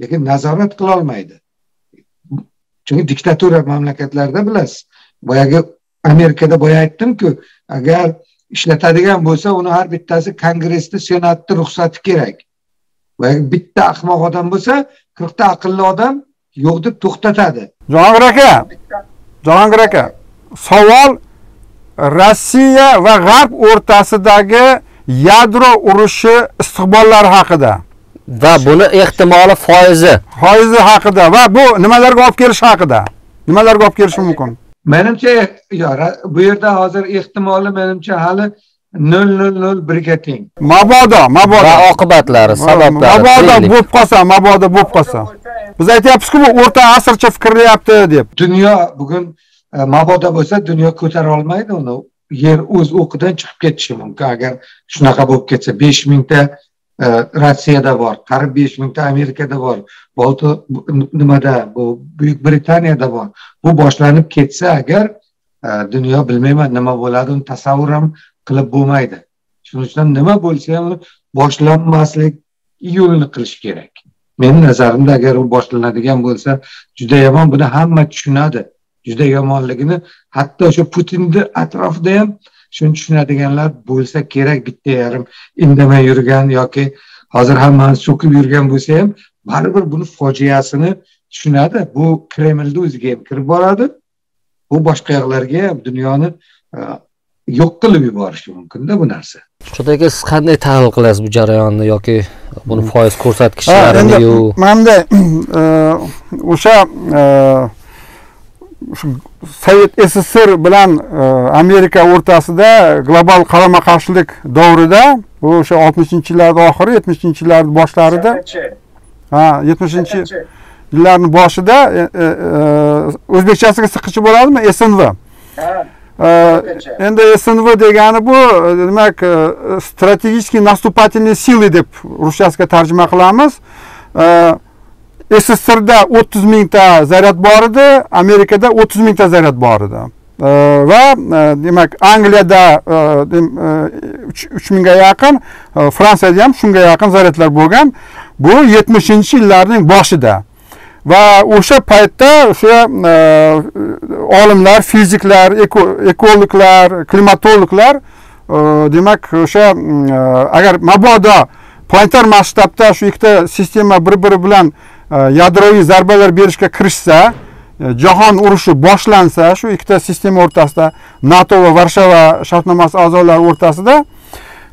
Lekin nazorat qila olmaydi. Chunki diktatura mamlakatlarida bilasiz. Boyagi Amerikada boya aytdim-ku, agar ishlatadigan bo'lsa, uni har bittasi kongressda, senatda ruxsati kerak. Boyagi bitta ahmoq odam bo'lsa, qirq ta aqlli odam yo'q deb to'xtatadi. Jahongir aka, Jahongir aka, savol Rossiya va G'arb o'rtasidagi yadro urushi istiqbollari haqida va buni ehtimoli foizi, foizi haqida va bu nimalarga olib kelishi haqida. Nimalarga olib kelishi mumkin? Menimcha, bu yerda hozir ehtimoli menimcha hali nol nol nol birga teng. Mabodo, mabodo oqibatlari, sabablari. Mabodo bo'lib qolsa, mabodo bo'lib qolsa. Biz aytayapmiz-ku, bu o'rta asrcha fikrlayapti deb. Dunyo bugun e, mabodo bo'lsa, dunyo ko'tara olmaydi uni. Yer o'z o'qidan chiqib ketishi mumkin. Agar shunaqa bo'lib ketsa, besh ming ta e, Rossiyada bor, qarib besh ming ta Amerikada bor, bolti nimada, bu Buyuk Britaniyada bor. Bu boshlanib ketsa, agar e, dunyo bilmayman nima bo'ladi, uni tasavvur ham qilib bo'lmaydi. Shuning uchun nima bo'lsa ham boshlanmaslik yo'lini qilish kerak. Mening nazarimda agar u boshlanadigan bo'lsa, juda yomon, buni hamma tushunadi. Juda yomonligini, hatto o'sha Putinning atrofida ham shuni tushunadiganlar bo'lsa kerak, bitta yarim indamay yurgan yoki hozir hamma so'kib yurgan bo'lsa ham, baribir buni fojiasini tushunadi. Bu Kremlda o'ziga ham kirib boradi. Bu boshqa yoqlarga ham dunyoni yo'q qilib yuborishi mumkin-da bu narsa. Xudoga siz qanday ta'lim qilasiz bu jarayonni yoki buni foiz ko'rsatkichlarini yo? Menda o'sha Sovet S S R bilan Amerika o'rtasida global qarama-qarshilik davrida, bu o'sha oltmishinchi yillar oxiri, yetmishinchi yillar boshlarida, ha, yetmishinchi yillarning boshida o'zbekchasiga siqichi bo'ladimi? S N V. Endi S N V degani bu, demak, strategik nastupательные силы deb ruschasiga tarjima qilamiz. S S R'da o'ttiz ming ta zaryad bor edi, Amerikada o'ttiz ming ta zaryad bor edi. Va demak, Angliyada uch ming ga yaqin, Fransiyada ham shunga yaqin zaryadlar bo'lgan. Bu yetmishinchi yillarning boshida. Va o'sha paytda o'sha olimlar, fiziklar, ekologlar, klimatologlar demak o'sha agar mabodo planetar masshtabda shu ikkita sistema bir-biri bilan yadroviy zarbalar berishga kirishsa, jahon urushi boshlansa, shu ikkita sistema o'rtasida, NATO va Varshava shartnomasi a'zolari o'rtasida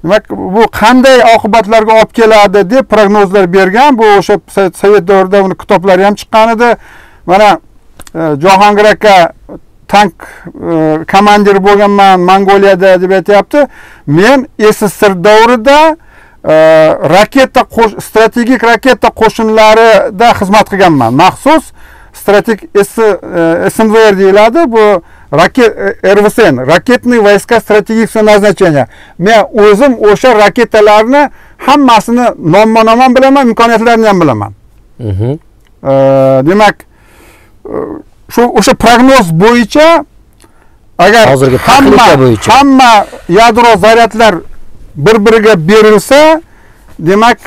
demak bu qanday oqibatlarga olib keladi deb prognozlar bergan. Bu o'sha Sovet davrida uni kitoblari ham chiqqan edi. Mana Jahongir aka tank komandiri bo'lganman Mongoliyada deb aytayapti. Men S S R davrida raketa strategik raketa qo'shinlarida xizmat qilganman. Maxsus strategik S N V R deyiladi. Bu Raket R V S N, raketniy vayska strategikasi nazначения. Men o'zim o'sha raketalarni hammasini nomma-nomon bilaman, imkoniyatlarini ham bilaman. Demak, shu o'sha prognoz bo'yicha agar hozirgi texnika bo'yicha hamma yadro zaryadlar bir-biriga berilsa, demak,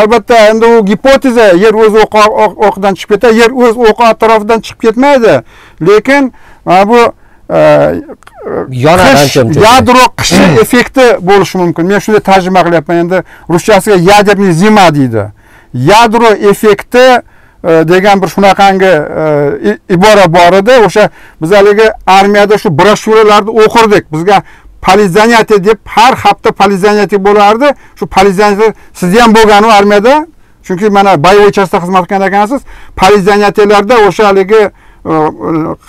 albatta endi u gipoteza, yer o'z o'qidan chiqib ketadi, yer o'z o'qi atrofidan chiqib ketmaydi. Lekin bu qish yadro qishi effekti bo'lishi mumkin. Men shunday tarjima qilyapman. Endi ruschasiga yadepni zima deydi. Yadro effekti degan bir shunaqangi ibora bor edi. O'sha biz haliga armiyada shu broshuralarni o'qirdik. Bizga polizaniyati deb har hafta polizaniyati bo'lardi. Shu polizaniyati sizda ham bo'lgan u armiyada. Chunki mana boyoviy chasta xizmat qilgan ekansiz. Polizaniyatlarda o'sha haliga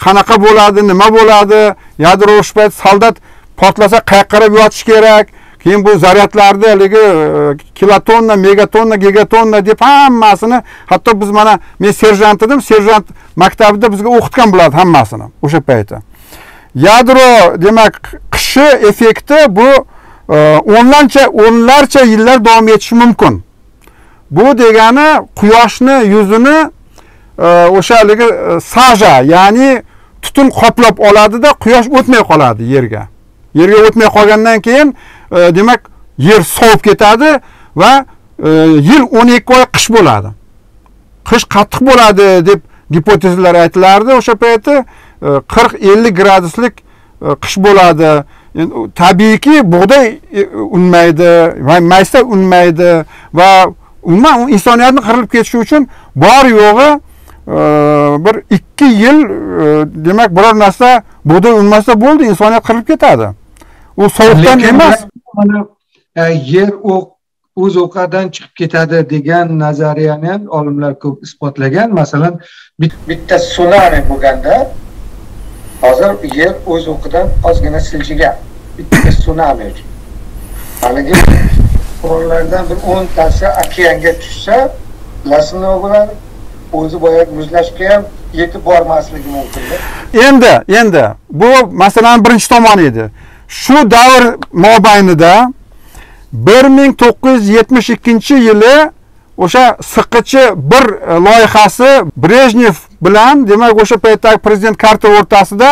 qanaqa bo'ladi, nima bo'ladi? Yadro shpayt soldat portlasa qayerga qarab yotish kerak? Keyin bu zaryadlarni haliga kilotonna, megatonna, gigatonna deb hammasini, hatto biz mana men serjant edim, serjant maktabida bizga o'qitgan bo'ladi hammasini o'sha paytda. Yadro demak qishi effekti bu o'nlarcha o'nlarcha yillar davom etishi mumkin. Bu degani quyoshni yuzini o'sha haliga saja, ya'ni tutun qoplab oladi-da, quyosh o'tmay qoladi yerga. Yerga o'tmay qolgandan keyin demak yer sovib ketadi va yil o'n ikki oy qish bo'ladi. Qish qattiq bo'ladi deb gipotezlar aytilardi. O'sha paytda qirq ellik graduslik qish bo'ladi. Tabiiyki bug'doy unmaydi va maysa unmaydi va umuman insoniyatni qirilib ketishi uchun bor yo'g'i bir ikki yil demak biror narsa bug'doy unmasa bo'ldi, insoniyat qirilib ketadi. U sovuqdan emas, yer o'z o'qidan chiqib ketadi degan nazariyani ham olimlar ko'p isbotlagan. Masalan, bitta sunami bo'lganda hozir yer o'z o'qidan ozgina siljigan. Bitta sunami. Haligi qurollardan bir o'n tasi okeanga tushsa, lasni bo'ladi. O'zi boya muzlashga ham yetib bormasligi mumkin. Endi, endi bu masalan birinchi tomoni edi. Shu davr mobaynida bir ming to'qqiz yuz yetmish ikkinchi yili o'sha siqqichi bir loyihasi Brejnev bilan, demak o'sha paytdagi prezident Karta o'rtasida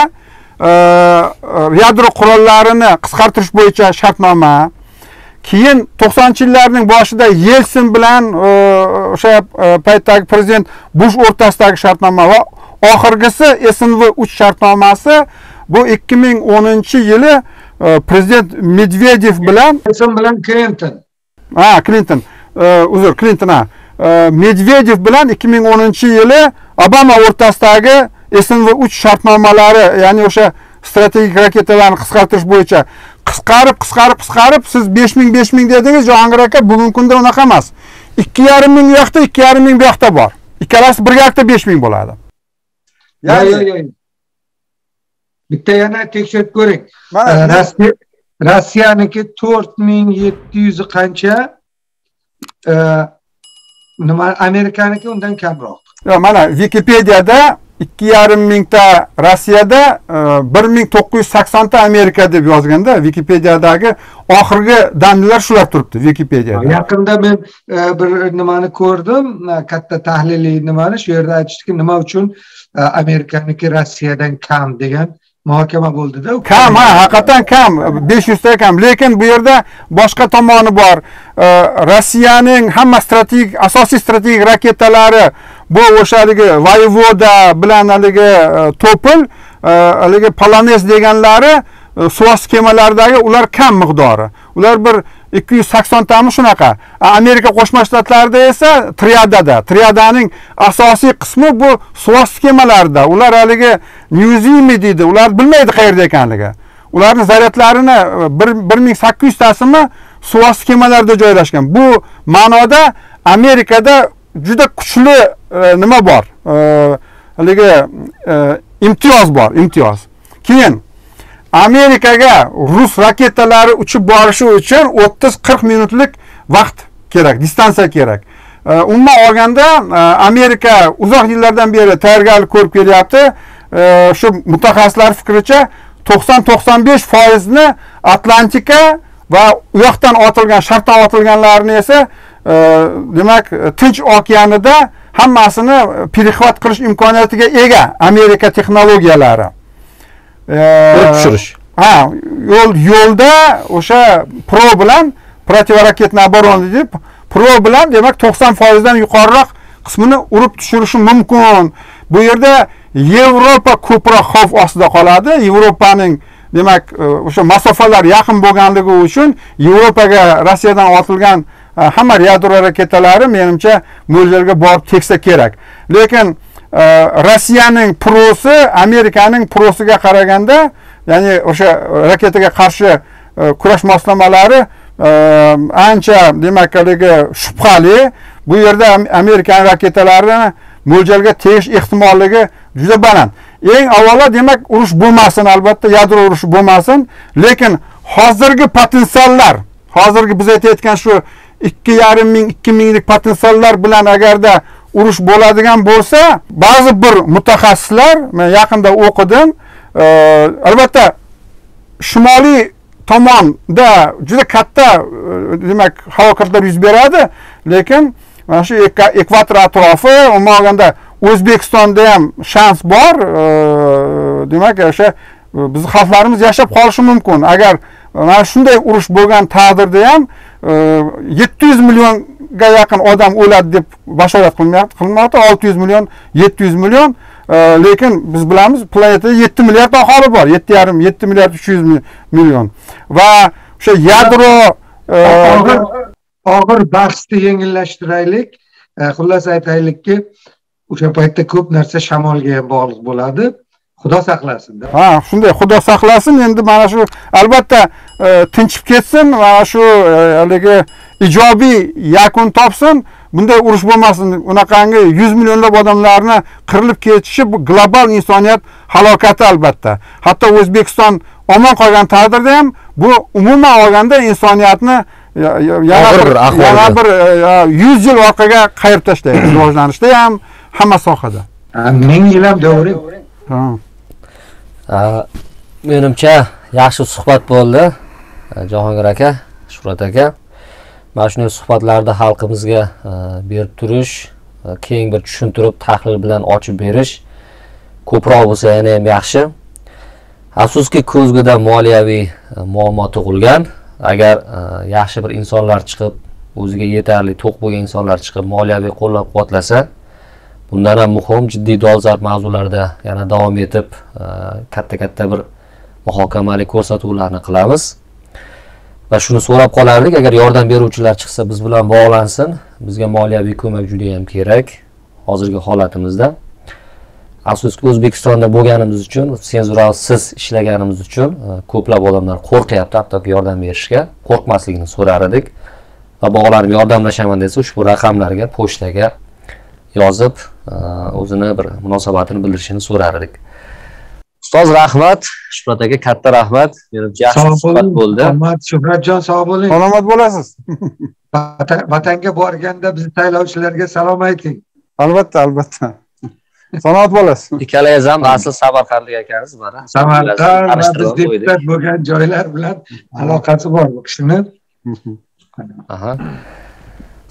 yadro qurollarini qisqartirish bo'yicha shartnoma, keyin to'qsoninchi yillarning boshida Yeltsin bilan o'sha paytdagi prezident Bush o'rtasidagi shartnoma va oxirgisi S N V uch shartnomasi bu ikki ming o'ninchi yili prezident Medvedev bilan Yeltsin bilan Clinton. Ha, Clinton, uzr, Clinton ha. Medvedev bilan ikki ming o'ninchi yili Obama o'rtasidagi S N V uch shartnomalari, ya'ni o'sha strategik raketalarni qisqartirish bo'yicha qisqarib, qisqarib, qisqarib, siz besh ming besh ming dedingiz, Jahongir aka, bugungi kunda unaqa emas. ikki yarim ming bu yoqda, ikki yarim ming bu yoqda bor. Ikkalasi bir yoqda besh ming bo'ladi. Yo'q, yo'q. Bitta yana tekshirib ko'ring. Rossiyaniki to'rt ming yetti yuz qancha, nima Amerikaniki undan kamroq. Yo'q, mana Wikipediyada ikki yarim ming ta Rossiyada, bir ming to'qqiz yuz sakson ta Amerika deb yozganda Wikipediyadagi oxirgi danlar shular turibdi Wikipediyada. Yaqinda men bir nimani ko'rdim, katta tahliliy nimani shu yerda aytishdiki, nima uchun Amerikaniki Rossiyadan kam degan muhokama bo'ldi-da. Kam, ha, haqiqatan kam, besh yuz ta kam, lekin bu yerda boshqa tomoni bor. Rossiyaning hamma strategik, asosiy strategik raketalari bu o'shaligi Voyevoda bilan haligi Topol, haligi Polonez deganlari suvosti kemalaridagi ular kam miqdori. Ular bir ikki yuz sakson tami shunaqa. Amerika Qo'shma Shtatlarida esa triadada, triadaning asosiy qismi bu suvosti kemalarida. Ular haligi Newsimi deydi, ular bilmaydi qayerda ekanligi. Ularning zaryadlarini bir ming sakkiz yuz tasimi suvosti kemalarida joylashgan. Bu ma'noda Amerikada juda kuchli nima bor? Haligi imtiyoz bor, imtiyoz. Keyin Amerikaga rus raketalari uchib borishi uchun o'ttiz qirq minutlik vaqt kerak, distansiya kerak. Umuman olganda Amerika uzoq yillardan beri tayyorgarlik ko'rib kelyapti. Shu mutaxassislar fikricha to'qson to'qson besh foizini Atlantika va u yoqdan otilgan, sharqdan otilganlarni esa demak Tinch okeanida hammasini perexvat qilish imkoniyatiga ega Amerika texnologiyalari. Tushirish. Ha, yo'l yo'lda o'sha Pro bilan protivoraketna oborona deb Pro bilan demak to'qson foizdan yuqoriroq qismini urib tushirishi mumkin. Bu yerda Yevropa ko'proq xavf ostida qoladi. Yevropaning demak o'sha masofalar yaqin bo'lganligi uchun Yevropaga Rossiyadan otilgan hamma yadro raketalari menimcha mo'ljalga borib teksa kerak. Lekin Rossiyaning prosi Amerikaning prosiga qaraganda, ya'ni o'sha raketaga qarshi kurash moslamalari ancha demak shubhali. Bu yerda Amerikan raketalarini mo'ljalga tegish ehtimolligi juda baland. Eng avvalo demak urush bo'lmasin, albatta yadro urushi bo'lmasin, lekin hozirgi potensiallar, hozirgi biz aytayotgan shu ikki yarim ming ikki minglik potensiallar bilan agarda urush bo'ladigan bo'lsa, ba'zi bir mutaxassislar, men yaqinda o'qidim, e, albatta shimoliy tomonda juda katta demak halokatlar yuz beradi, lekin mana shu ekvator atrofi, umuman olganda O'zbekistonda ham shans bor. E, demak, o'sha biz xalqlarimiz yashab qolishi mumkin. Agar mana shunday urush bo'lgan taqdirda ham e, yetti yuz millionga yaqin odam o'ladi deb bashorat qilinmoqda, qilinmoqda olti yuz million, yetti yuz million. E, lekin biz bilamiz, planetada yetti milliard aholi bor. yetti yarim, yetti milliard uch yuz million. Va o'sha yadro e, og'ir bahsni yengillashtiraylik. Xullas aytaylikki, o'sha paytda ko'p narsa shamolga ham bog'liq bo'ladi. Xudo saqlasin. Ha, shunday, Xudo saqlasin. Endi mana shu albatta tinchib ketsin, mana shu haligi ijobiy yakun topsin. Bunday urush bo'lmasin. Unaqangi yuz millionlab odamlarni qirilib ketishi bu global insoniyat halokati albatta. Hatto O'zbekiston omon qolgan taqdirda ham bu umuman olganda insoniyatni Ya, ya, yana bir, yana bir yüz yıl orqaga qayirib tashlaydi. Rivojlanishda ham, hamma sohada. ming yil ham davri. Menimcha yaxshi suhbat bo'ldi. Jahongir aka, Shuhrat aka. Mana shunday suhbatlarda xalqimizga berib turish, keng bir tushuntirib, tahlil bilan ochib berish ko'proq bo'lsa yana ham yaxshi. Afsuski, ko'zguda moliyaviy muammo tug'ilgan. Agar e, yaxshi bir insonlar chiqib, o'ziga yetarli to'q bo'lgan insonlar chiqib, moliyaviy qo'llab-quvvatlasa, bundan ham muhim jiddiy dolzarb mavzularda yana davom etib, katta-katta e, bir muhokamali ko'rsatuvlarni qilamiz. Va shuni so'rab qolardik, agar yordam beruvchilar chiqsa, biz bilan bog'lansin. Bizga moliyaviy ko'mak juda ham kerak hozirgi holatimizda. Afsuski, O'zbekistonda bo'lganimiz uchun, senzurasiz ishlaganimiz uchun ko'plab odamlar qo'rqyapti, hattoki yordam berishga qo'rqmasligini so'rar edik. Va bog'larni yordamlashaman desa, ushbu raqamlarga, pochtaga yozib, o'zini bir munosabatini bildirishini so'rar edik. Ustoz, rahmat, Shuhrat aka katta rahmat. Menimcha yaxshi suhbat bo'ldi. Rahmat, Shuhratjon, sog' bo'ling. Salomat bo'lasiz. Vatanga borganda bizni saylovchilarga salom ayting. Albatta, albatta. Sanoat bo'lasiz. Ikkalangiz ham asl samarqandlik ekansiz mana. Samarqand deputat bo'lgan joylar bilan aloqasi bor bu kishining. Aha.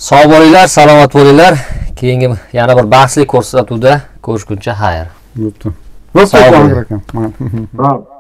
Sog' bo'linglar, salomat bo'linglar. Keyingi yana bir bahsli ko'rsatuvda ko'rishguncha xayr. Bo'pti. Sog' bo'ling.